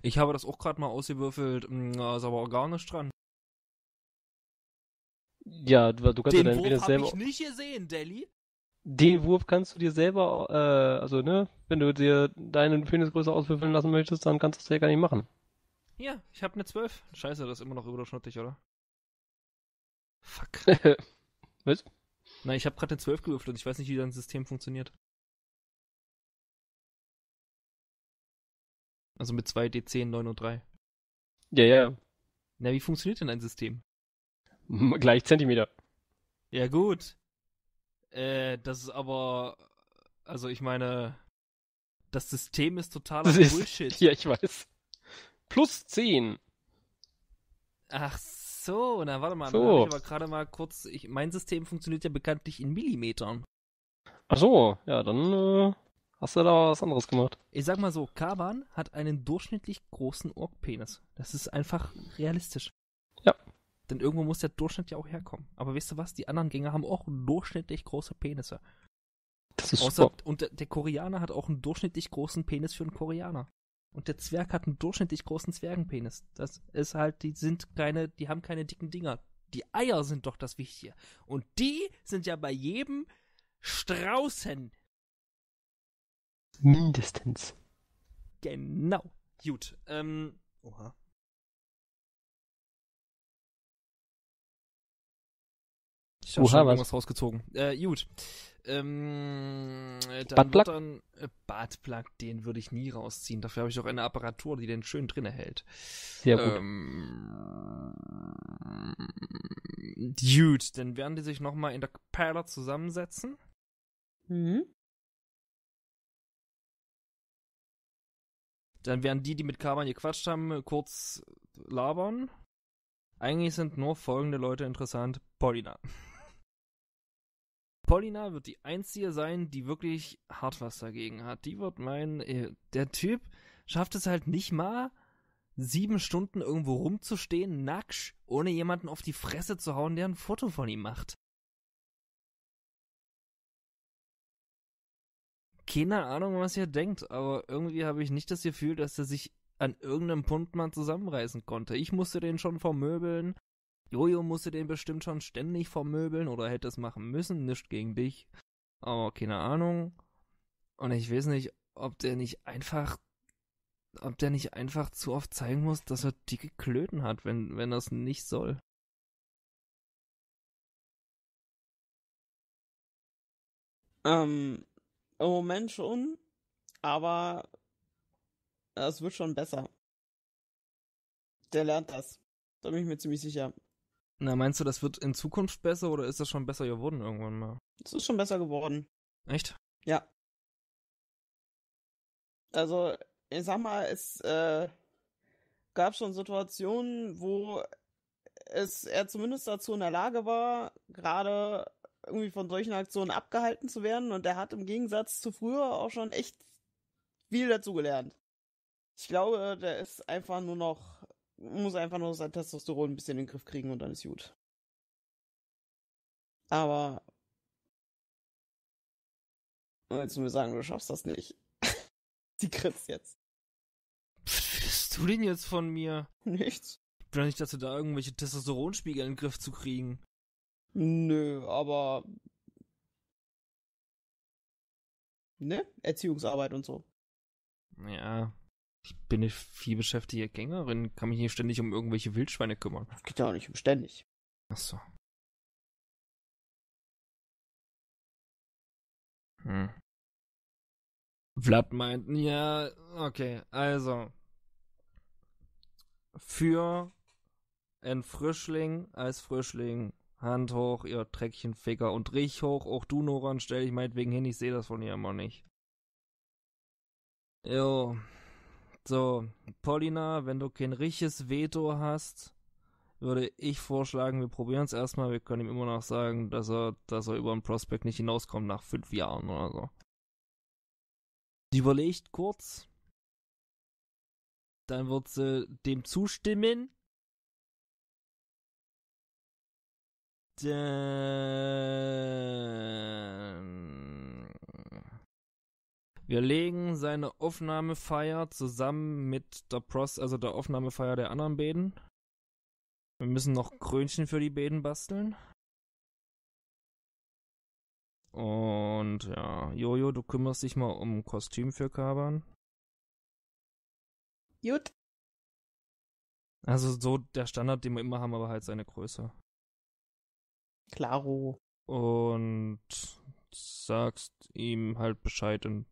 Ich habe das auch gerade mal ausgewürfelt. Da ist aber auch gar nichts dran. Ja, du kannst den ja deinen Penis selber... Den Wurf habe ich nicht gesehen, Deli. Den Wurf kannst du dir selber... wenn du dir deine Penisgröße auswürfeln lassen möchtest, dann kannst du das ja gar nicht machen. Ja, ich habe eine 12. Scheiße, das ist immer noch überschnittlich, oder? Fuck. Was? Nein, ich habe gerade eine 12 gewürfelt und ich weiß nicht, wie dein System funktioniert. Also mit 2D10, 9 und 3. Ja. Na, wie funktioniert denn ein System? Gleich Zentimeter. Ja, gut. Das ist aber... Also ich meine... Das System ist totaler Bullshit. Ja, ich weiß. +10. Ach so, na warte mal. So. Hab ich aber gerade mal kurz. Mein System funktioniert ja bekanntlich in Millimetern. Ach so, ja, dann hast du da was anderes gemacht. Ich sag mal so, Kaban hat einen durchschnittlich großen Ork-Penis. Das ist einfach realistisch. Ja. Denn irgendwo muss der Durchschnitt ja auch herkommen. Aber weißt du was? Die anderen Gänger haben auch durchschnittlich große Penisse. Das ist außer, super. Und der Koreaner hat auch einen durchschnittlich großen Penis für einen Koreaner. Und der Zwerg hat einen durchschnittlich großen Zwergenpenis. Das ist halt, die haben keine dicken Dinger. Die Eier sind doch das Wichtige. Und die sind ja bei jedem Straußen. Mindestens. Genau. Gut. Oha. Ich habe schon irgendwas rausgezogen. Gut. Bartplug, den würde ich nie rausziehen. Dafür habe ich doch eine Apparatur, die den schön drin hält. Sehr gut. Dude, dann werden die sich nochmal in der Perle zusammensetzen. Mhm. Dann werden die mit Kaban gequatscht haben, kurz labern. Eigentlich sind nur folgende Leute interessant. Paulina. Paulina wird die einzige sein, die wirklich hart was dagegen hat. Die wird meinen, der Typ schafft es halt nicht mal, 7 Stunden irgendwo rumzustehen, nackt, ohne jemanden auf die Fresse zu hauen, der ein Foto von ihm macht. Keine Ahnung, was ihr denkt, aber irgendwie habe ich nicht das Gefühl, dass er sich an irgendeinem Punkt mal zusammenreißen konnte. Ich musste den schon vermöbeln. Jojo musste den bestimmt schon ständig vermöbeln oder hätte es machen müssen. Nicht gegen dich. Aber keine Ahnung. Und ich weiß nicht, ob der nicht einfach zu oft zeigen muss, dass er dicke Klöten hat, wenn das nicht soll. Im Moment schon, aber es wird schon besser. Der lernt das. Da bin ich mir ziemlich sicher. Na, meinst du, das wird in Zukunft besser oder ist das schon besser geworden irgendwann mal? Es ist schon besser geworden. Echt? Ja. Also, ich sag mal, es gab schon Situationen, wo er zumindest dazu in der Lage war, gerade irgendwie von solchen Aktionen abgehalten zu werden. Und er hat im Gegensatz zu früher auch schon echt viel dazu gelernt. Ich glaube, der ist einfach nur noch... Muss einfach nur sein Testosteron ein bisschen in den Griff kriegen und dann ist gut. Aber jetzt nur sagen, du schaffst das nicht. Die kriegst jetzt. Was willst du denn jetzt von mir? Nichts. Ich bin doch nicht dazu da, irgendwelche Testosteronspiegel in den Griff zu kriegen. Nö, aber... Ne? Erziehungsarbeit und so. Ja... Ich bin eine vielbeschäftigte Gängerin, kann mich nicht ständig um irgendwelche Wildschweine kümmern. Das geht ja auch nicht um ständig. Ach so. Vlad meint, ja, okay, also. Für ein Frischling, als Frischling, Hand hoch, ihr Dreckchenficker und riech hoch, auch du, Noran, stell dich meinetwegen hin, ich sehe das von hier immer nicht. Jo. So, Paulina, wenn du kein richtiges Veto hast, würde ich vorschlagen, wir probieren es erstmal. Wir können ihm immer noch sagen, dass er über den Prospect nicht hinauskommt nach 5 Jahren oder so. Die überlegt kurz. Dann wird sie dem zustimmen. Wir legen seine Aufnahmefeier zusammen mit der Aufnahmefeier der anderen Bäden. Wir müssen noch Krönchen für die Bäden basteln. Und ja, Jojo, du kümmerst dich mal um ein Kostüm für Kaban. Gut. Also so der Standard, den wir immer haben, aber halt seine Größe. Klaro. Und sagst ihm halt Bescheid in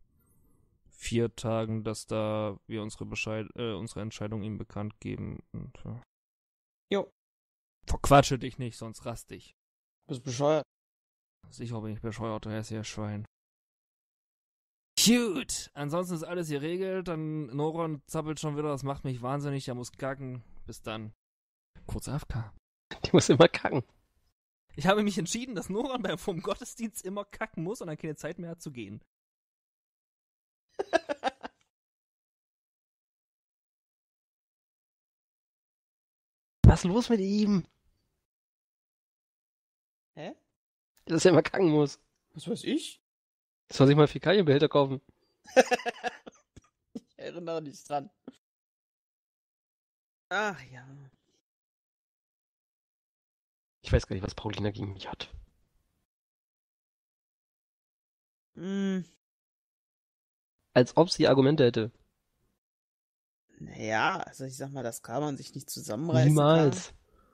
4 Tagen, dass da wir unsere Entscheidung ihm bekannt geben. Und, ja. Jo. Verquatsche dich nicht, sonst rast dich. Bist bescheuert. Sicher bin ich bescheuert, du hässliches Schwein. Cute. Ansonsten ist alles geregelt. Dann Noron zappelt schon wieder. Das macht mich wahnsinnig. Er muss kacken. Bis dann. Kurz AFK. Die muss immer kacken. Ich habe mich entschieden, dass Noron vom Gottesdienst immer kacken muss und dann keine Zeit mehr hat zu gehen. Was ist los mit ihm? Hä? Dass er immer kacken muss. Was weiß ich? Jetzt soll ich mal Fäkalienbehälter kaufen. Ich erinnere mich dran. Ach ja. Ich weiß gar nicht, was Paulina gegen mich hat. Mhm. Als ob sie Argumente hätte. Naja, also ich sag mal, das kann man sich nicht zusammenreißen. Niemals.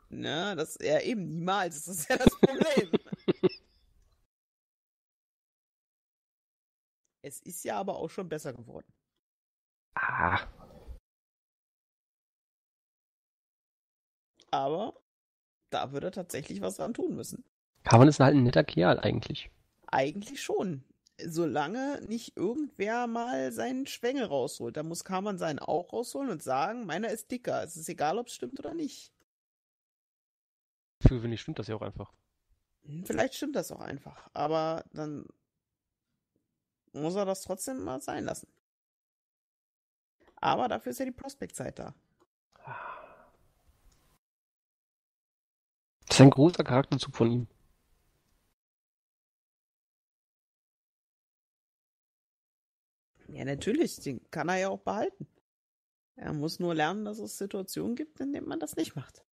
Na, das ja eben niemals. Das ist ja das Problem. Es ist ja aber auch schon besser geworden. Ah. Aber da würde er tatsächlich was dran tun müssen. Kaban ist halt ein netter Kerl eigentlich. Eigentlich schon. Solange nicht irgendwer mal seinen Schwengel rausholt. Da muss Kaban seinen auch rausholen und sagen, meiner ist dicker. Es ist egal, ob es stimmt oder nicht. Für mich stimmt das ja auch einfach. Vielleicht stimmt das auch einfach. Aber dann muss er das trotzdem mal sein lassen. Aber dafür ist ja die Prospect-Zeit da. Das ist ein großer Charakterzug von ihm. Ja, natürlich. Den kann er ja auch behalten. Er muss nur lernen, dass es Situationen gibt, in denen man das nicht macht.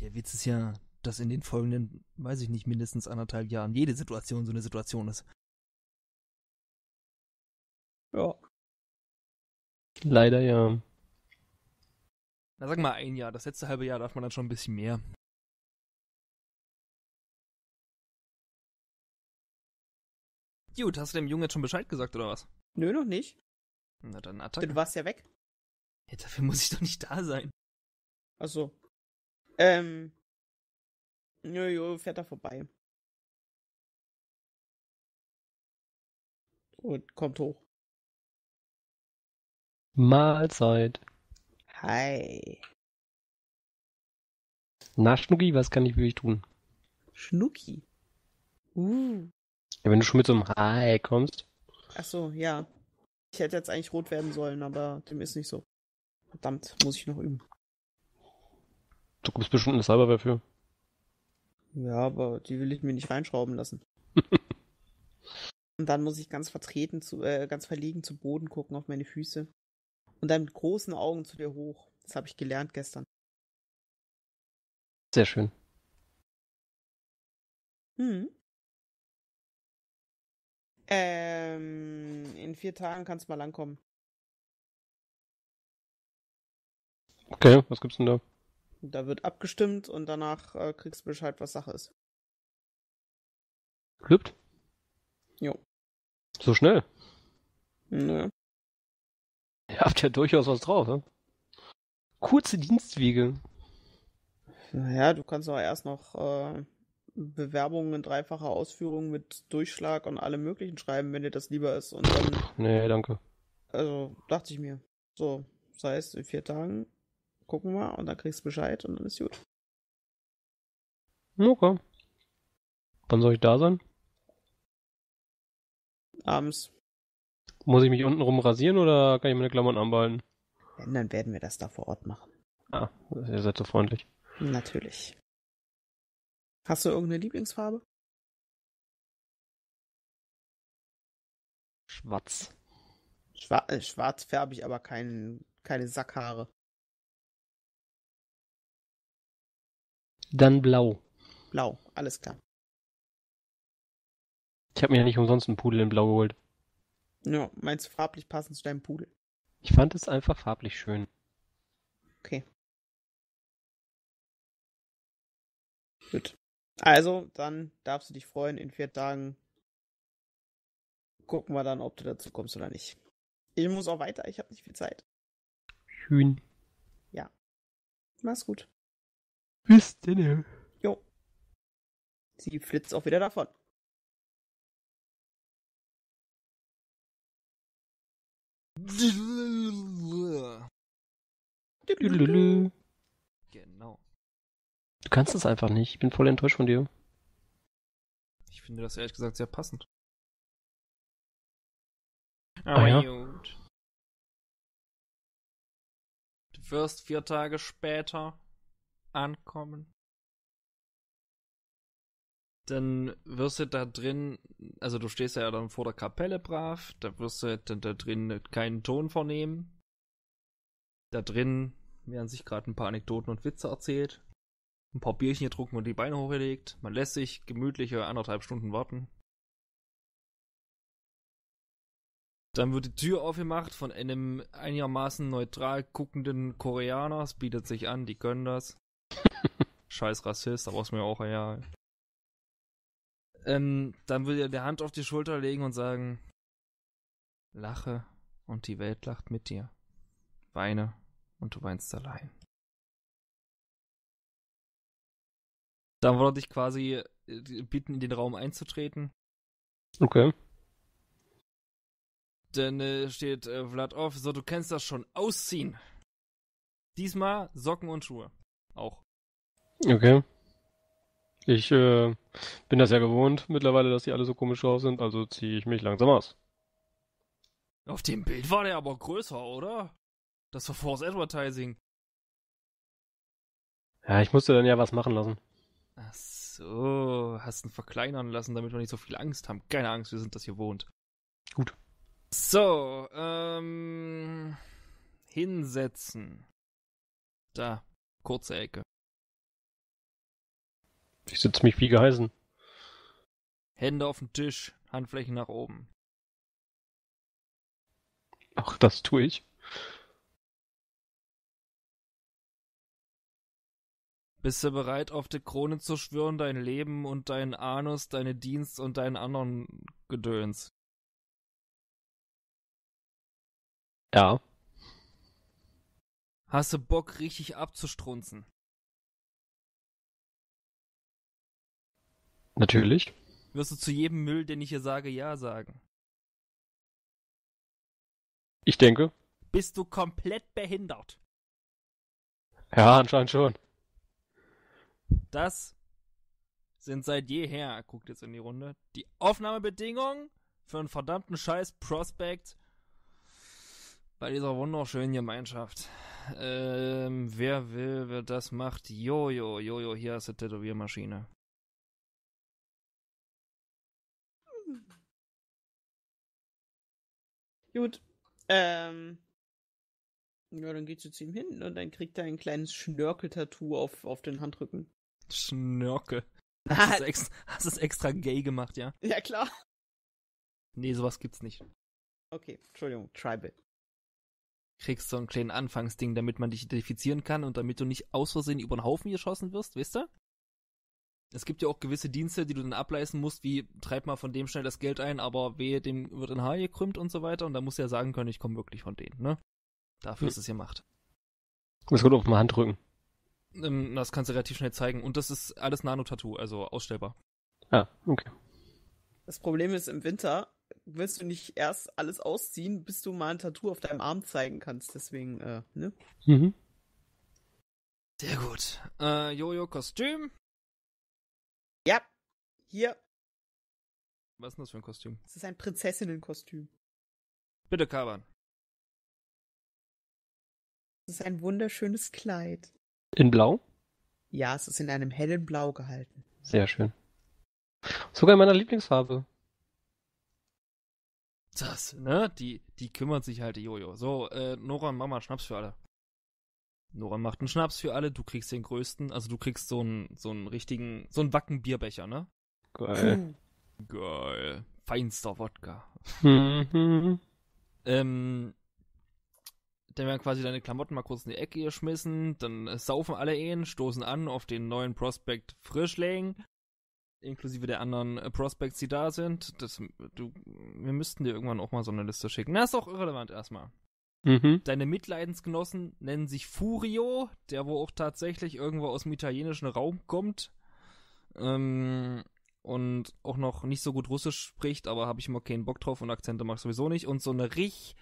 Der Witz ist ja, dass in den folgenden, weiß ich nicht, mindestens 1,5 Jahren jede Situation so eine Situation ist. Ja. Leider ja. Na, sag mal ein Jahr. Das letzte halbe Jahr darf man dann schon ein bisschen mehr. Gut, hast du dem Jungen jetzt schon Bescheid gesagt, oder was? Nö, noch nicht. Na dann Attacke. Du warst ja weg. Ja, dafür muss ich doch nicht da sein. Ach so. Jojo fährt da vorbei. Und kommt hoch. Mahlzeit. Hi. Na, Schnucki, was kann ich für dich tun? Schnucki? Ja, wenn du schon mit so einem Hi kommst. Ach so, ja. Ich hätte jetzt eigentlich rot werden sollen, aber dem ist nicht so. Verdammt, muss ich noch üben. Du kommst bestimmt eine Cyberware für. Ja, aber die will ich mir nicht reinschrauben lassen. Und dann muss ich ganz verlegen zu Boden gucken auf meine Füße. Und dann mit großen Augen zu dir hoch. Das habe ich gelernt gestern. Sehr schön. In 4 Tagen kannst du mal langkommen. Okay, was gibt's denn da? Da wird abgestimmt und danach kriegst du Bescheid, was Sache ist. Klüppt? Jo. So schnell? Nö. Ihr habt ja durchaus was drauf, ne? Kurze Dienstwege. Naja, du kannst auch erst noch Bewerbungen in dreifacher Ausführung mit Durchschlag und allem möglichen schreiben, wenn dir das lieber ist. Und dann, nee, danke. Also, dachte ich mir. So, das heißt, in 4 Tagen gucken wir und dann kriegst du Bescheid und dann ist gut. Okay. Wann soll ich da sein? Abends. Muss ich mich untenrum rasieren oder kann ich meine Klamotten anbehalten? Wenn, dann werden wir das da vor Ort machen. Ah, ihr seid so freundlich. Natürlich. Hast du irgendeine Lieblingsfarbe? Schwarz. Schwarz färbe ich aber keine Sackhaare. Dann blau. Blau, alles klar. Ich habe mir ja nicht umsonst einen Pudel in blau geholt. Ja, meinst du farblich passend zu deinem Pudel? Ich fand es einfach farblich schön. Okay. Gut. Also, dann darfst du dich freuen. In 4 Tagen gucken wir dann, ob du dazu kommst oder nicht. Ich muss auch weiter, ich habe nicht viel Zeit. Schön. Ja. Mach's gut. Bis denn. Jo. Sie flitzt auch wieder davon. Genau. Du kannst es einfach nicht. Ich bin voll enttäuscht von dir. Ich finde das ehrlich gesagt sehr passend. Aber gut. Du wirst 4 Tage später ankommen. Dann wirst du da drin, also du stehst ja dann vor der Kapelle brav, da wirst du dann da drin keinen Ton vernehmen. Da drin werden sich gerade ein paar Anekdoten und Witze erzählt, ein paar Bierchen getrunken und die Beine hochgelegt. Man lässt sich gemütliche 1,5 Stunden warten. Dann wird die Tür aufgemacht von einem einigermaßen neutral guckenden Koreaner. Es bietet sich an, die können das. Scheiß Rassist, da brauchst du mir auch ja. Dann würde er die Hand auf die Schulter legen und sagen, lache und die Welt lacht mit dir. Weine und du weinst allein. Dann würde er dich quasi bitten, in den Raum einzutreten. Okay. Dann steht Vlad auf, so du kennst das schon, ausziehen. Diesmal Socken und Schuhe. Auch. Okay. Ich bin das ja gewohnt mittlerweile, dass die alle so komisch drauf sind, also ziehe ich mich langsam aus. Auf dem Bild war der aber größer, oder? Das war Force Advertising. Ja, ich musste dann ja was machen lassen. Ach so, hast ihn verkleinern lassen, damit wir nicht so viel Angst haben. Keine Angst, wir sind das gewohnt. Gut. So, hinsetzen. Da, kurze Ecke. Ich sitze mich wie geheißen. Hände auf den Tisch, Handflächen nach oben. Ach, das tue ich. Bist du bereit, auf die Krone zu schwören, dein Leben und deinen Anus, deine Dienst und deinen anderen Gedöns? Ja. Hast du Bock, richtig abzustrunzen? Natürlich. Wirst du zu jedem Müll, den ich hier sage, ja sagen? Ich denke. Bist du komplett behindert? Ja, anscheinend schon. Das sind seit jeher, guckt jetzt in die Runde, die Aufnahmebedingungen für einen verdammten Scheiß Prospect bei dieser wunderschönen Gemeinschaft. Wer will, wer das macht? Jojo, Jojo, hier hast du die Tätowiermaschine. Gut, ja, dann geht sie zu ihm hin und dann kriegt er ein kleines Schnörkel-Tattoo auf den Handrücken. Schnörkel? Hast du es extra gay gemacht, ja? Ja, klar. Nee, sowas gibt's nicht. Okay, Entschuldigung, Tribal. Kriegst so einen kleinen Anfangsding, damit man dich identifizieren kann und damit du nicht aus Versehen über den Haufen geschossen wirst, weißt du? Es gibt ja auch gewisse Dienste, die du dann ableisten musst, wie treib mal von dem schnell das Geld ein, aber wehe, dem wird ein Haar gekrümmt und so weiter. Und da musst du ja sagen können, ich komme wirklich von denen, ne? Dafür ist es gemacht. Das wird auf meine Hand drücken. Das kannst du relativ schnell zeigen. Und das ist alles Nano-Tattoo, also ausstellbar. Ah, okay. Das Problem ist, im Winter willst du nicht erst alles ausziehen, bis du mal ein Tattoo auf deinem Arm zeigen kannst. Deswegen, ne? Mhm. Sehr gut. Jojo-Kostüm. Ja, hier. Was ist denn das für ein Kostüm? Es ist ein Prinzessinnenkostüm. Bitte, Kaban. Es ist ein wunderschönes Kleid. In Blau? Ja, es ist in einem hellen Blau gehalten. Sehr schön. Sogar in meiner Lieblingsfarbe. Das, ne? Die kümmert sich halt, die Jojo. So, Noron, mach mal Schnaps für alle. Noran macht einen Schnaps für alle, du kriegst den größten, also du kriegst so einen Wacken-Bierbecher, ne? Geil. Geil. Feinster Wodka. Dann werden quasi deine Klamotten mal kurz in die Ecke geschmissen, dann saufen alle stoßen an auf den neuen Prospect Frischling, inklusive der anderen Prospects, die da sind. Wir müssten dir irgendwann auch mal so eine Liste schicken. Na, ist auch irrelevant erstmal. Deine Mitleidensgenossen nennen sich Furio, der wohl auch tatsächlich irgendwo aus dem italienischen Raum kommt und auch noch nicht so gut Russisch spricht, aber habe ich immer keinen Bock drauf und Akzente mag ich sowieso nicht. Und so eine richtig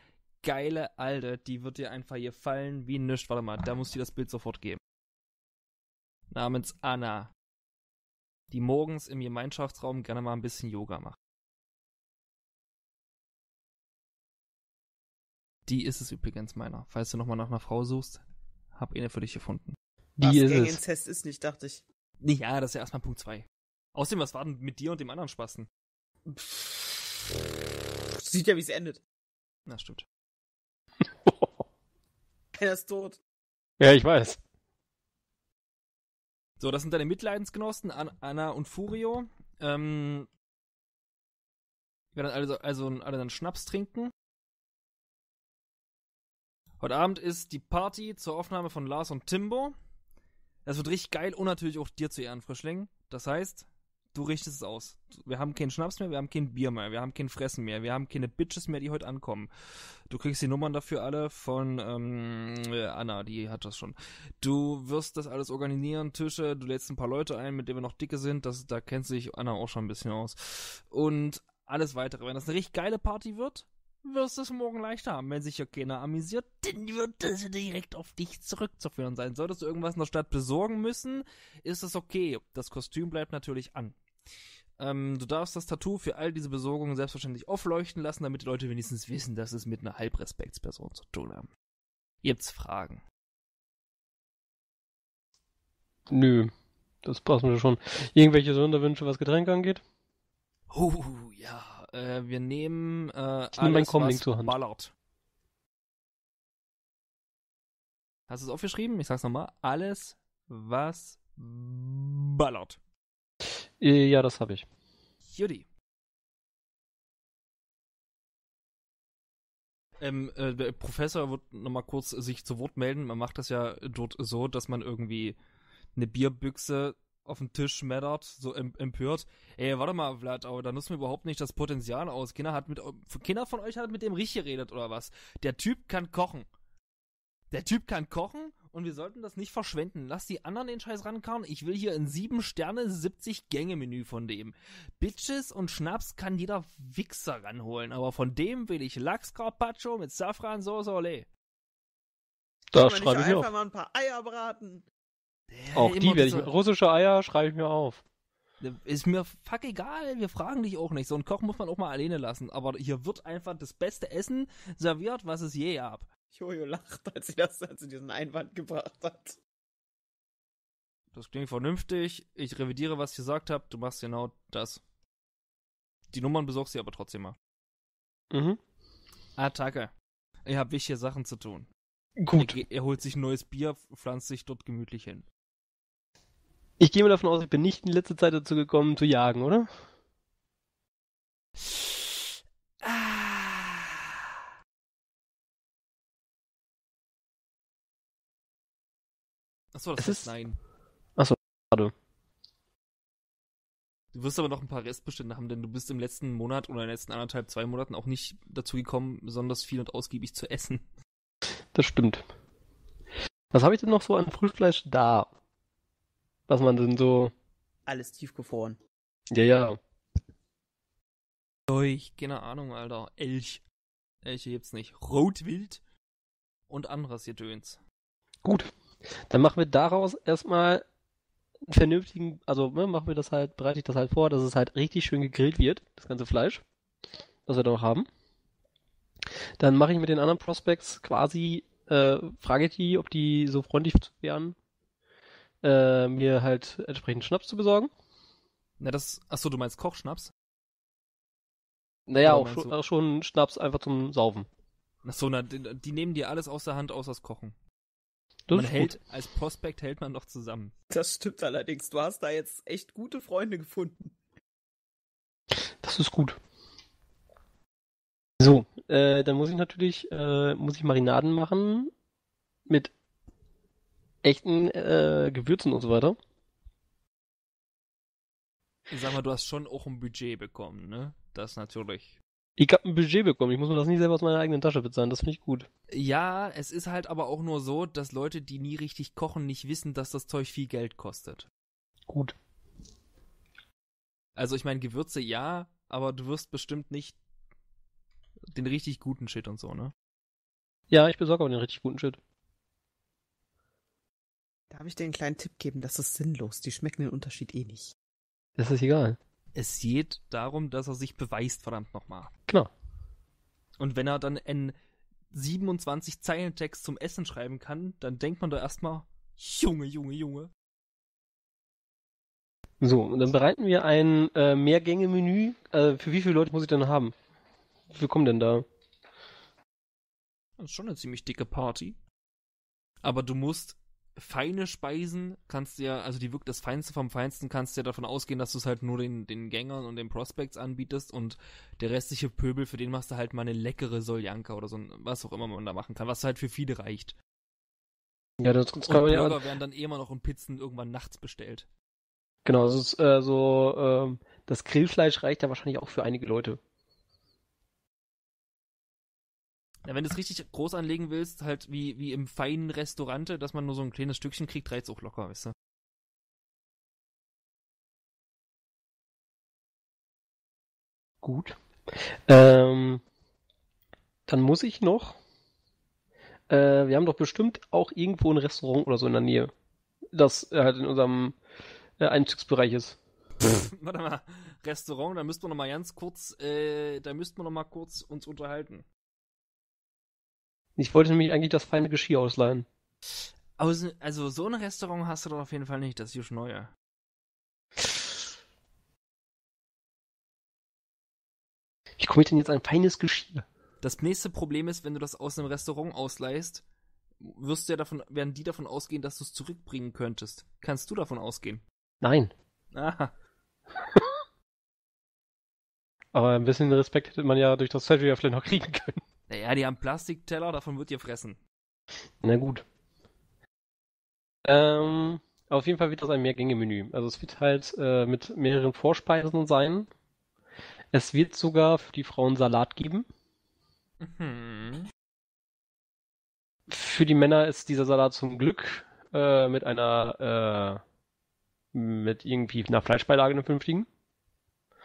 geile Alte, die wird dir einfach hier fallen wie nichts. Warte mal, da muss ich das Bild sofort geben. Namens Anna, die morgens im Gemeinschaftsraum gerne mal ein bisschen Yoga macht. Die ist es übrigens meiner. Falls du nochmal nach einer Frau suchst, hab eine für dich gefunden. Die was ist es. Inzest ist nicht, dachte ich. Ja, das ist ja erstmal Punkt 2. Außerdem, was war denn mit dir und dem anderen Spasten? Sieht ja, wie es endet. Na, stimmt. Er ist tot. Ja, ich weiß. So, das sind deine Mitleidensgenossen, Anna und Furio. Wir werden alle dann Schnaps trinken. Heute Abend ist die Party zur Aufnahme von Lars und Timbo. Das wird richtig geil und natürlich auch dir zu Ehren, Frischling. Das heißt, du richtest es aus. Wir haben keinen Schnaps mehr, wir haben kein Bier mehr, wir haben kein Fressen mehr, wir haben keine Bitches mehr, die heute ankommen. Du kriegst die Nummern dafür alle von Anna, die hat das schon. Du wirst das alles organisieren, Tische, du lädst ein paar Leute ein, mit denen wir noch dicke sind, da kennt sich Anna auch schon ein bisschen aus. Und alles weitere. Wenn das eine richtig geile Party wird, wirst du es morgen leichter haben. Wenn sich ja keiner amüsiert, dann wird das direkt auf dich zurückzuführen sein. Solltest du irgendwas in der Stadt besorgen müssen, ist es okay. Das Kostüm bleibt natürlich an. Du darfst das Tattoo für all diese Besorgungen selbstverständlich aufleuchten lassen, damit die Leute wenigstens wissen, dass es mit einer Halbrespektsperson zu tun haben. Gibt's Fragen? Nö, das passt mir schon. Irgendwelche Sonderwünsche, was Getränke angeht? Oh, ja. Wir nehmen alles, was zur Hand ballert. Hast du es aufgeschrieben? Ich sag's nochmal. Alles, was ballert. Ja, das habe ich. Judy. Der Professor wird nochmal kurz sich zu Wort melden. Man macht das ja dort so, dass man irgendwie eine Bierbüchse auf den Tisch schmettert, so empört. Ey, warte mal, Vlad, aber da nutzen wir überhaupt nicht das Potenzial aus. Kinder von euch hat mit dem richtig geredet, oder was? Der Typ kann kochen. Der Typ kann kochen und wir sollten das nicht verschwenden. Lass die anderen den Scheiß rankauen. Ich will hier in 7-Sterne-70-Gänge-Menü von dem. Bitches und Schnaps kann jeder Wichser ranholen, aber von dem will ich Lachs-Carpaccio mit Safran-Sauce Olé. Da schreibe ich einfach mal ein paar Eier braten. Auch die werde ich mit russische Eier schreibe ich mir auf. Ist mir fuck egal, wir fragen dich auch nicht. So einen Koch muss man auch mal alleine lassen. Aber hier wird einfach das beste Essen serviert, was es je gab. Jojo lacht, als sie diesen Einwand gebracht hat. Das klingt vernünftig. Ich revidiere, was ich gesagt habe. Du machst genau das. Die Nummern besorgst du aber trotzdem mal. Mhm. Attacke. Ich habe wichtige Sachen zu tun. Gut. Er holt sich ein neues Bier, pflanzt sich dort gemütlich hin. Ich gehe mal davon aus, ich bin nicht in letzter Zeit dazu gekommen, zu jagen, oder? Achso, das ist nein. Achso, schade. Du wirst aber noch ein paar Restbestände haben, denn du bist im letzten Monat oder in den letzten 1,5, 2 Monaten auch nicht dazu gekommen, besonders viel und ausgiebig zu essen. Das stimmt. Was habe ich denn noch so an Frischfleisch da? Was man denn so... Alles tiefgefroren. Ja. Keine Ahnung, Alter. Elch. Elche gibt's nicht. Rotwild und anderes Gedöns. Gut. Dann machen wir daraus erstmal einen vernünftigen... Also machen wir das halt, bereite ich das halt vor, dass es halt richtig schön gegrillt wird, das ganze Fleisch, was wir da noch haben. Dann mache ich mit den anderen Prospects quasi, frage ich die, ob die so freundlich wären, mir halt entsprechend Schnaps zu besorgen. Achso, du meinst Kochschnaps? Naja, auch schon Schnaps einfach zum Saufen. Achso, die nehmen dir alles aus der Hand, außer das Kochen. Als Prospect hält man doch zusammen. Das stimmt allerdings, du hast da jetzt echt gute Freunde gefunden. Das ist gut. So, dann muss ich natürlich Marinaden machen mit echten Gewürzen und so weiter. Ich sag mal, du hast schon auch ein Budget bekommen, ne? Das natürlich. Ich hab ein Budget bekommen, ich muss mir das nicht selber aus meiner eigenen Tasche bezahlen, das finde ich gut. Ja, es ist halt aber auch nur so, dass Leute, die nie richtig kochen, nicht wissen, dass das Zeug viel Geld kostet. Gut. Also ich meine, Gewürze ja, aber du wirst bestimmt nicht den richtig guten Shit und so, ne? Ja, ich besorge aber den richtig guten Shit. Darf ich dir einen kleinen Tipp geben? Das ist sinnlos. Die schmecken den Unterschied eh nicht. Das ist egal. Es geht darum, dass er sich beweist, verdammt nochmal. Genau. Und wenn er dann einen 27 Zeilen Text zum Essen schreiben kann, dann denkt man da erstmal, Junge, Junge, Junge. So, und dann bereiten wir ein Mehrgänge-Menü. Für wie viele Leute muss ich denn haben? Wie viel kommen denn da? Das ist schon eine ziemlich dicke Party. Aber du musst feine Speisen, kannst du ja, also die wirklich das Feinste vom Feinsten, kannst du ja davon ausgehen, dass du es halt nur den Gängern und den Prospects anbietest und der restliche Pöbel, für den machst du halt mal eine leckere Soljanka oder so, was auch immer man da machen kann, was halt für viele reicht. Ja, das kann man ja. Burger werden dann eh immer noch in Pizzen irgendwann nachts bestellt. Genau, das ist das Grillfleisch reicht ja wahrscheinlich auch für einige Leute. Ja, wenn du es richtig groß anlegen willst, halt wie im feinen Restaurante, dass man nur so ein kleines Stückchen kriegt, reizt auch locker, weißt du. Gut. Dann muss ich noch. Wir haben doch bestimmt auch irgendwo ein Restaurant oder so in der Nähe, das halt in unserem Einstiegsbereich ist. Warte mal, Restaurant, da müssten wir noch mal kurz uns unterhalten. Ich wollte nämlich eigentlich das feine Geschirr ausleihen. Also so ein Restaurant hast du doch auf jeden Fall nicht, das ist neue. Wie komme ich denn jetzt an feines Geschirr? Das nächste Problem ist, wenn du das aus einem Restaurant ausleihst, werden die davon ausgehen, dass du es zurückbringen könntest. Kannst du davon ausgehen? Nein. Aha. Aber ein bisschen Respekt hätte man ja durch das Zettel ja vielleicht noch kriegen können. Naja, die haben Plastikteller, davon wird ihr fressen. Na gut. Auf jeden Fall wird das ein Mehrgänge-Menü. Also es wird halt mit mehreren Vorspeisen sein. Es wird sogar für die Frauen Salat geben. Mhm. Für die Männer ist dieser Salat zum Glück mit irgendwie einer Fleischbeilage in den Fünftigen.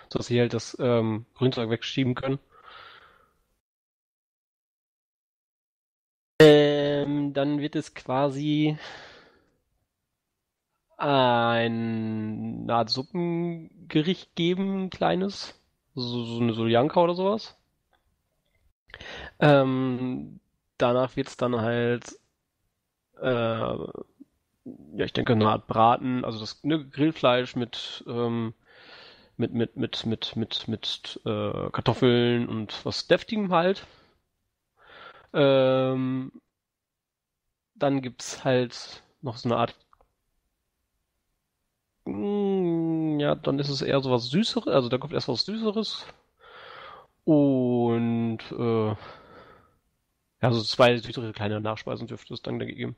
Sodass sie halt das Grünzeug wegschieben können. Dann wird es quasi eine Art Suppengericht geben, ein kleines. So eine Soljanka oder sowas. Danach wird es dann halt, ich denke, eine Art Braten, also das Grillfleisch mit Kartoffeln und was Deftigem halt. Dann gibt's halt noch so eine Art, ja, dann ist es eher so was Süßeres, also da kommt erst was Süßeres und ja, so zwei süßere kleine Nachspeisen dürfte es dann geben.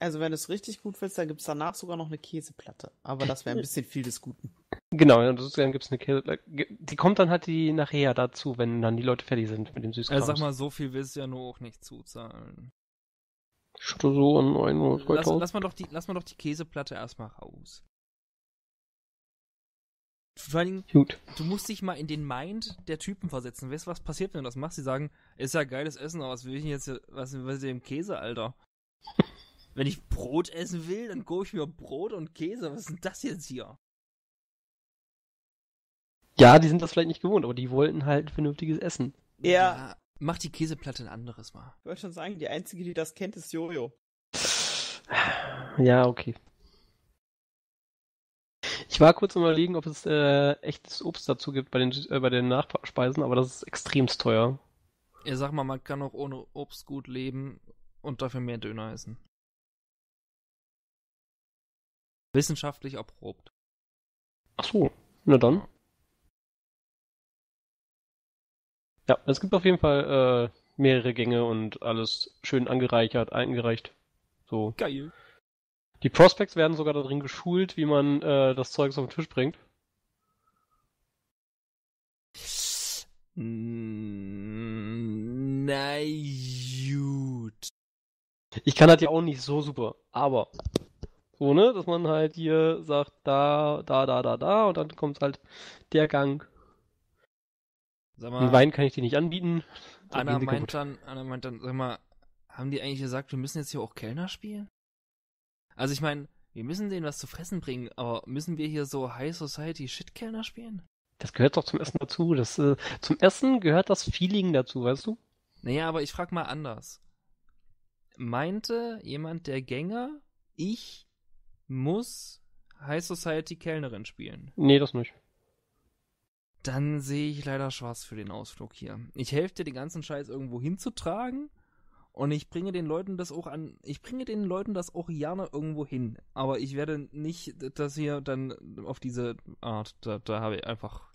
Also wenn du es richtig gut willst, dann gibt's danach sogar noch eine Käseplatte, aber das wäre ein bisschen viel des Guten. Genau, dann gibt's eine Käseplatte, die kommt dann halt die nachher dazu, wenn dann die Leute fertig sind mit dem Süßkram. Also sag mal, so viel willst du ja nur auch nicht zuzahlen. So an 100 Gold aus. Lass mal doch die Käseplatte erstmal raus. Vor allem, gut. Du musst dich mal in den Mind der Typen versetzen. Weißt du, was passiert, wenn du das machst? Sie sagen, ist ja geiles Essen, aber was will ich denn jetzt, was ist denn im Käse, Alter? Wenn ich Brot essen will, dann gucke ich mir Brot und Käse. Was ist denn das jetzt hier? Ja, die sind das vielleicht nicht gewohnt, aber die wollten halt vernünftiges Essen. Ja. Mach die Käseplatte ein anderes Mal. Ich wollte schon sagen, die einzige, die das kennt, ist Jojo. Ja, okay. Ich war kurz überlegen, ob es echtes Obst dazu gibt bei den Nachspeisen, aber das ist extremst teuer. Ja, sag mal, man kann auch ohne Obst gut leben und dafür mehr Döner essen. Wissenschaftlich erprobt. Ach so, na dann. Ja, es gibt auf jeden Fall mehrere Gänge und alles schön eingereicht. So. Geil. Die Prospects werden sogar darin geschult, wie man das Zeug so auf den Tisch bringt. Na gut. Ich kann das ja auch nicht so super, aber so, ne, dass man halt hier sagt, da und dann kommt halt der Gang. Sag mal, einen Wein kann ich dir nicht anbieten. Anna meint dann, sag mal, Haben die eigentlich gesagt, wir müssen jetzt hier auch Kellner spielen? Also ich meine, wir müssen denen was zu fressen bringen, aber müssen wir hier so High-Society-Shit-Kellner spielen? Das gehört doch zum Essen dazu. Das, zum Essen gehört das Feeling dazu, weißt du? Naja, aber ich frag mal anders. Meinte jemand der Gänger, ich muss High-Society-Kellnerin spielen? Nee, das nicht. Dann sehe ich leider schwarz für den Ausflug hier. Ich helfe dir, den ganzen Scheiß irgendwo hinzutragen, und ich bringe den Leuten das auch an. Ich bringe den Leuten das auch gerne irgendwo hin. Aber ich werde nicht das hier dann auf diese Art. Da habe ich einfach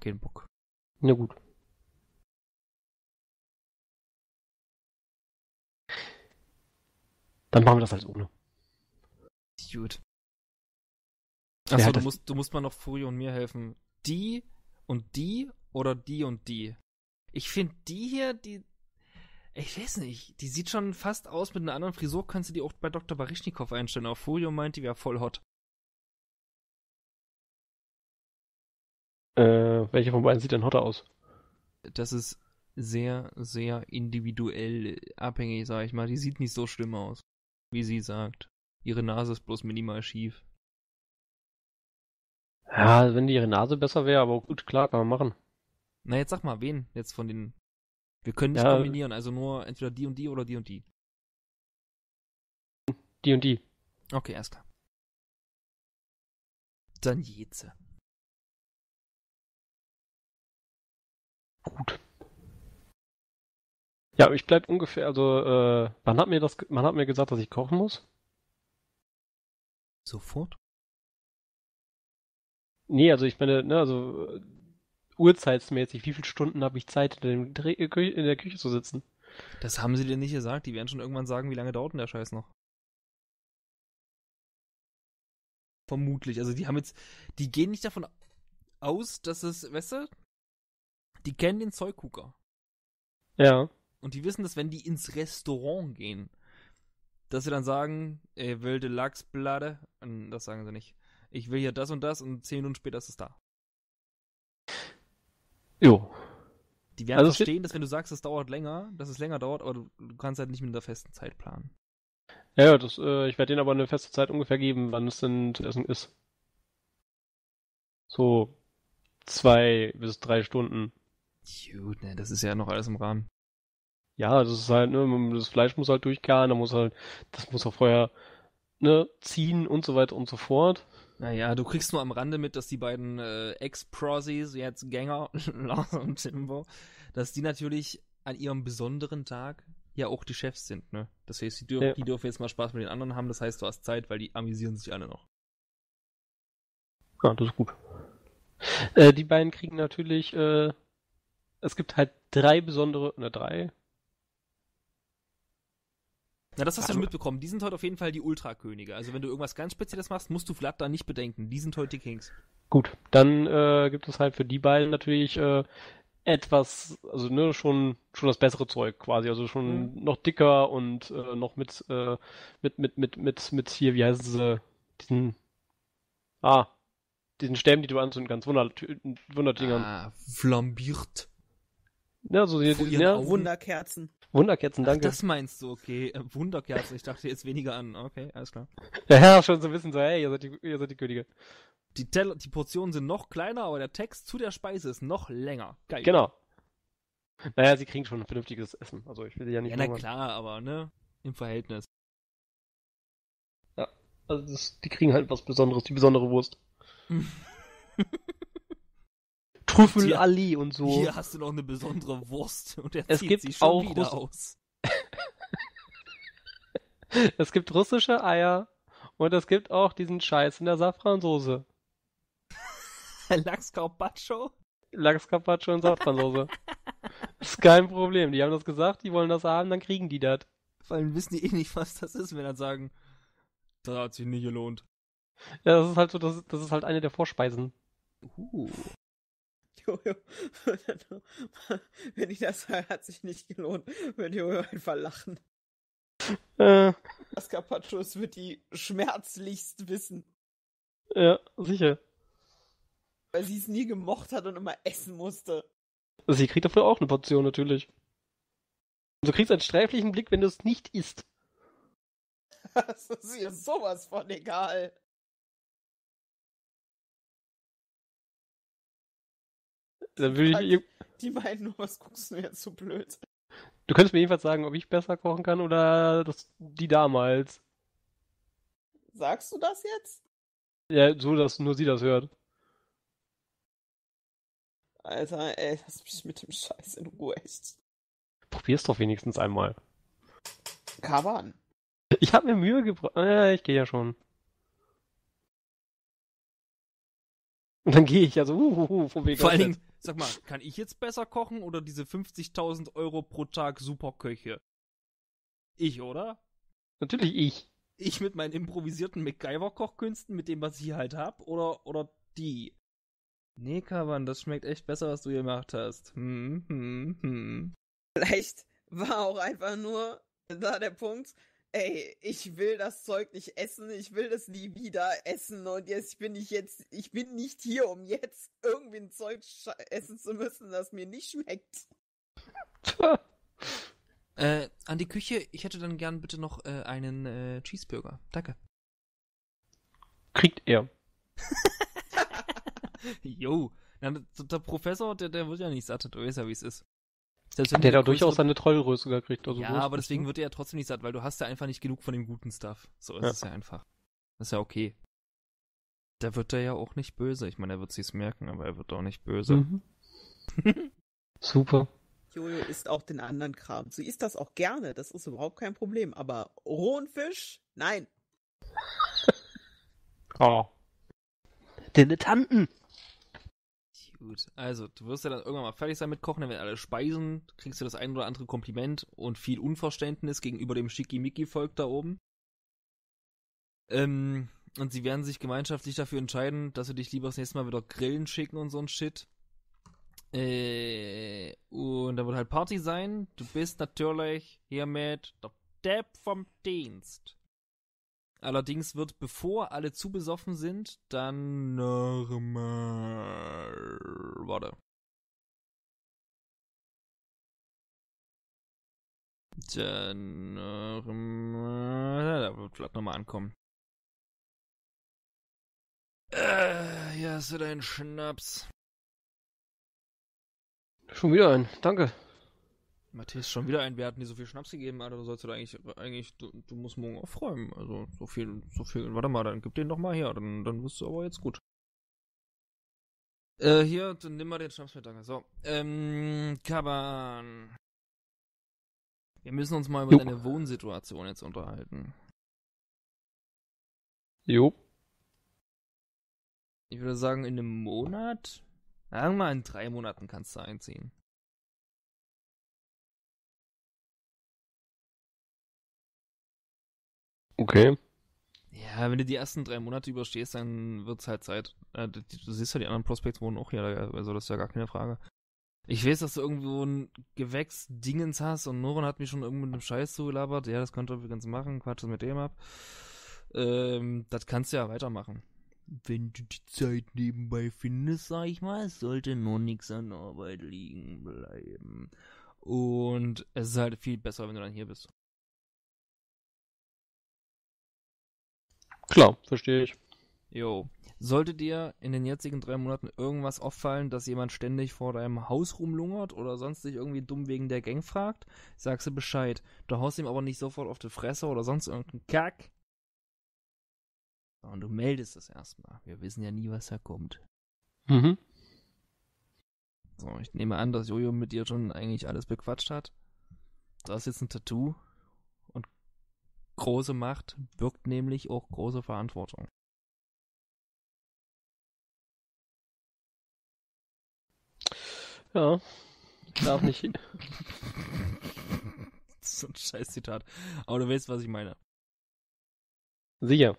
keinen Bock. Na gut. Dann machen wir das halt ohne. Gut. Achso, du musst mal noch Furio und mir helfen. Die und die oder die und die? Ich finde die hier, die. Ich weiß nicht, die sieht schon fast aus mit einer anderen Frisur, kannst du die auch bei Dr. Barischnikow einstellen. Auf Furio meint, die wäre voll hot. Welche von beiden sieht denn hotter aus? Das ist sehr, sehr individuell abhängig, sag ich mal. Die sieht nicht so schlimm aus, wie sie sagt. Ihre Nase ist bloß minimal schief. Ja, wenn ihre Nase besser wäre, aber gut, klar, kann man machen. Na, jetzt sag mal, wen jetzt von den... Wir können nicht kombinieren, also nur entweder die und die oder die und die. Die und die. Okay, alles klar. Dann jetzt. Gut. Ja, ich bleib ungefähr, also, man hat mir gesagt, dass ich kochen muss. Sofort? Nee, also ich meine, ne, also... Uhrzeitsmäßig, wie viele Stunden habe ich Zeit, in der Küche zu sitzen? Das haben sie dir nicht gesagt. Die werden schon irgendwann sagen, wie lange dauert denn der Scheiß noch? Vermutlich. Also die gehen nicht davon aus, dass es, weißt du, die kennen den Zeugkucker. Ja. Und die wissen, dass wenn die ins Restaurant gehen, dass sie dann sagen, ey, wilde Lachsplatte, das sagen sie nicht. Ich will hier das und 10 Minuten später ist es da. Jo. Die werden also verstehen, dass wenn du sagst, es dauert länger, dass es länger dauert, aber du kannst halt nicht mit einer festen Zeit planen. Ja, das, ich werde denen aber eine feste Zeit ungefähr geben, wann es denn zu essen ist. So 2 bis 3 Stunden. Gut, ne, das ist ja noch alles im Rahmen. Ja, das ist halt, ne, das Fleisch muss halt durchgaren, da muss halt, das muss auch vorher, ne, ziehen und so weiter und so fort. Naja, du kriegst nur am Rande mit, dass die beiden Ex-Prosies, jetzt Gänger, Lars und Timbo, dass die natürlich an ihrem besonderen Tag ja auch die Chefs sind, ne? Das heißt, die dürfen jetzt mal Spaß mit den anderen haben, das heißt, du hast Zeit, weil die amüsieren sich alle noch. Ja, das ist gut. Die beiden kriegen natürlich, es gibt halt 3 besondere, 3. Na, das hast du schon mitbekommen. Die sind heute auf jeden Fall die Ultrakönige. Also wenn du irgendwas ganz Spezielles machst, musst du Vlad da nicht bedenken. Die sind heute die Kings. Gut, dann gibt es halt für die beiden natürlich etwas, also ne, schon das bessere Zeug quasi. Also schon noch dicker und noch mit hier, wie heißt es, diesen Stäben, die du anzünden kannst. Wunderdingern. Ah, flambiert. Ja, so hier, Wunderkerzen. Wunderkerzen, danke. Ach, das meinst du, okay. Wunderkerzen, ich dachte jetzt weniger an. Okay, alles klar. Ja, schon so ein bisschen so, hey, ihr seid die Könige. Die Portionen sind noch kleiner, aber der Text zu der Speise ist noch länger. Geil. Genau. Naja, sie kriegen schon ein vernünftiges Essen. Also ich will sie ja nicht. Ja, na klar, aber ne? Im Verhältnis. Ja, also die kriegen halt was Besonderes, die besondere Wurst. Trüffel hier, Ali und so. Hier hast du noch eine besondere Wurst und er zieht sie schon auch wieder aus. Es gibt russische Eier und es gibt auch diesen Scheiß in der Safransoße. Lachs-Carpaccio? Lachs-Carpaccio und Safransoße. Ist kein Problem. Die haben das gesagt, die wollen das haben, dann kriegen die das. Vor allem wissen die eh nicht, was das ist, wenn wir dann sagen, das hat sich nicht gelohnt. Ja, das ist halt so, das ist halt eine der Vorspeisen. Jojo, wenn ich das sage, hat sich nicht gelohnt, wenn Jojo einfach lachen. Das Carpaccios wird die schmerzlichst wissen. Ja, sicher. Weil sie es nie gemocht hat und immer essen musste. Sie kriegt dafür auch eine Portion, natürlich. Du kriegst einen streiflichen Blick, wenn du es nicht isst. Das ist hier sowas von egal. Dann würde ich... Die meinen nur, was guckst du jetzt so blöd? Du könntest mir jedenfalls sagen, ob ich besser kochen kann oder die damals. Sagst du das jetzt? Ja, so, dass nur sie das hört. Alter, ey, lass mich mit dem Scheiß in Ruhe, echt. Probier's doch wenigstens einmal. Kaban. Ich hab mir Mühe gebracht. Ja, ich gehe ja schon. Und dann gehe ich ja so, vom Weg. Vor allen Dingen, sag mal, kann ich jetzt besser kochen oder diese 50.000 Euro pro Tag Superköche? Ich, oder? Natürlich ich. Ich mit meinen improvisierten MacGyver-Kochkünsten, mit dem, was ich hier halt hab, oder die? Nee, Kaban, das schmeckt echt besser, was du gemacht hast. Vielleicht war auch einfach nur da der Punkt, ey, ich will das Zeug nicht essen, ich will das nie wieder essen und ich bin nicht hier, um jetzt irgendwie ein Zeug essen zu müssen, das mir nicht schmeckt. An die Küche, ich hätte dann gern bitte noch einen Cheeseburger. Danke. Kriegt er. Jo, der Professor, der wird ja nicht satt, du weißt ja, wie es ist. Der hat ja durchaus seine Trollröhre gekriegt. Also ja, aber deswegen wird er ja trotzdem nicht satt, weil du hast ja einfach nicht genug von dem guten Stuff. So ist es ja einfach. Das ist ja okay. Da wird er ja auch nicht böse. Ich meine, er wird sich's merken, aber er wird auch nicht böse. Mhm. Super. Jojo isst auch den anderen Kram. Sie isst das auch gerne, das ist überhaupt kein Problem. Aber rohen Fisch? Nein. Oh. Dilettanten. Gut, also du wirst ja dann irgendwann mal fertig sein mit Kochen, dann werden alle speisen, kriegst du das ein oder andere Kompliment und viel Unverständnis gegenüber dem Schickimicki-Volk da oben. Und sie werden sich gemeinschaftlich dafür entscheiden, dass wir dich lieber das nächste Mal wieder grillen schicken und so ein Shit. Und da wird halt Party sein. Du bist natürlich hiermit der Depp vom Dienst. Allerdings wird, bevor alle zu besoffen sind, dann nochmal... Warte. Dann nochmal... Da wird Vlad nochmal ankommen. Hier hast du deinen Schnaps. Schon wieder einen, danke. Matthias, schon wieder ein, wir hatten dir so viel Schnaps gegeben, Alter, du musst morgen aufräumen, also so viel, warte mal, dann gib den doch mal her, dann wirst du aber jetzt gut. Hier, dann nimm mal den Schnaps mit, danke, so. Kaban. Wir müssen uns mal über deine Wohnsituation jetzt unterhalten. Jo. Ich würde sagen, in einem Monat? Sagen wir mal, in 3 Monaten kannst du einziehen. Okay. Ja, wenn du die ersten 3 Monate überstehst, dann wird's halt Zeit. Du siehst ja, die anderen Prospects wohnen auch hier, also das ist ja gar keine Frage. Ich weiß, dass du irgendwo ein Gewächs-Dingens hast und Noron hat mir schon irgendwo mit einem Scheiß zugelabert. Ja, das könnt ihr übrigens machen, quatsch das mit dem ab. Das kannst du ja weitermachen. Wenn du die Zeit nebenbei findest, sag ich mal, es sollte noch nichts an Arbeit liegen bleiben. Und es ist halt viel besser, wenn du dann hier bist. Klar, verstehe ich. Jo. Sollte dir in den jetzigen 3 Monaten irgendwas auffallen, dass jemand ständig vor deinem Haus rumlungert oder sonst dich irgendwie dumm wegen der Gang fragt, sagst du Bescheid. Du haust ihm aber nicht sofort auf die Fresse oder sonst irgendeinen Kack. Und du meldest das erstmal. Wir wissen ja nie, was da kommt. Mhm. So, ich nehme an, dass Jojo mit dir schon eigentlich alles bequatscht hat. Da ist jetzt ein Tattoo. Große Macht birgt nämlich auch große Verantwortung. Ja, darf nicht. So ein scheiß Zitat. Aber du weißt, was ich meine. Sicher.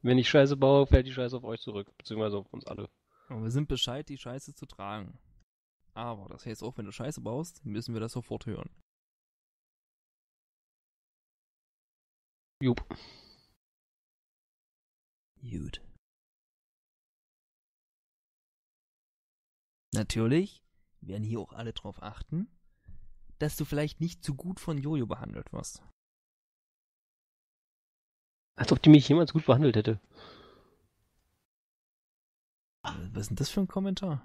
Wenn ich Scheiße baue, fällt die Scheiße auf euch zurück. Beziehungsweise auf uns alle. Und wir sind Bescheid, die Scheiße zu tragen. Aber das heißt auch, wenn du Scheiße baust, müssen wir das sofort hören. Jupp. Gut. Natürlich werden hier auch alle drauf achten, dass du vielleicht nicht zu gut von Jojo behandelt wirst. Als ob die mich jemals gut behandelt hätte. Was ist denn das für ein Kommentar?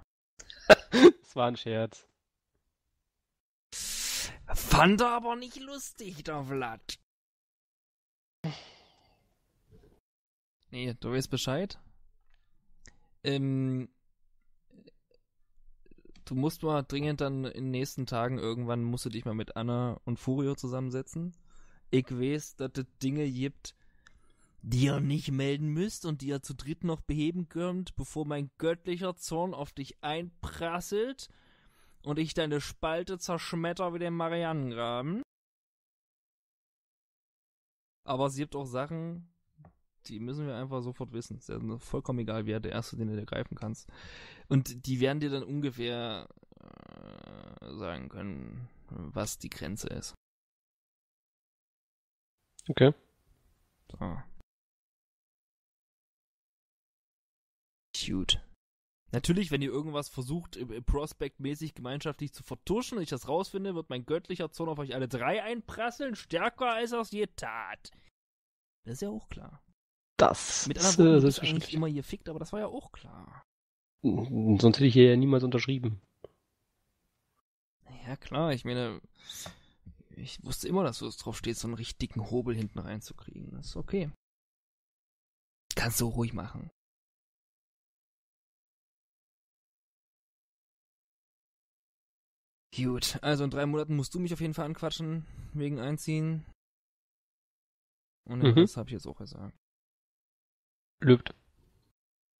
Das war ein Scherz. Fand er aber nicht lustig, der Vlad. Nee, du weißt Bescheid. Du musst mal dringend dann in den nächsten Tagen irgendwann musst du dich mal mit Anna und Furio zusammensetzen. Ich weiß, dass es Dinge gibt, die ihr nicht melden müsst und die ihr zu dritt noch beheben könnt, bevor mein göttlicher Zorn auf dich einprasselt und ich deine Spalte zerschmetter wie den Marianengraben. Aber es gibt auch Sachen, die müssen wir einfach sofort wissen. Es ist ja vollkommen egal, wer der Erste, den du ergreifen kannst. Und die werden dir dann ungefähr sagen können, was die Grenze ist. Okay. So. Shoot. Natürlich, wenn ihr irgendwas versucht, prospect-mäßig gemeinschaftlich zu vertuschen und ich das rausfinde, wird mein göttlicher Zorn auf euch alle drei einprasseln, stärker als aus je Tat. Das ist ja auch klar. Das mit anderen Worten, das ist eigentlich immer hier fickt, aber das war ja auch klar. Sonst hätte ich hier ja niemals unterschrieben. Ja klar, ich meine, ich wusste immer, dass du drauf stehst, so einen richtig dicken Hobel hinten reinzukriegen. Das ist okay. Kannst du ruhig machen. Gut, also in 3 Monaten musst du mich auf jeden Fall anquatschen, wegen Einziehen. Und das habe ich jetzt auch gesagt. Lübt.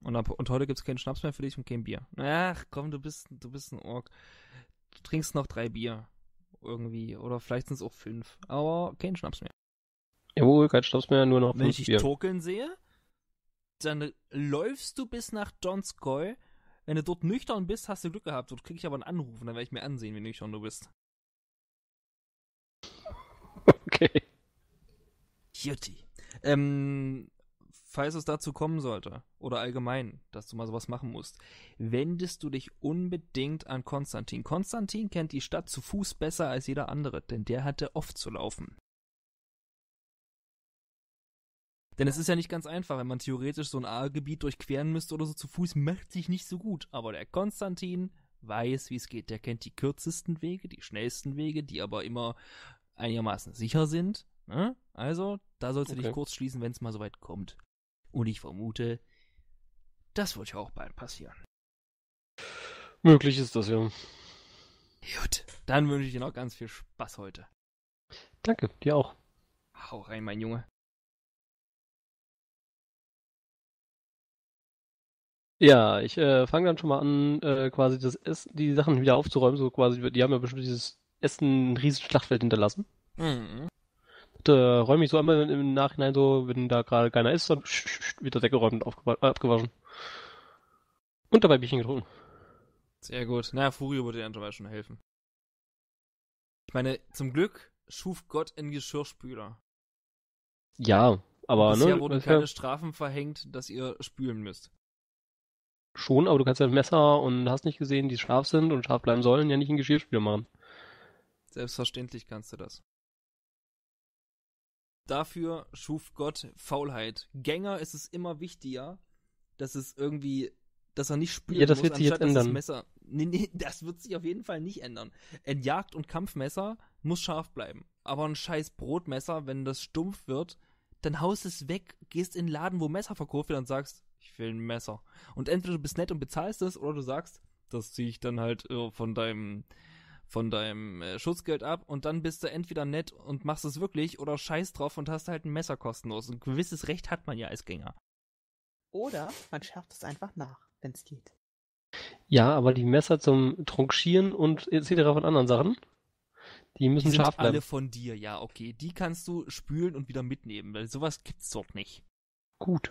Und heute gibt's keinen Schnaps mehr für dich und kein Bier. Ach komm, du bist ein Ork. Du trinkst noch 3 Bier. Irgendwie. Oder vielleicht sind es auch 5. Aber kein Schnaps mehr. Jawohl, kein Schnaps mehr, nur noch 5 Bier. Wenn ich dich torkeln sehe, dann läufst du bis nach Donskoy. Wenn du dort nüchtern bist, hast du Glück gehabt. Dort kriege ich aber einen Anruf und dann werde ich mir ansehen, wie nüchtern du bist. Okay. Jutti. Falls es dazu kommen sollte, oder allgemein, dass du mal sowas machen musst, wendest du dich unbedingt an Konstantin. Konstantin kennt die Stadt zu Fuß besser als jeder andere, denn der hatte oft zu laufen. Denn es ist ja nicht ganz einfach, wenn man theoretisch so ein A-Gebiet durchqueren müsste oder so zu Fuß, macht sich nicht so gut. Aber der Konstantin weiß, wie es geht. Der kennt die kürzesten Wege, die schnellsten Wege, die aber immer einigermaßen sicher sind. Ne? Also, da sollst du dich kurz schließen, wenn es mal soweit kommt. Und ich vermute, das wird ja auch bald passieren. Möglich ist das, ja. Gut, dann wünsche ich dir noch ganz viel Spaß heute. Danke, dir auch. Hau rein, mein Junge. Ja, ich fange dann schon mal an, quasi das Essen, die Sachen wieder aufzuräumen. So quasi, die haben ja bestimmt dieses Essen ein riesen Schlachtfeld hinterlassen. Mhm. Räume ich so einmal im Nachhinein so, wenn da gerade keiner ist, dann wieder weggeräumt und abgewaschen. Und dabei Bierchen getrunken. Sehr gut. Naja, Furio würde dir dabei schon helfen. Ich meine, zum Glück schuf Gott einen Geschirrspüler. Ja, aber... Bisher wurden keine Strafen verhängt, dass ihr spülen müsst. Schon, aber du kannst ja ein Messer und hast nicht gesehen, die scharf sind und scharf bleiben sollen, ja nicht einen Geschirrspüler machen. Selbstverständlich kannst du das. Dafür schuf Gott Faulheit. Gänger ist es immer wichtiger, dass es irgendwie, dass er nicht spülen muss, anstatt dass das Messer... Nee, das wird sich auf jeden Fall nicht ändern. Ein Jagd- und Kampfmesser muss scharf bleiben. Aber ein scheiß Brotmesser, wenn das stumpf wird, dann haust es weg, gehst in den Laden, wo Messer verkauft wird und sagst, ich will ein Messer. Und entweder du bist nett und bezahlst es, oder du sagst, das ziehe ich dann halt von deinem Schutzgeld ab und dann bist du entweder nett und machst es wirklich oder scheiß drauf und hast halt ein Messer kostenlos. Ein gewisses Recht hat man ja als Gänger. Oder man schärft es einfach nach, wenn es geht. Ja, aber die Messer zum Tranchieren und etc. von anderen Sachen, die müssen scharf bleiben. Alle von dir, ja, okay. Die kannst du spülen und wieder mitnehmen, weil sowas gibt's dort nicht. Gut.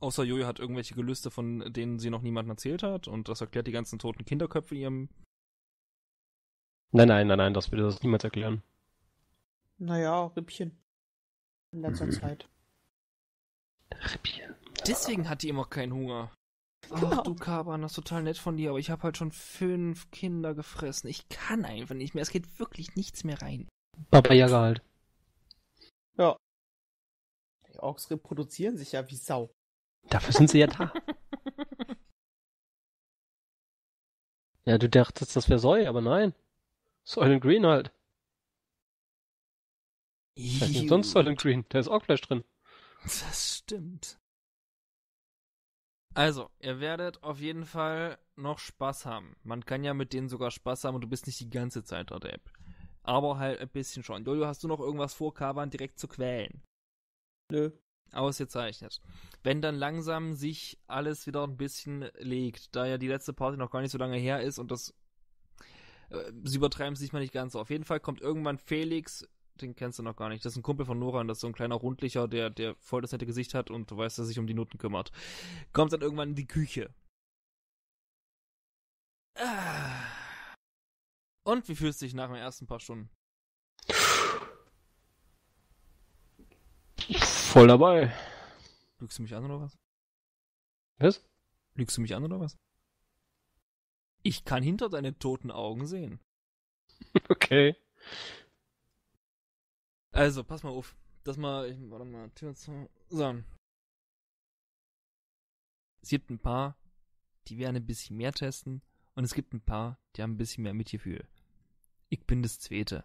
Außer Jojo hat irgendwelche Gelüste, von denen sie noch niemandem erzählt hat. Und das erklärt die ganzen toten Kinderköpfe in ihrem... Nein, das würde das niemals erklären. Naja, Rippchen. In letzter Zeit. Rippchen. Deswegen hat die immer keinen Hunger. Genau. Ach du Kaban, das ist total nett von dir, aber ich habe halt schon 5 Kinder gefressen. Ich kann einfach nicht mehr, es geht wirklich nichts mehr rein. Baba Yaga halt. Ja. Die Orks reproduzieren sich ja wie Sau. Dafür sind sie ja da. Ja, du dachtest, das wäre Säu, aber nein. Soylent Green halt. Was ist denn sonst Soylent Green? Da ist Orkfleisch drin. Das stimmt. Also, ihr werdet auf jeden Fall noch Spaß haben. Man kann ja mit denen sogar Spaß haben und du bist nicht die ganze Zeit dort, App. Aber halt ein bisschen schon. Jojo, hast du noch irgendwas vor, Kaban direkt zu quälen? Nö. Ausgezeichnet. Wenn dann langsam sich alles wieder ein bisschen legt, da ja die letzte Party noch gar nicht so lange her ist und das sie übertreiben es nicht mal nicht ganz so. Auf jeden Fall kommt irgendwann Felix, den kennst du noch gar nicht, das ist ein Kumpel von Nora und das ist so ein kleiner Rundlicher, der voll das nette Gesicht hat und du weißt, dass er sich um die Noten kümmert. Kommt dann irgendwann in die Küche. Und wie fühlst du dich nach den ersten paar Stunden? Voll dabei. Lügst du mich an oder was? Was? Lügst du mich an oder was? Ich kann hinter deinen toten Augen sehen. Okay. Also, pass mal auf. Warte mal, Tür zu. So. Es gibt ein paar, die werden ein bisschen mehr testen. Und es gibt ein paar, die haben ein bisschen mehr Mitgefühl. Ich bin das Zweite.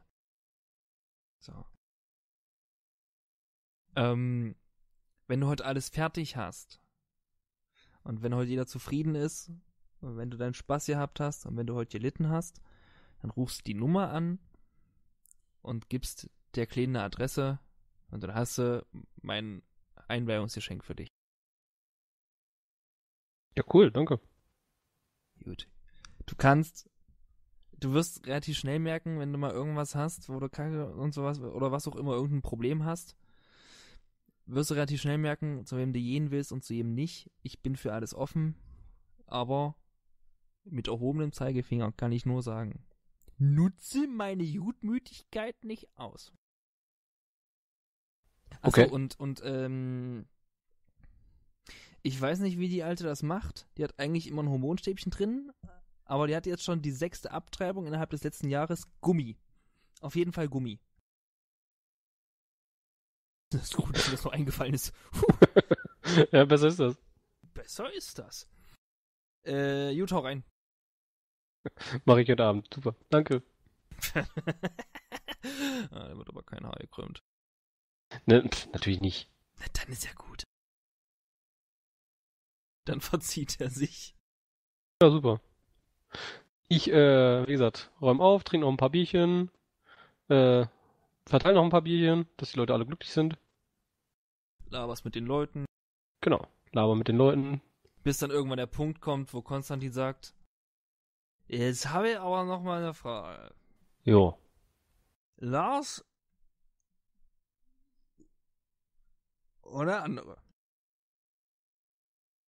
So. Wenn du heute alles fertig hast und wenn heute jeder zufrieden ist und wenn du deinen Spaß gehabt hast und wenn du heute gelitten hast, dann rufst du die Nummer an und gibst der Kleinen eine Adresse und dann hast du mein Einweihungsgeschenk für dich. Ja, cool, danke. Gut. Du wirst relativ schnell merken, wenn du mal irgendwas hast, wo du Kacke und sowas oder was auch immer, irgendein Problem hast, wirst du relativ schnell merken, zu wem du gehen willst und zu wem nicht. Ich bin für alles offen, aber mit erhobenem Zeigefinger kann ich nur sagen, nutze meine Gutmütigkeit nicht aus. Achso, okay. Und ich weiß nicht, wie die Alte das macht. Die hat eigentlich immer ein Hormonstäbchen drin, aber die hat jetzt schon die 6. Abtreibung innerhalb des letzten Jahres. Gummi. Auf jeden Fall Gummi. Das ist gut, dass mir das noch eingefallen ist. Ja, besser ist das. Besser ist das. Gut, hau rein. Mach ich heute Abend. Super, danke. Da wird aber kein Haar gekrümmt. Ne, natürlich nicht. Na, dann ist ja gut. Dann verzieht er sich. Ja, super. Ich, wie gesagt, räum auf, trink noch ein paar Bierchen, verteile noch ein paar Bierchen, dass die Leute alle glücklich sind. Laberst mit den Leuten. Genau, laber mit den Leuten. Bis dann irgendwann der Punkt kommt, wo Konstantin sagt, jetzt habe ich aber noch mal eine Frage. Jo. Lars oder andere?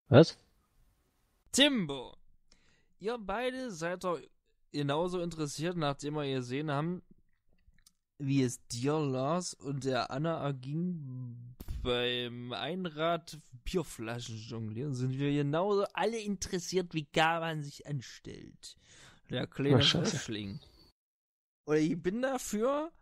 Was? Timbo! Ihr beide seid doch genauso interessiert, nachdem wir gesehen haben, wie es dir, Lars, und der Anna erging beim Einrad Bierflaschen jonglieren, sind wir genauso alle interessiert, wie Kaban sich anstellt. Der kleine Schöffling. Und ich bin dafür,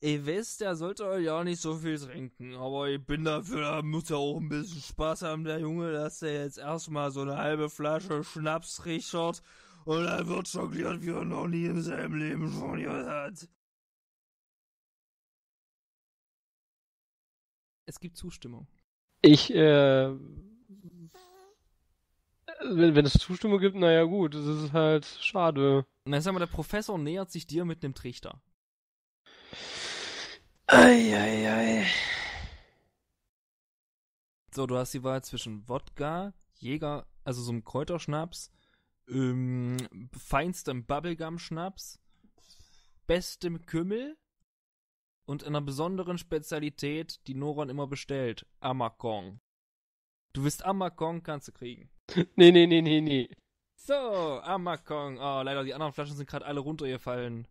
ich weiß, der sollte euch ja nicht so viel trinken, aber ich bin dafür, da muss ja auch ein bisschen Spaß haben, der Junge, dass der jetzt erstmal so eine halbe Flasche Schnaps richtet und dann wird jongliert, wie er noch nie in seinem Leben jongliert hat. Es gibt Zustimmung. Ich, wenn es Zustimmung gibt, naja gut, es ist halt schade. Na, sag mal, der Professor nähert sich dir mit einem Trichter. Eieiei. So, du hast die Wahl zwischen Wodka, Jäger, also so einem Kräuterschnaps, feinstem Bubblegum-Schnaps, bestem Kümmel, und in einer besonderen Spezialität, die Noron immer bestellt. Amakong. Du willst Amakong, kannst du kriegen. Nee. So, Amakong. Oh, leider, die anderen Flaschen sind gerade alle runtergefallen.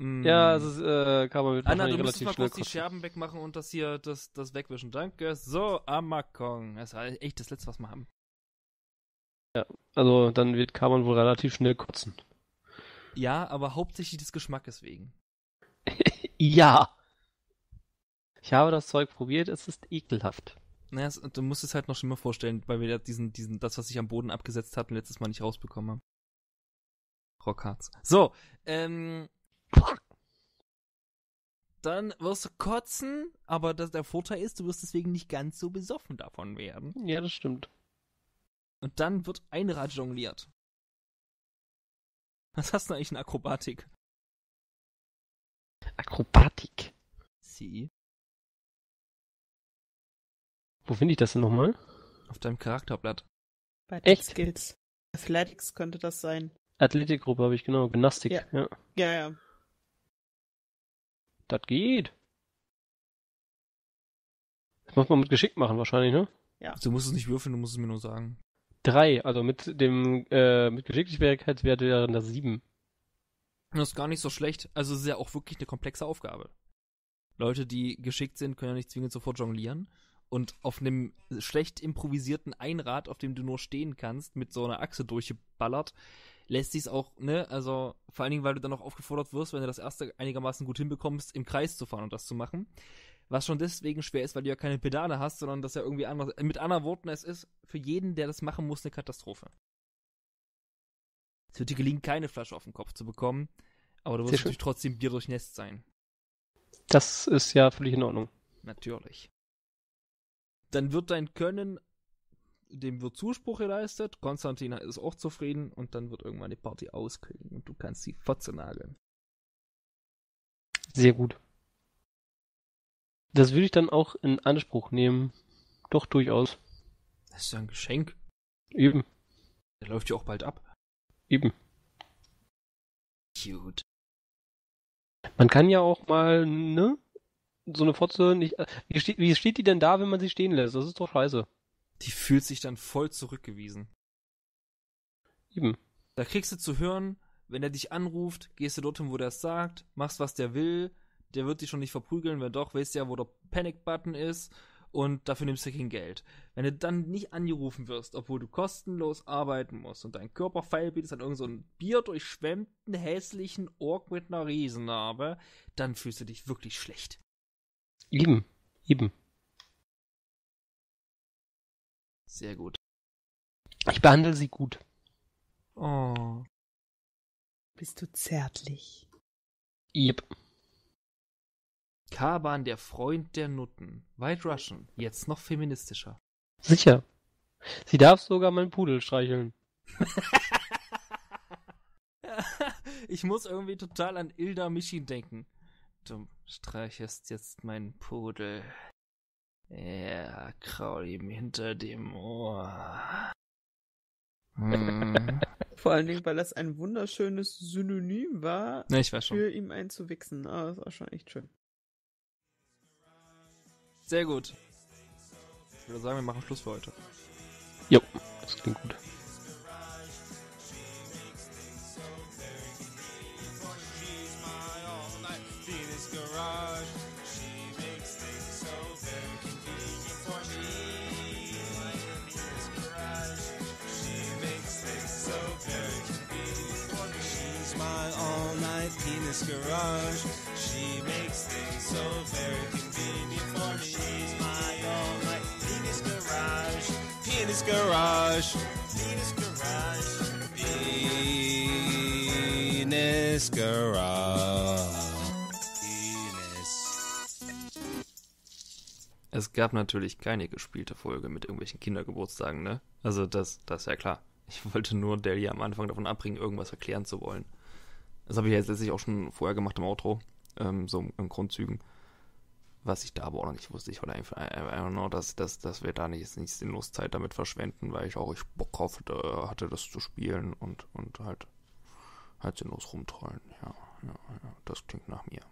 Ja, das kann man mit Anna, du musst mal kurz die Scherben wegmachen und das hier, das wegwischen. Danke. So, Amakong. Das war echt das Letzte, was wir haben. Ja, also dann wird Kaban wohl relativ schnell kotzen. Ja, aber hauptsächlich des Geschmackes wegen. Ja. Ich habe das Zeug probiert, es ist ekelhaft. Naja, du musst es halt noch schlimmer vorstellen, weil wir das, was ich am Boden abgesetzt hatte, letztes Mal nicht rausbekommen haben. Rockharz. So, dann wirst du kotzen, aber der Vorteil ist, du wirst deswegen nicht ganz so besoffen davon werden. Ja, das stimmt. Und dann wird ein Rad jongliert. Was hast du eigentlich in Akrobatik? Akrobatik? Sie. Wo finde ich das denn nochmal? Auf deinem Charakterblatt. Bei den Skills. Athletics könnte das sein. Athletikgruppe habe ich, genau. Gymnastik. Ja. Ja. Das geht. Das muss man mit Geschick machen wahrscheinlich, ne? Ja. Du musst es nicht würfeln, du musst es mir nur sagen. 3, also mit Geschicklichkeitswert wären das 7. Das ist gar nicht so schlecht. Also es ist ja auch wirklich eine komplexe Aufgabe. Leute, die geschickt sind, können ja nicht zwingend sofort jonglieren. Und auf einem schlecht improvisierten Einrad, auf dem du nur stehen kannst, mit so einer Achse durchgeballert, lässt sich's auch, ne, also vor allen Dingen, weil du dann auch aufgefordert wirst, wenn du das erste einigermaßen gut hinbekommst, im Kreis zu fahren und das zu machen. Was schon deswegen schwer ist, weil du ja keine Pedale hast, sondern dass ja irgendwie anders, mit anderen Worten, es ist für jeden, der das machen muss, eine Katastrophe. Es wird dir gelingen, keine Flasche auf den Kopf zu bekommen, aber du wirst natürlich trotzdem Bier durchnässt sein. Das ist ja völlig in Ordnung. Natürlich. Dann wird dein Können, dem wird Zuspruch geleistet, Konstantin ist auch zufrieden und dann wird irgendwann die Party ausklingen und du kannst die Fotze nageln. Sehr gut. Das würde ich dann auch in Anspruch nehmen. Doch, durchaus. Das ist ja ein Geschenk. Eben. Der läuft ja auch bald ab. Eben. Cute. Man kann ja auch mal, ne? So eine Fotze nicht... Wie steht die denn da, wenn man sie stehen lässt? Das ist doch scheiße. Die fühlt sich dann voll zurückgewiesen. Eben. Da kriegst du zu hören, wenn er dich anruft, gehst du dorthin, wo der es sagt, machst, was der will, der wird dich schon nicht verprügeln, wenn doch, weißt ja, wo der Panic-Button ist und dafür nimmst du kein Geld. Wenn du dann nicht angerufen wirst, obwohl du kostenlos arbeiten musst und dein Körper feilbietet an irgend so einen bierdurchschwemmten, hässlichen Ork mit einer Riesennarbe, dann fühlst du dich wirklich schlecht. Eben. Sehr gut. Ich behandle sie gut. Oh. Bist du zärtlich? Yep. Kaban, der Freund der Nutten. White Russian, jetzt noch feministischer. Sicher. Sie darf sogar meinen Pudel streicheln. Ich muss irgendwie total an Ilda Mischin denken. Du streichelst jetzt meinen Pudel. Ja, kraul ihm hinter dem Ohr. Vor allen Dingen, weil das ein wunderschönes Synonym war, ne, ich weiß schon. Für ihm einzuwichsen. Ah, das war schon echt schön. Sehr gut. Ich würde sagen, wir machen Schluss für heute. Jo, das klingt gut. Garage. She makes things so very convenient for me. She's my all night penis garage. Penis garage. Penis garage. Penis garage. Penis. Es gab natürlich keine gespielte Folge mit irgendwelchen Kindergeburtstagen, ne? Also das ist ja klar. Ich wollte nur Delia am Anfang davon abbringen, irgendwas erklären zu wollen. Das habe ich jetzt letztlich auch schon vorher gemacht im Outro, so in Grundzügen. Was ich da aber auch noch nicht wusste. Ich wollte einfach nur, dass wir da nicht sinnlos Zeit damit verschwenden, weil ich auch Bock drauf hatte, das zu spielen und halt sinnlos rumtrollen. Ja, das klingt nach mir.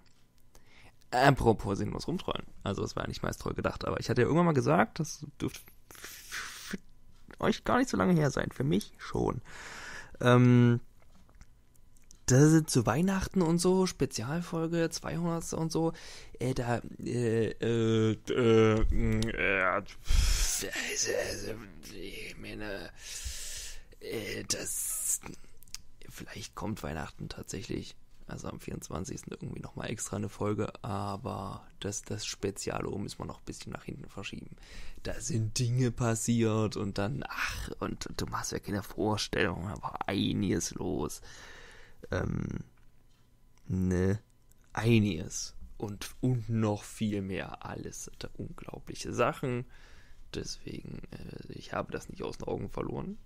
Apropos sinnlos rumtrollen. Also das war ja nicht meist toll gedacht, aber ich hatte ja irgendwann mal gesagt, das dürfte für euch gar nicht so lange her sein. Für mich schon. Das sind zu Weihnachten und so, Spezialfolge 200 und so, Das vielleicht kommt Weihnachten tatsächlich, also am 24. irgendwie nochmal extra eine Folge, aber das Spezialum müssen wir noch ein bisschen nach hinten verschieben. Da sind Dinge passiert und dann, ach, und du machst ja keine Vorstellung, da war einiges los. Ne, einiges und noch viel mehr, alles unglaubliche Sachen. Deswegen, ich habe das nicht aus den Augen verloren.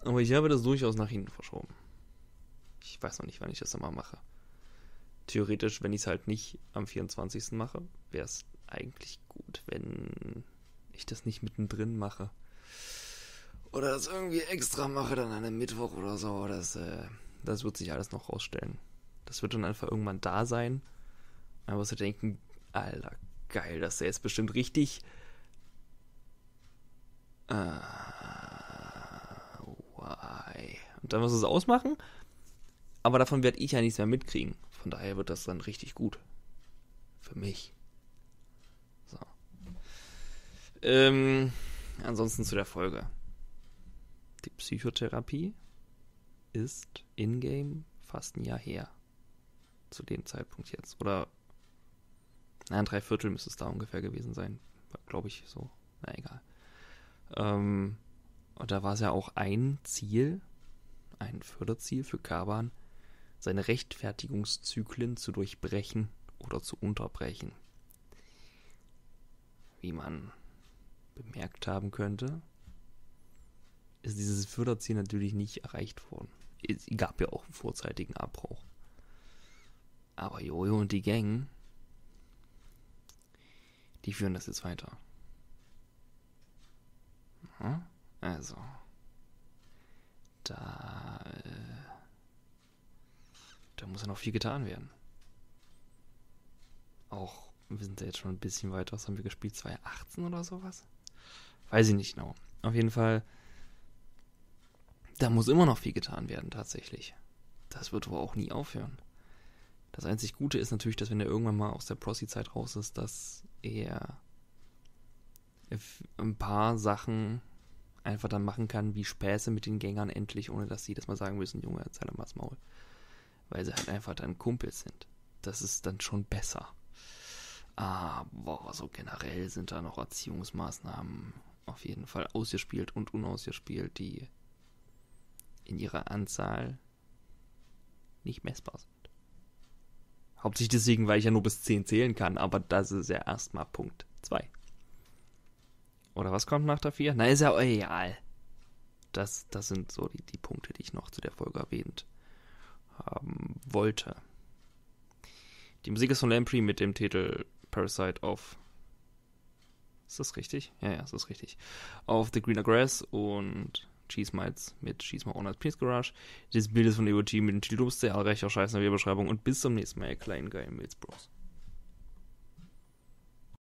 Aber ich habe das durchaus nach hinten verschoben. Ich weiß noch nicht, wann ich das nochmal mache. Theoretisch, wenn ich es halt nicht am 24. mache, wäre es eigentlich gut, wenn ich das nicht mittendrin mache. Oder das irgendwie extra mache, dann an einem Mittwoch oder so. Das wird sich alles noch rausstellen. Das wird dann einfach irgendwann da sein. Man muss ja denken, Alter, geil, das ist jetzt bestimmt richtig. Und dann muss es ausmachen, aber davon werde ich ja nichts mehr mitkriegen. Von daher wird das dann richtig gut. Für mich. So. Ansonsten zu der Folge. Die Psychotherapie ist in-game fast ein Jahr her. Zu dem Zeitpunkt jetzt. Oder, nein, 3/4 müsste es da ungefähr gewesen sein. Glaube ich so. Na, egal. Und da war es ja auch ein Ziel, ein Förderziel für Kaban, seine Rechtfertigungszyklen zu durchbrechen oder zu unterbrechen. Wie man bemerkt haben könnte, ist dieses Förderziel natürlich nicht erreicht worden. Es gab ja auch einen vorzeitigen Abbruch. Aber Jojo und die Gang, die führen das jetzt weiter. Aha. Also, da muss ja noch viel getan werden. Auch, wir sind ja jetzt schon ein bisschen weiter, was haben wir gespielt, 2018 oder sowas? Weiß ich nicht genau. Auf jeden Fall, da muss immer noch viel getan werden, tatsächlich. Das wird wohl auch nie aufhören. Das einzig Gute ist natürlich, dass wenn er irgendwann mal aus der Prossi-Zeit raus ist, dass er ein paar Sachen einfach dann machen kann, wie Späße mit den Gängern endlich, ohne dass sie das mal sagen müssen, Junge, erzähl mal das Maul. Weil sie halt einfach dann Kumpels sind. Das ist dann schon besser. Aber so generell sind da noch Erziehungsmaßnahmen auf jeden Fall ausgespielt und unausgespielt, die in ihrer Anzahl nicht messbar sind. Hauptsächlich deswegen, weil ich ja nur bis 10 zählen kann, aber das ist ja erstmal Punkt 2. Oder was kommt nach der 4? Na, ist ja egal. Das sind so die Punkte, die ich noch zu der Folge erwähnt haben wollte. Die Musik ist von Lamprey mit dem Titel Parasite auf... Ist das richtig? Ja, ist das richtig. Auf The Greener Grass und Cheese Mites mit She's My All Night Penis Garage. Das Bild ist von Evulchibi mit dem Titel Du bist sehr allreicher Scheiß in der Beschreibung. Und bis zum nächsten Mal, ihr kleinen geilen Milz Bros.